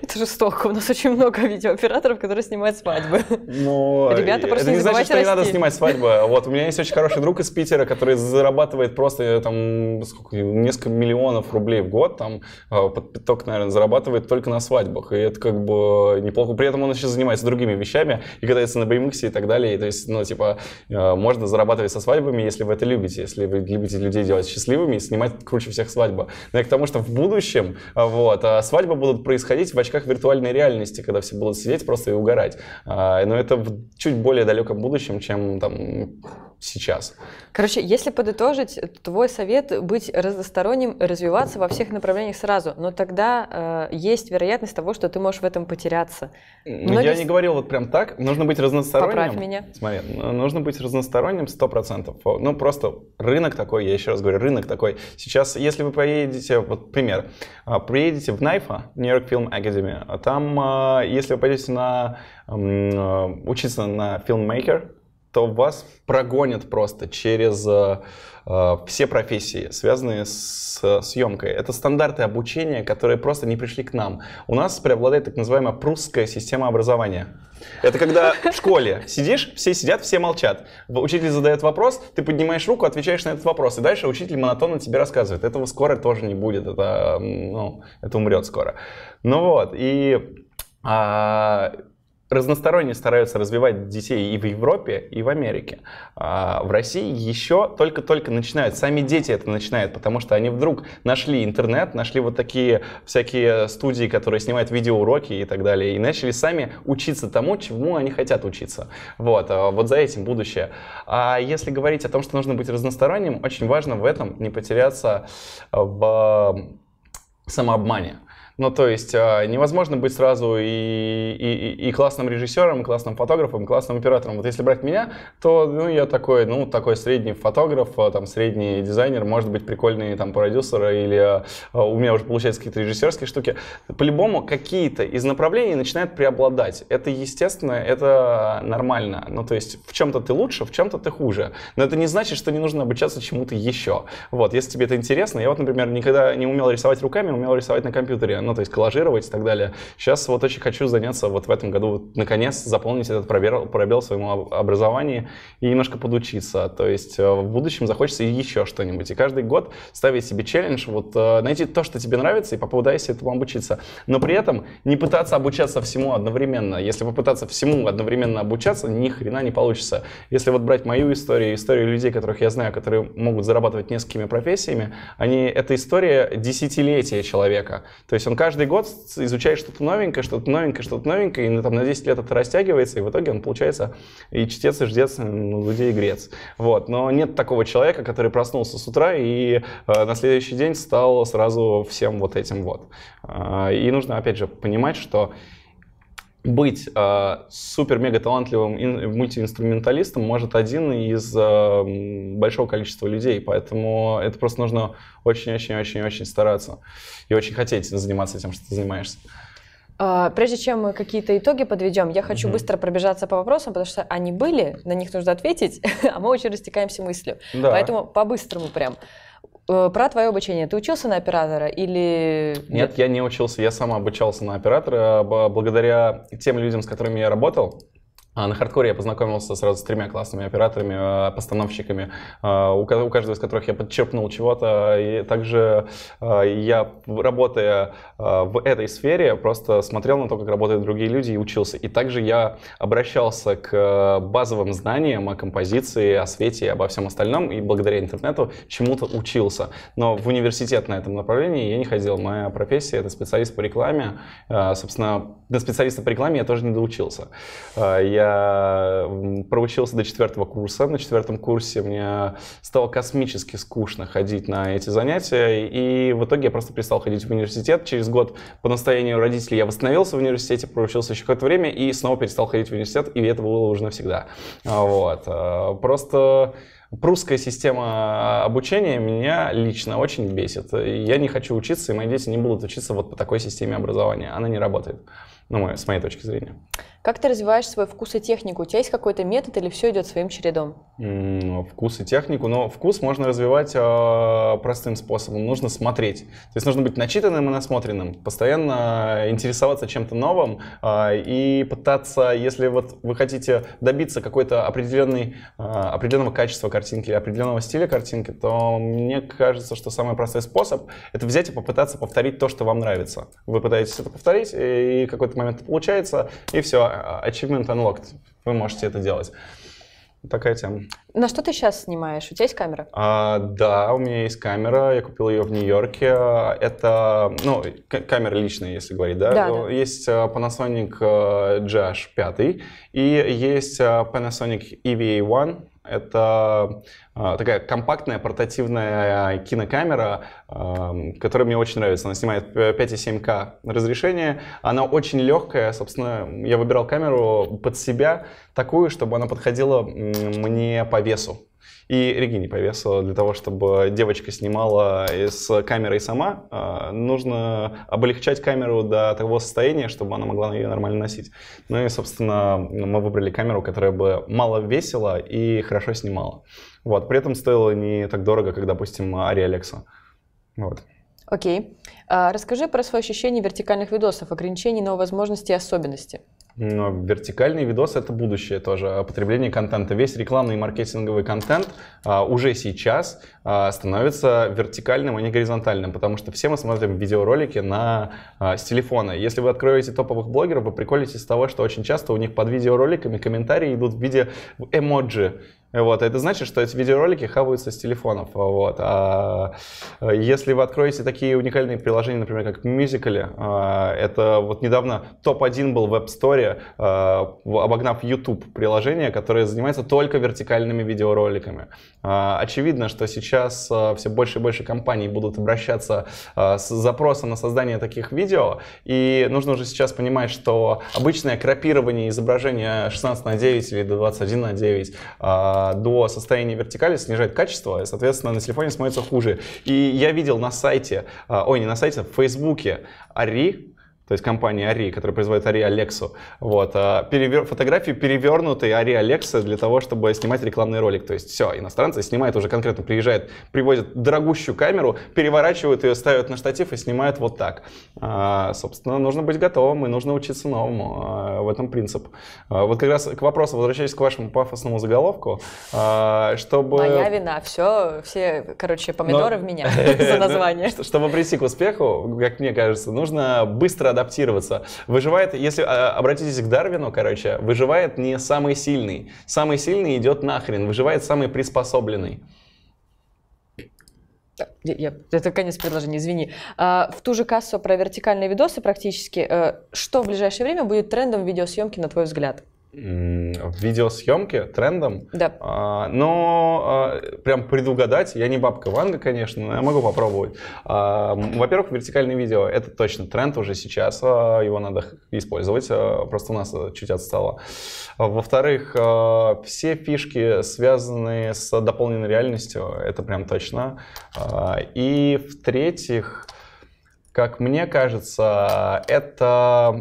Это жестоко. У нас очень много видеооператоров, которые снимают свадьбы. Но ребята, просто это не, не значит, что расти. Не надо снимать свадьбы. Вот, у меня есть очень хороший друг из Питера, который зарабатывает просто там, сколько, несколько миллионов рублей в год. Там, под пяток, наверное, зарабатывает только на свадьбах. И это как бы неплохо. При этом он еще занимается другими вещами. И катается на BMX и так далее. И, то есть, ну, типа, можно зарабатывать со свадьбами, если вы это любите. Если вы любите людей делать счастливыми и снимать круче всех свадьбы. Но и к тому, что в будущем вот, свадьбы будут происходить в очках виртуальной реальности, когда все будут сидеть просто и угорать. Но это в чуть более далеком будущем, чем там сейчас. Короче, если подытожить, твой совет — быть разносторонним, развиваться во всех направлениях сразу, но тогда э, есть вероятность того, что ты можешь в этом потеряться. Многие... Я не говорил вот прям так. Нужно быть разносторонним. Поправь меня. Смотри, нужно быть разносторонним сто процентов. Ну, просто рынок такой, я еще раз говорю, рынок такой. Сейчас, если вы поедете, вот пример, приедете в найфа, New York Film Academy, там, если вы пойдете на, учиться на filmmaker, то вас прогонят просто через э, все профессии, связанные с съемкой. Это стандарты обучения, которые просто не пришли к нам. У нас преобладает так называемая прусская система образования. Это когда в школе сидишь, все сидят, все молчат. Учитель задает вопрос, ты поднимаешь руку, отвечаешь на этот вопрос. И дальше учитель монотонно тебе рассказывает. Этого скоро тоже не будет, это, ну, это умрет скоро. Ну вот, и... А, разносторонне стараются развивать детей и в Европе, и в Америке. А в России еще только-только начинают. Сами дети это начинают, потому что они вдруг нашли интернет, нашли вот такие всякие студии, которые снимают видеоуроки и так далее, и начали сами учиться тому, чему они хотят учиться. Вот, вот за этим будущее. А если говорить о том, что нужно быть разносторонним, очень важно в этом не потеряться в самообмане. Ну, то есть невозможно быть сразу и, и, и классным режиссером, и классным фотографом, и классным оператором. Вот если брать меня, то ну, я такой, ну, такой средний фотограф, там, средний дизайнер, может быть, прикольный там, продюсер, или у меня уже получаются какие-то режиссерские штуки. По-любому какие-то из направлений начинают преобладать. Это естественно, это нормально. Ну, то есть в чем-то ты лучше, в чем-то ты хуже. Но это не значит, что не нужно обучаться чему-то еще. Вот, если тебе это интересно. Я вот, например, никогда не умел рисовать руками, умел рисовать на компьютере. Ну, то есть коллажировать и так далее. Сейчас вот очень хочу заняться вот в этом году, вот, наконец, заполнить этот пробел, пробел в своем образовании и немножко подучиться. То есть в будущем захочется еще что-нибудь. И каждый год ставить себе челлендж, вот найти то, что тебе нравится, и попытайся этому обучиться. Но при этом не пытаться обучаться всему одновременно. Если попытаться всему одновременно обучаться, ни хрена не получится. Если вот брать мою историю, историю людей, которых я знаю, которые могут зарабатывать несколькими профессиями, они, это история десятилетия человека. То есть он каждый год изучает что-то новенькое, что-то новенькое, что-то новенькое, и там, на десять лет это растягивается, и в итоге он получается и чтец, и ждец, ну, людей и грец. Вот. Но нет такого человека, который проснулся с утра и э, на следующий день стал сразу всем вот этим вот. Э, и нужно, опять же, понимать, что быть э, супер-мега-талантливым ин- мультиинструменталистом может один из э, большого количества людей, поэтому это просто нужно очень-очень-очень-очень стараться и очень хотеть заниматься тем, что ты занимаешься. Прежде чем мы какие-то итоги подведем, я хочу угу. быстро пробежаться по вопросам, потому что они были, на них нужно ответить, а мы очень растекаемся мыслью, да. Поэтому по-быстрому прям. Про твое обучение. Ты учился на оператора или... Нет, я не учился. Я сам обучался на оператора благодаря тем людям, с которыми я работал. На Хардкоре я познакомился сразу с тремя классными операторами, постановщиками, у каждого из которых я подчерпнул чего-то. И также я, работая в этой сфере, просто смотрел на то, как работают другие люди, и учился. И также я обращался к базовым знаниям о композиции, о свете и обо всем остальном, и благодаря интернету чему-то учился. Но в университет на этом направлении я не ходил. Моя профессия — это специалист по рекламе. Собственно, до специалиста по рекламе я тоже не доучился. Я Я проучился до четвертого курса. На четвертом курсе мне стало космически скучно ходить на эти занятия. И в итоге я просто перестал ходить в университет. Через год по настоянию родителей я восстановился в университете, проучился еще какое-то время и снова перестал ходить в университет. И это было уже навсегда. Вот. Просто... Прусская система обучения меня лично очень бесит. Я не хочу учиться, и мои дети не будут учиться вот по такой системе образования. Она не работает, ну, с моей точки зрения. Как ты развиваешь свой вкус и технику? У тебя есть какой-то метод или все идет своим чередом? М-м, вкус и технику? Но вкус можно развивать э- простым способом. Нужно смотреть. То есть нужно быть начитанным и насмотренным. Постоянно интересоваться чем-то новым э- и пытаться, если вот вы хотите добиться какой-то определенной, э- определенного качества картинки, картинки или определенного стиля картинки, то мне кажется, что самый простой способ — это взять и попытаться повторить то, что вам нравится. Вы пытаетесь это повторить, и какой-то момент получается, и все, achievement unlocked. Вы можете это делать. Такая тема. На что ты сейчас снимаешь? У тебя есть камера? А, да, у меня есть камера. Я купил ее в Нью-Йорке. Это, ну, к- камера личная, если говорить, да? Да, да. Есть Panasonic джи эйч пять и есть Panasonic и ви эй один. Это э, такая компактная портативная кинокамера, э, которая мне очень нравится. Она снимает пять и семь ка разрешение. Она очень легкая. Собственно, я выбирал камеру под себя такую, чтобы она подходила мне по весу. И Регине по весу. Для того, чтобы девочка снимала с камерой сама, нужно облегчать камеру до того состояния, чтобы она могла ее нормально носить. Ну и, собственно, мы выбрали камеру, которая бы мало весила и хорошо снимала. Вот. При этом стоила не так дорого, как, допустим, Ари Алекса. Вот. Окей. А расскажи про свои ощущения вертикальных видосов, ограничений, новые возможности и особенности. Но вертикальный видос — это будущее тоже, потребление контента. Весь рекламный и маркетинговый контент а, уже сейчас а, становится вертикальным, а не горизонтальным, потому что все мы смотрим видеоролики на, а, с телефона. Если вы откроете топовых блогеров, вы приколитесь с того, что очень часто у них под видеороликами комментарии идут в виде эмоджи. Вот, это значит, что эти видеоролики хаваются с телефонов. Вот. А если вы откроете такие уникальные приложения, например, как Musical.ly, это вот недавно топ один был в App Store, обогнав YouTube приложение, которое занимается только вертикальными видеороликами. Очевидно, что сейчас все больше и больше компаний будут обращаться с запросом на создание таких видео, и нужно уже сейчас понимать, что обычное крапирование изображения шестнадцать на девять или двадцать один на девять до состояния вертикали снижает качество, и, соответственно, на телефоне смотрится хуже. И я видел на сайте, ой, не на сайте, в Фейсбуке Ари, то есть компания Ари, которая производит Ари Алексу, вот, перевер... фотографии перевернутой Ари Алексы для того, чтобы снимать рекламный ролик. То есть все, иностранцы снимают уже конкретно, приезжают, привозят дорогущую камеру, переворачивают ее, ставят на штатив и снимают вот так. А, собственно, нужно быть готовым и нужно учиться новому. А, в этом принцип. А, вот как раз к вопросу, возвращаясь к вашему пафосному заголовку, а, чтобы... Моя вина, все, все, короче, помидоры Но... в меня за название. Чтобы прийти к успеху, как мне кажется, нужно быстро адаптироваться. Выживает, если обратитесь к Дарвину, короче, выживает не самый сильный. Самый сильный идет нахрен, выживает самый приспособленный. Это конец предложения, извини. В ту же кассу про вертикальные видосы практически. Что в ближайшее время будет трендом видеосъемки, на твой взгляд? В видеосъемке трендом? Да. А, но а, прям предугадать, я не бабка Ванга, конечно, но я могу попробовать. А, во-первых, вертикальное видео — это точно тренд уже сейчас, а, его надо использовать, а, просто у нас чуть отстало. А, во-вторых, а, все фишки, связанные с дополненной реальностью, это прям точно. А, и в-третьих, как мне кажется, это...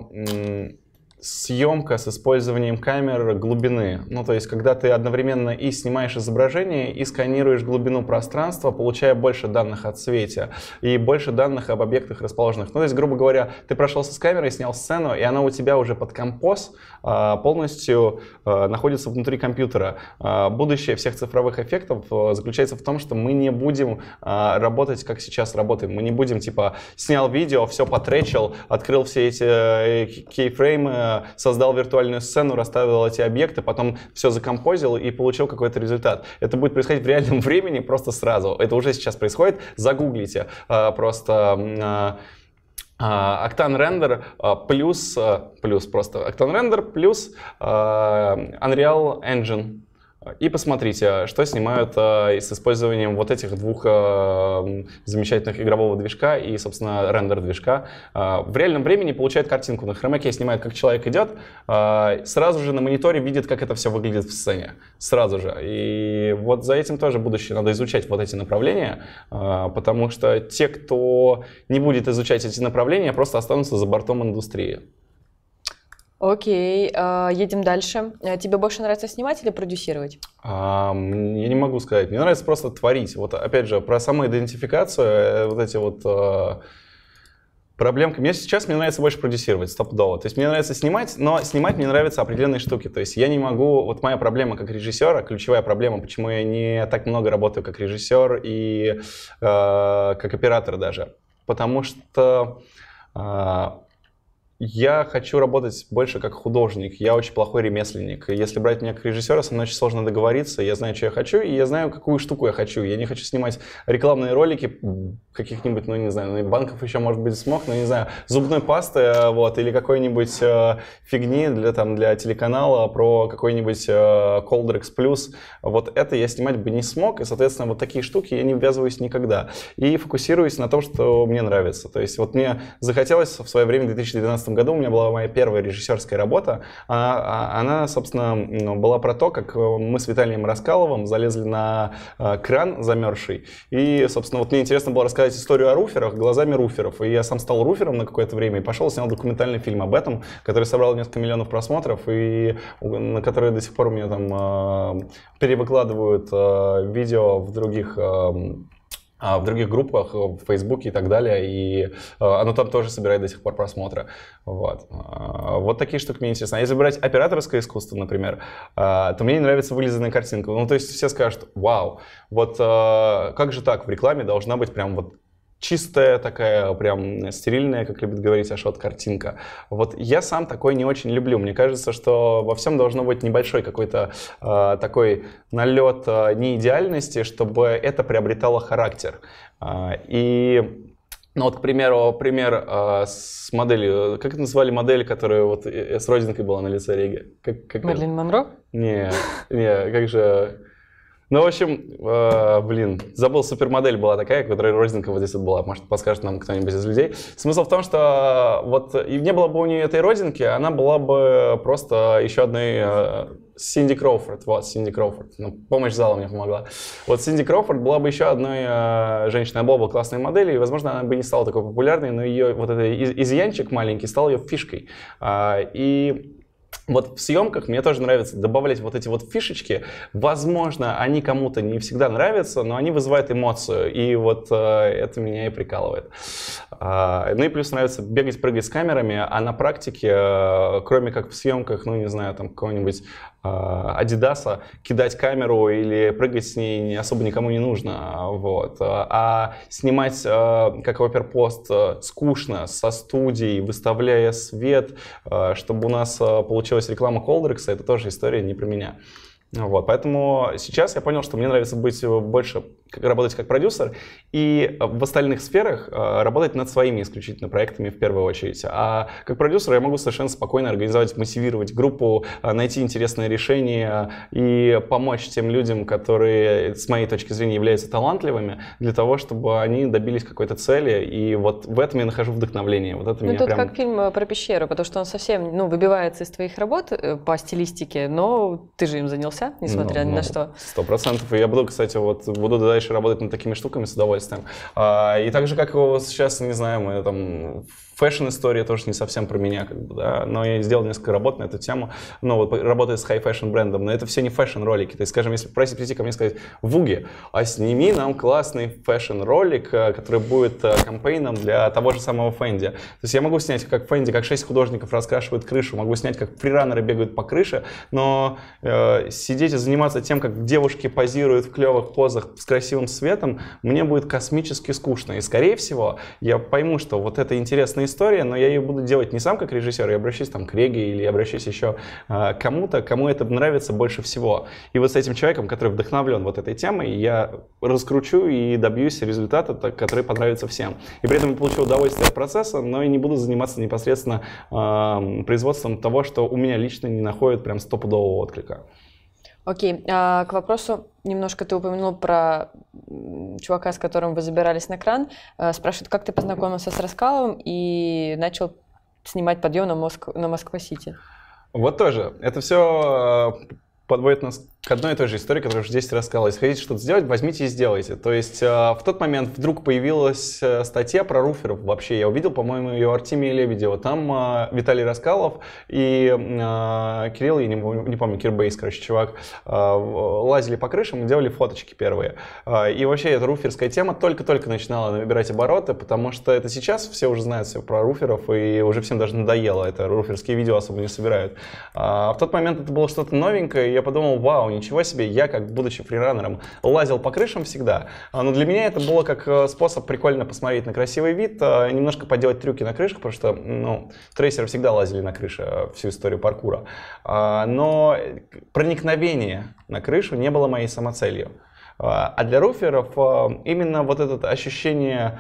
съемка с использованием камер глубины. Ну, то есть, когда ты одновременно и снимаешь изображение, и сканируешь глубину пространства, получая больше данных о цвете и больше данных об объектах расположенных. Ну, то есть, грубо говоря, ты прошелся с камерой, снял сцену, и она у тебя уже под композ полностью находится внутри компьютера. Будущее всех цифровых эффектов заключается в том, что мы не будем работать, как сейчас работаем. Мы не будем, типа, снял видео, все потречил, открыл все эти кейфреймы, создал виртуальную сцену, расставил эти объекты, потом все закомпозил и получил какой-то результат. Это будет происходить в реальном времени просто сразу. Это уже сейчас происходит. Загуглите. Просто... Octane Render плюс... Плюс просто. Octane Render плюс Unreal Engine. И посмотрите, что снимают э, с использованием вот этих двух э, замечательных игрового движка и, собственно, рендер-движка. Э, в реальном времени получают картинку. На хромаке снимают, как человек идет, э, сразу же на мониторе видит, как это все выглядит в сцене. Сразу же. И вот за этим тоже будущее. Надо изучать вот эти направления, э, потому что те, кто не будет изучать эти направления, просто останутся за бортом индустрии. Окей, едем дальше. Тебе больше нравится снимать или продюсировать? Я не могу сказать. Мне нравится просто творить. Вот опять же, про самоидентификацию, вот эти вот... проблемка. Мне сейчас мне нравится больше продюсировать, стопудово. То есть мне нравится снимать, но снимать мне нравятся определенные штуки. То есть я не могу... Вот моя проблема как режиссера, ключевая проблема, почему я не так много работаю как режиссер и э, как оператор даже. Потому что... Э, Я хочу работать больше как художник, я очень плохой ремесленник. Если брать меня как режиссера, со мной очень сложно договориться, я знаю, что я хочу, и я знаю, какую штуку я хочу. Я не хочу снимать рекламные ролики каких-нибудь, ну не знаю, банков еще, может быть, смог, но не знаю, зубной пасты, вот, или какой-нибудь э, фигни для, там, для телеканала про какой-нибудь э, Coldrex Plus. Вот это я снимать бы не смог, и, соответственно, вот такие штуки я не ввязываюсь никогда. И фокусируюсь на том, что мне нравится. То есть вот мне захотелось в свое время в две тысячи двенадцатом году у меня была моя первая режиссерская работа. Она, она, собственно, была про то, как мы с Виталием Раскаловым залезли на кран замерзший. И, собственно, вот мне интересно было рассказать историю о руферах глазами руферов. И я сам стал руфером на какое-то время и пошел, снял документальный фильм об этом, который собрал несколько миллионов просмотров и на который до сих пор у меня там перевыкладывают видео в других... в других группах, в Фейсбуке и так далее, и оно там тоже собирает до сих пор просмотры. Вот, вот такие штуки мне интересны. А если брать операторское искусство, например, то мне не нравится вылизанная картинка. Ну, то есть все скажут, вау, вот как же так, в рекламе должна быть прям вот чистая такая, прям стерильная, как любит говорить Ашот, картинка. Вот я сам такой не очень люблю. Мне кажется, что во всем должно быть небольшой какой-то э, такой налет э, неидеальности, чтобы это приобретало характер. Э, и... Ну вот, к примеру, пример э, с моделью, как это назвали модель, которая вот с родинкой была на лице Реги? Как, как Мерлин это? Монро? Не, не, как же... Ну, в общем, э, блин, забыл, супермодель была такая, которая родинка вот здесь вот была. Может, подскажет нам кто-нибудь из людей. Смысл в том, что вот и не было бы у нее этой родинки, она была бы просто еще одной... Э, Синди Кроуфорд, вот, Синди Кроуфорд. Ну, помощь зала мне помогла. Вот Синди Кроуфорд была бы еще одной э, женщиной, она была бы классной моделью, и, возможно, она бы не стала такой популярной, но ее вот этот из изъянчик маленький стал ее фишкой. А, и... Вот в съемках мне тоже нравится добавлять вот эти вот фишечки. Возможно, они кому-то не всегда нравятся, но они вызывают эмоцию. И вот э, это меня и прикалывает. Э, ну и плюс нравится бегать, прыгать с камерами. А на практике, э, кроме как в съемках, ну не знаю, там какого-нибудь э, Адидаса, кидать камеру или прыгать с ней особо никому не нужно. Вот. А снимать э, как оперпост э, скучно, со студией, выставляя свет, э, чтобы у нас э, получилось... Получилась реклама Колдрекса, это тоже история не про меня. Вот, поэтому сейчас я понял, что мне нравится быть больше, работать как продюсер и в остальных сферах работать над своими исключительно проектами в первую очередь. А как продюсер я могу совершенно спокойно организовать, мотивировать группу, найти интересные решения и помочь тем людям, которые, с моей точки зрения, являются талантливыми, для того, чтобы они добились какой-то цели. И вот в этом я нахожу вдохновление. Вот это ну, меня тут прям... как фильм про пещеру, потому что он совсем ну, выбивается из твоих работ по стилистике, но ты же им занялся. Несмотря ну, ни на ну, что. Сто процентов. И я буду, кстати, вот буду дальше работать над такими штуками с удовольствием. А, и так же, как сейчас, не знаю, мы там... Фэшн-история тоже не совсем про меня, как бы, да, но я сделал несколько работ на эту тему, ну, вот, работая с хай-фэшн брендом, но это все не фэшн-ролики, то есть, скажем, если просить прийти ко мне и сказать, Вуги, а сними нам классный фэшн-ролик, который будет кампейном для того же самого Fendi, то есть я могу снять, как Fendi, как шесть художников раскрашивают крышу, могу снять, как фриранеры бегают по крыше, но э, сидеть и заниматься тем, как девушки позируют в клевых позах с красивым светом, мне будет космически скучно, и, скорее всего, я пойму, что вот это интересная история, история, но я ее буду делать не сам как режиссер, я обращусь там к Реге или обращусь еще э, кому-то, кому это нравится больше всего. И вот с этим человеком, который вдохновлен вот этой темой, я раскручу и добьюсь результата, так, который понравится всем. И при этом получу удовольствие от процесса, но и не буду заниматься непосредственно э, производством того, что у меня лично не находит прям стопудового отклика. Окей, а к вопросу, немножко ты упомянул про чувака, с которым вы забирались на кран. Спрашивают, как ты познакомился с Раскаловым и начал снимать подъем на Моск... на Москва-Сити? Вот тоже. Это все подводит нас к одной и той же истории, которую уже десять раз сказала. Если хотите что-то сделать, возьмите и сделайте. То есть в тот момент вдруг появилась статья про руферов вообще. Я увидел, по-моему, ее Артемия Лебедева. Там Виталий Раскалов и Кирилл, я не помню, Кирбейс, короче, чувак, лазили по крышам и делали фоточки первые. И вообще эта руферская тема только-только начинала набирать обороты, потому что это сейчас все уже знают все про руферов, и уже всем даже надоело. Это руферские видео особо не собирают. В тот момент это было что-то новенькое, и я подумал, вау, ничего себе, я, как будучи фрируннером, лазил по крышам всегда. Но для меня это было как способ прикольно посмотреть на красивый вид, немножко поделать трюки на крышах, потому что, ну, трейсеры всегда лазили на крыше всю историю паркура. Но проникновение на крышу не было моей самоцелью. А для руферов именно вот это ощущение...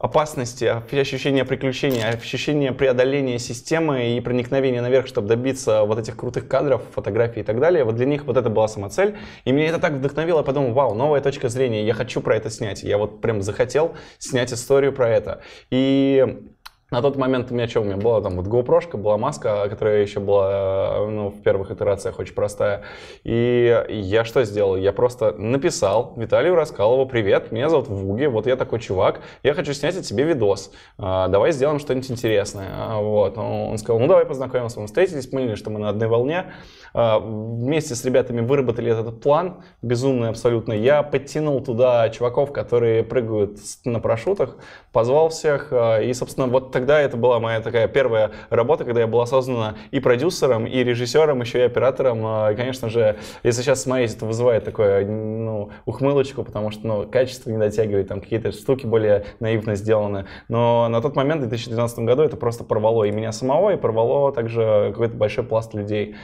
опасности, ощущение приключения, ощущение преодоления системы и проникновения наверх, чтобы добиться вот этих крутых кадров, фотографий и так далее. Вот для них вот это была самоцель. И меня это так вдохновило, я подумал, вау, новая точка зрения, я хочу про это снять. Я вот прям захотел снять историю про это. И... На тот момент у меня что у меня была там вот GoPro-шка, была маска, которая еще была ну, в первых итерациях очень простая. И я что сделал? Я просто написал Виталию Раскалову: привет, меня зовут Вуги, вот я такой чувак, я хочу снять о тебе видос, давай сделаем что-нибудь интересное. Вот. Он сказал, ну давай познакомимся, мы встретились, поняли, что мы на одной волне. Вместе с ребятами выработали этот план, безумный абсолютно. Я подтянул туда чуваков, которые прыгают на парашютах, позвал всех и, собственно, вот так. тогда это была моя такая первая работа, когда я был осознанно и продюсером, и режиссером, еще и оператором. И, конечно же, если сейчас смотреть, это вызывает такое, ну, ухмылочку, потому что, ну, качество не дотягивает, там какие-то штуки более наивно сделаны. Но на тот момент, в две тысячи двенадцатом году, это просто порвало и меня самого, и порвало также какой-то большой пласт людей.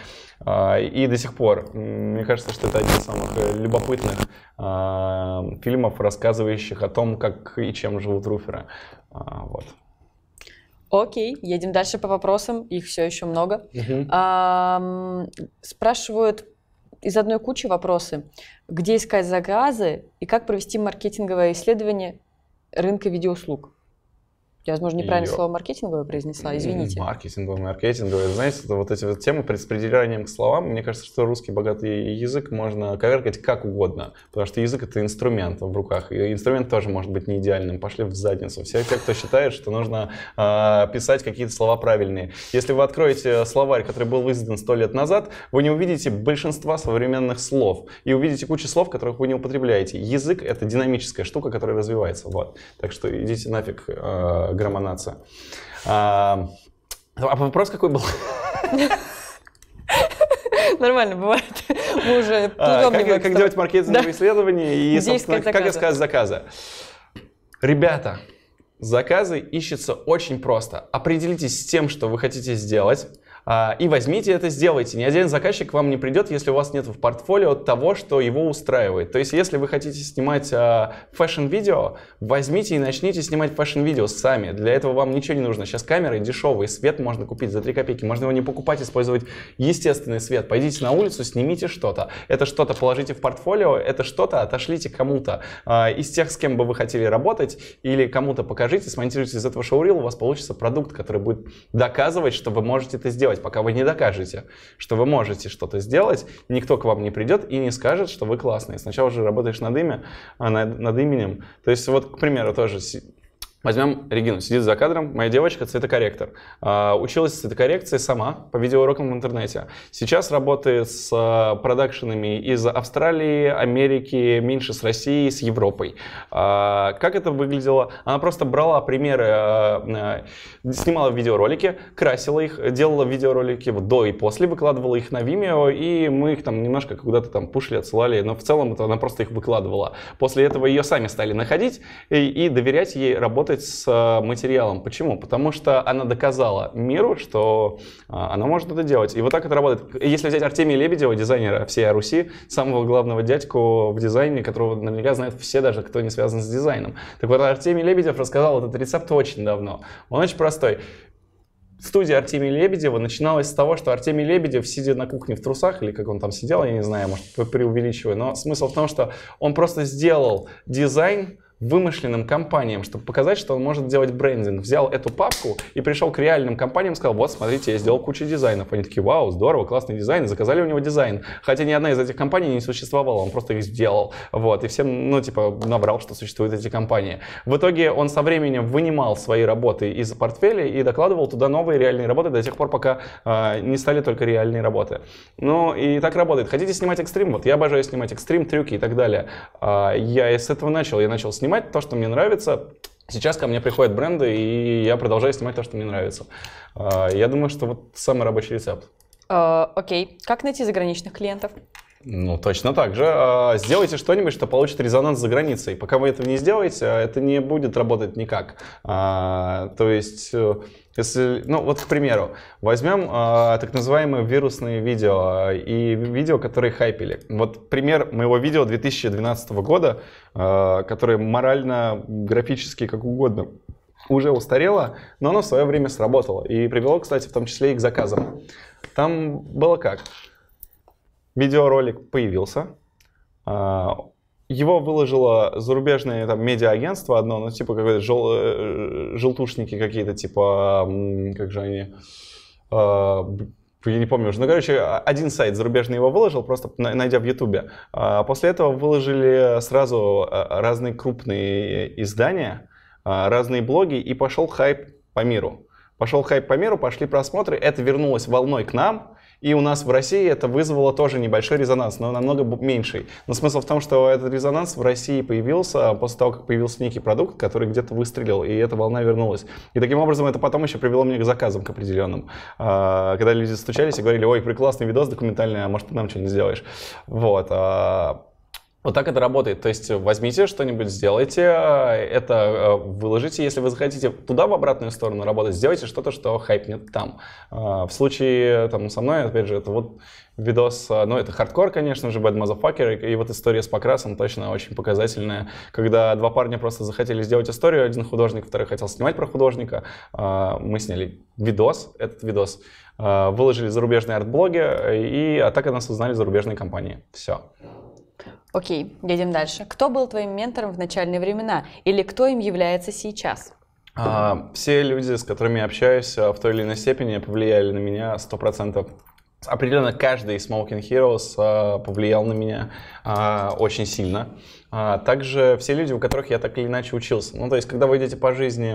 И до сих пор, мне кажется, что это один из самых любопытных э, фильмов, рассказывающих о том, как и чем живут руферы. А, вот. Окей, едем дальше по вопросам, их все еще много. Uh-huh. а, спрашивают из одной кучи вопросы, где искать заказы и как провести маркетинговое исследование рынка видеоуслуг. Я, возможно, неправильно Её. слово маркетинговое произнесла, извините. Маркетинговое, маркетинговое. Знаете, это вот эти вот темы с придиранием к словам. Мне кажется, что русский богатый язык можно коверкать как угодно, потому что язык — это инструмент в руках. И инструмент тоже может быть не идеальным. Пошли в задницу. Все те, кто считает, что нужно э, писать какие-то слова правильные. Если вы откроете словарь, который был издан сто лет назад, вы не увидите большинства современных слов. И увидите кучу слов, которых вы не употребляете. Язык — это динамическая штука, которая развивается. Вот. Так что идите нафиг... Э, громонация. А, а вопрос какой был? Нормально бывает. Мы уже а, как, как делать маркетинговые да. исследования и, собственно, как искать заказы? Ребята, заказы ищутся очень просто. Определитесь с тем, что вы хотите сделать. И возьмите это, сделайте. Ни один заказчик к вам не придет, если у вас нет в портфолио того, что его устраивает. То есть, если вы хотите снимать фэшн-видео, возьмите и начните снимать фэшн-видео сами. Для этого вам ничего не нужно. Сейчас камеры дешевые, свет можно купить за три копейки. Можно его не покупать, использовать естественный свет. Пойдите на улицу, снимите что-то. Это что-то положите в портфолио, это что-то отошлите кому-то. Из тех, с кем бы вы хотели работать, или кому-то покажите, смонтируйте из этого шоурила, у вас получится продукт, который будет доказывать, что вы можете это сделать. Пока вы не докажете, что вы можете что-то сделать, никто к вам не придет и не скажет, что вы классные. Сначала же работаешь над, имя, над, над именем. То есть вот, к примеру, тоже возьмем Регину. Сидит за кадром моя девочка, цветокорректор. А, училась цветокоррекции сама по видеоурокам в интернете. Сейчас работает с а, продакшенами из Австралии, Америки, меньше с Россией, с Европой. А, как это выглядело? Она просто брала примеры, а, а, снимала видеоролики, красила их, делала видеоролики вот до и после, выкладывала их на Vimeo, и мы их там немножко куда-то там пушили, отсылали, но в целом это она просто их выкладывала. После этого ее сами стали находить и, и доверять ей работать с материалом. Почему? Потому что она доказала миру, что она может это делать. И вот так это работает. Если взять Артемия Лебедева, дизайнера всей Руси, самого главного дядьку в дизайне, которого наверняка знают все, даже кто не связан с дизайном. Так вот, Артемий Лебедев рассказал этот рецепт очень давно. Он очень простой. Студия Артемия Лебедева начиналась с того, что Артемий Лебедев, сидя на кухне в трусах, или как он там сидел, я не знаю, может, преувеличиваю, но смысл в том, что он просто сделал дизайн вымышленным компаниям, чтобы показать, что он может делать брендинг. Взял эту папку и пришел к реальным компаниям, сказал: вот, смотрите, я сделал кучу дизайнов. Они такие: вау, здорово, классный дизайн. Заказали у него дизайн. Хотя ни одна из этих компаний не существовала, он просто их сделал. Вот, и всем, ну, типа, набрал, что существуют эти компании. В итоге он со временем вынимал свои работы из портфеля и докладывал туда новые реальные работы до тех пор, пока э, не стали только реальные работы. Ну, и так работает. Хотите снимать экстрим? Вот, я обожаю снимать экстрим, трюки и так далее. Э, я с этого начал. Я начал снимать снимать то, что мне нравится. Сейчас ко мне приходят бренды, и я продолжаю снимать то, что мне нравится. Я думаю, что вот самый рабочий рецепт. Окей. Как найти заграничных клиентов? Ну, точно так же. Сделайте что-нибудь, что получит резонанс за границей. Пока вы этого не сделаете, это не будет работать никак. То есть... Если, ну вот, к примеру, возьмем э, так называемые вирусные видео э, и видео, которые хайпили. Вот пример моего видео две тысячи двенадцатого года, э, которое морально, графически, как угодно, уже устарело, но оно в свое время сработало и привело, кстати, в том числе и к заказам. Там было как? Видеоролик появился. Э, Его выложило зарубежное там медиа-агентство одно, ну типа какое-то жел... желтушники какие-то, типа, как же они, я не помню уже. Ну, короче, один сайт зарубежный его выложил, просто найдя в Ютубе. После этого выложили сразу разные крупные издания, разные блоги, и пошел хайп по миру. Пошел хайп по миру, пошли просмотры, это вернулось волной к нам. И у нас в России это вызвало тоже небольшой резонанс, но намного меньший. Но смысл в том, что этот резонанс в России появился после того, как появился некий продукт, который где-то выстрелил, и эта волна вернулась. И таким образом это потом еще привело меня к заказам к определенным. Когда люди стучались и говорили: ой, прекрасный видос документальный, а может ты нам что-нибудь сделаешь? Вот. Вот так это работает. То есть возьмите что-нибудь, сделайте, это выложите. Если вы захотите туда, в обратную сторону работать, сделайте что-то, что хайпнет там. В случае там, со мной, опять же, это вот видос, ну это хардкор, конечно же, Bad Motherfuckers, и вот история с Покрасом точно очень показательная, когда два парня просто захотели сделать историю, один художник, второй хотел снимать про художника, мы сняли видос, этот видос выложили в зарубежные арт-блоги, и а так и нас узнали зарубежные компании. Все. Окей, едем дальше. Кто был твоим ментором в начальные времена или кто им является сейчас? А, все люди, с которыми я общаюсь, в той или иной степени повлияли на меня сто процентов. Определенно каждый из Smokin' Heroes а, повлиял на меня а, очень сильно. А также все люди, у которых я так или иначе учился. Ну, то есть, когда вы идете по жизни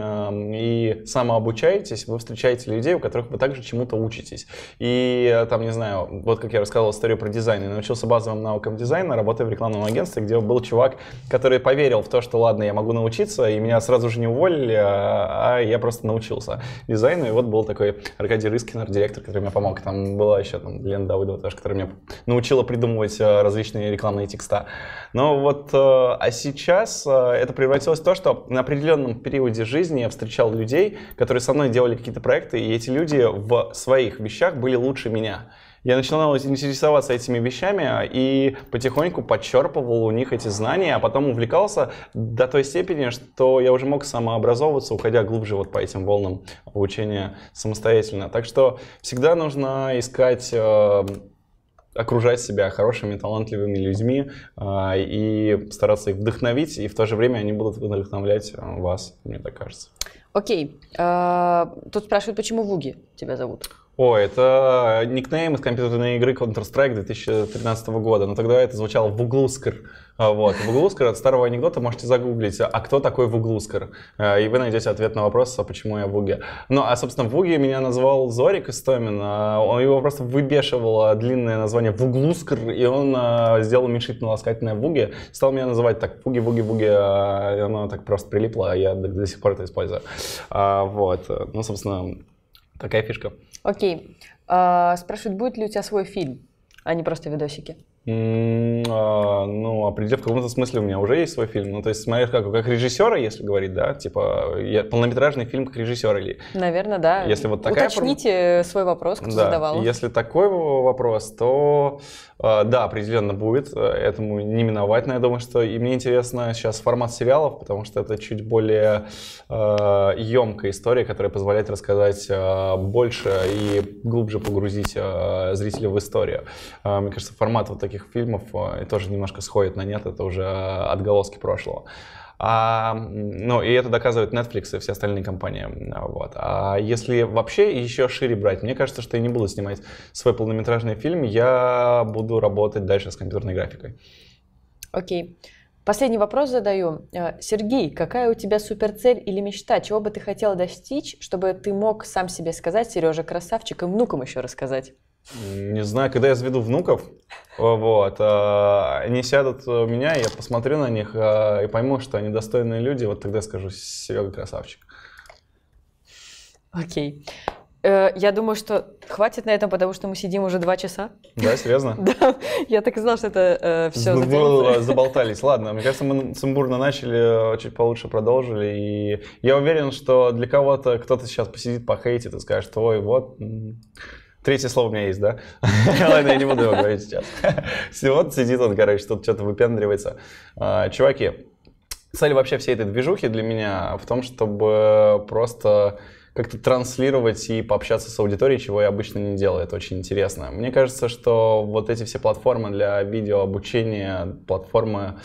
и самообучаетесь, вы встречаете людей, у которых вы также чему-то учитесь. И там, не знаю, вот как я рассказывал историю про дизайн. Я научился базовым навыкам дизайна, работая в рекламном агентстве, где был чувак, который поверил в то, что ладно, я могу научиться, и меня сразу же не уволили, а я просто научился дизайну. И вот был такой Аркадий Рыскин, директор, который мне помог. Там была еще там, Лена Давыдова, тоже, которая меня научила придумывать различные рекламные текста. Но вот... А сейчас это превратилось в то, что на определенном периоде жизни я встречал людей, которые со мной делали какие-то проекты, и эти люди в своих вещах были лучше меня. Я начинал интересоваться этими вещами и потихоньку подчерпывал у них эти знания, а потом увлекался до той степени, что я уже мог самообразовываться, уходя глубже вот по этим волнам обучения самостоятельно. Так что всегда нужно искать... окружать себя хорошими, талантливыми людьми а, и стараться их вдохновить, и в то же время они будут вдохновлять вас, мне так кажется. Окей. А, тут спрашивают, почему Вуги тебя зовут? О, это никнейм из компьютерной игры Counter-Strike две тысячи тринадцатого года, но тогда это звучало «Вуглускр». Вот. «Вуглускр» от старого анекдота можете загуглить, а кто такой «Вуглускр», и вы найдете ответ на вопрос, а почему я «Вуги». Ну, а, собственно, «Вуги» меня назвал Зорик Истомин, его просто выбешивало длинное название «Вуглускр», и он сделал уменьшительно ласкательное «Вуги», стал меня называть так «Вуги, Вуги, Вуги», и оно так просто прилипло, а я до сих пор это использую. Вот, ну, собственно, такая фишка. Окей. А, спрашивают, будет ли у тебя свой фильм, а не просто видосики? Mm, а, ну, определенно, в каком-то смысле у меня уже есть свой фильм. Ну, то есть, смотришь, как, как режиссера, если говорить, да? Типа, я, полнометражный фильм как режиссера или... Наверное, да. Если вот такая... Уточните свой вопрос, кто да. задавал. Если такой вопрос, то... Да, определенно будет, этому не миновать, но я думаю, что и мне интересно сейчас формат сериалов, потому что это чуть более э, емкая история, которая позволяет рассказать э, больше и глубже погрузить э, зрителя в историю. Э, мне кажется, формат вот таких фильмов э, тоже немножко сходит на нет, это уже отголоски прошлого. А, ну, и это доказывает Netflix и все остальные компании. Вот. А если вообще еще шире брать, мне кажется, что я не буду снимать свой полнометражный фильм, я буду работать дальше с компьютерной графикой. Окей. Последний вопрос задаю. Сергей, какая у тебя суперцель или мечта? Чего бы ты хотел достичь, чтобы ты мог сам себе сказать: Сережа красавчик, и внукам еще рассказать? Не знаю, когда я заведу внуков, вот, они сядут у меня, я посмотрю на них и пойму, что они достойные люди, вот тогда скажу: Серега красавчик. Окей. Я думаю, что хватит на этом, потому что мы сидим уже два часа. Да, серьезно? Да, я так и знала, что это все заболтались. Ладно, мне кажется, мы сумбурно начали, чуть получше продолжили. И я уверен, что для кого-то кто-то сейчас посидит, похейтит и скажет: ой, вот... Третье слово у меня есть, да? Ладно, я не буду его говорить сейчас. Вот сидит он, короче, тут что-то выпендривается. Чуваки, цель вообще всей этой движухи для меня в том, чтобы просто как-то транслировать и пообщаться с аудиторией, чего я обычно не делаю. Это очень интересно. Мне кажется, что вот эти все платформы для видеообучения, платформы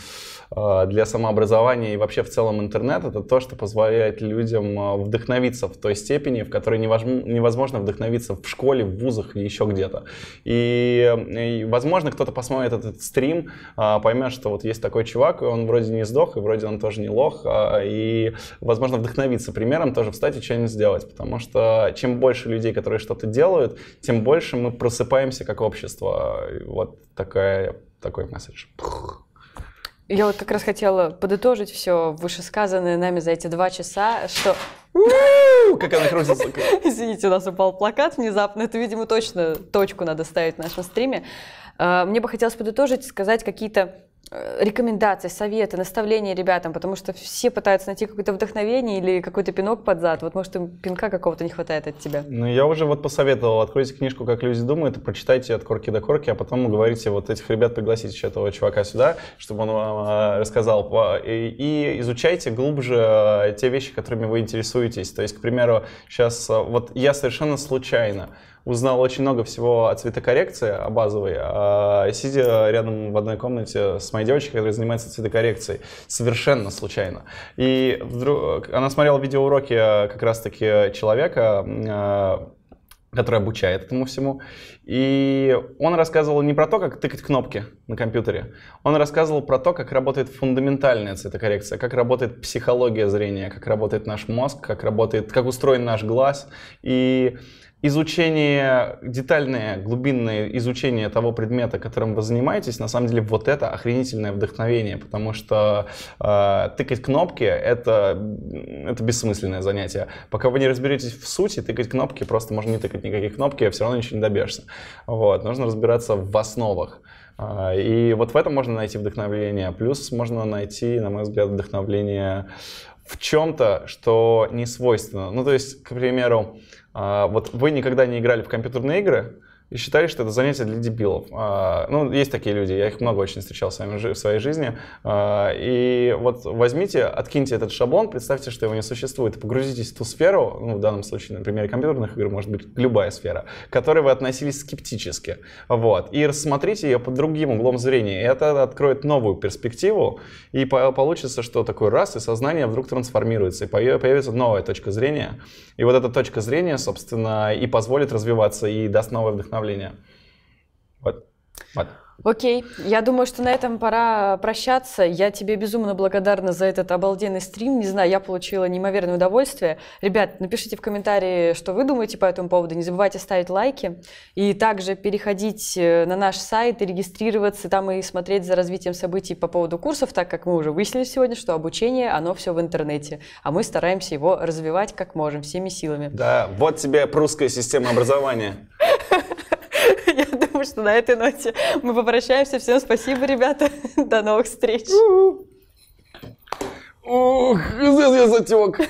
для самообразования и вообще в целом интернет — это то, что позволяет людям вдохновиться в той степени, в которой невозможно вдохновиться в школе, в вузах или еще где-то. И, и возможно, кто-то посмотрит этот стрим, поймет, что вот есть такой чувак, и он вроде не сдох, и вроде он тоже не лох, и, возможно, вдохновиться примером, тоже встать и что-нибудь сделать, потому что чем больше людей, которые что-то делают, тем больше мы просыпаемся как общество. Вот такая, такой месседж. Я вот как раз хотела подытожить все вышесказанное нами за эти два часа, что... Как она крутится. Извините, у нас упал плакат внезапно. Это, видимо, точно точку надо ставить в нашем стриме. Мне бы хотелось подытожить, сказать какие-то рекомендации, советы, наставления ребятам, потому что все пытаются найти какое-то вдохновение или какой-то пинок под зад. Вот, может, им пинка какого-то не хватает от тебя. Ну, я уже вот посоветовал. Откройте книжку «Как люди думают» и прочитайте от корки до корки, а потом уговорите вот этих ребят пригласить еще этого чувака сюда, чтобы он вам рассказал. И изучайте глубже те вещи, которыми вы интересуетесь. То есть, к примеру, сейчас вот я совершенно случайно узнал очень много всего о цветокоррекции, о базовой, а, сидя рядом в одной комнате с моей девочкой, которая занимается цветокоррекцией, совершенно случайно. И вдруг она смотрела видеоуроки как раз-таки человека, а, который обучает этому всему, и он рассказывал не про то, как тыкать кнопки на компьютере, он рассказывал про то, как работает фундаментальная цветокоррекция, как работает психология зрения, как работает наш мозг, как работает, как устроен наш глаз. И изучение, детальное, глубинное изучение того предмета, которым вы занимаетесь, на самом деле вот это охренительное вдохновение, потому что э, тыкать кнопки — это, это бессмысленное занятие. Пока вы не разберетесь в сути, тыкать кнопки, просто можно не тыкать никаких кнопки, все равно ничего не добьешься. Вот, нужно разбираться в основах. Э, и вот в этом можно найти вдохновение. Плюс можно найти, на мой взгляд, вдохновение в чем-то, что не свойственно. Ну, то есть, к примеру, вот вы никогда не играли в компьютерные игры и считали, что это занятие для дебилов. Ну, есть такие люди, я их много очень встречал в своей жизни. И вот возьмите, откиньте этот шаблон, представьте, что его не существует, и погрузитесь в ту сферу, ну, в данном случае, на примере компьютерных игр, может быть, любая сфера, к которой вы относились скептически. Вот. И рассмотрите ее под другим углом зрения. И это откроет новую перспективу, и получится, что такой раз, и сознание вдруг трансформируется, и появится новая точка зрения. И вот эта точка зрения, собственно, и позволит развиваться, и даст новое вдохновение. Вот. Вот. Окей, я думаю, что на этом пора прощаться. Я тебе безумно благодарна за этот обалденный стрим. Не знаю, я получила неимоверное удовольствие. Ребят, напишите в комментарии, что вы думаете по этому поводу. Не забывайте ставить лайки. И также переходить на наш сайт и регистрироваться, там и смотреть за развитием событий по поводу курсов, так как мы уже выяснили сегодня, что обучение, оно все в интернете. А мы стараемся его развивать как можем, всеми силами. Да, вот тебе прусская система образования. Я думаю, что на этой ноте мы попрощаемся. Всем спасибо, ребята. До новых встреч. Ух, здесь я затек.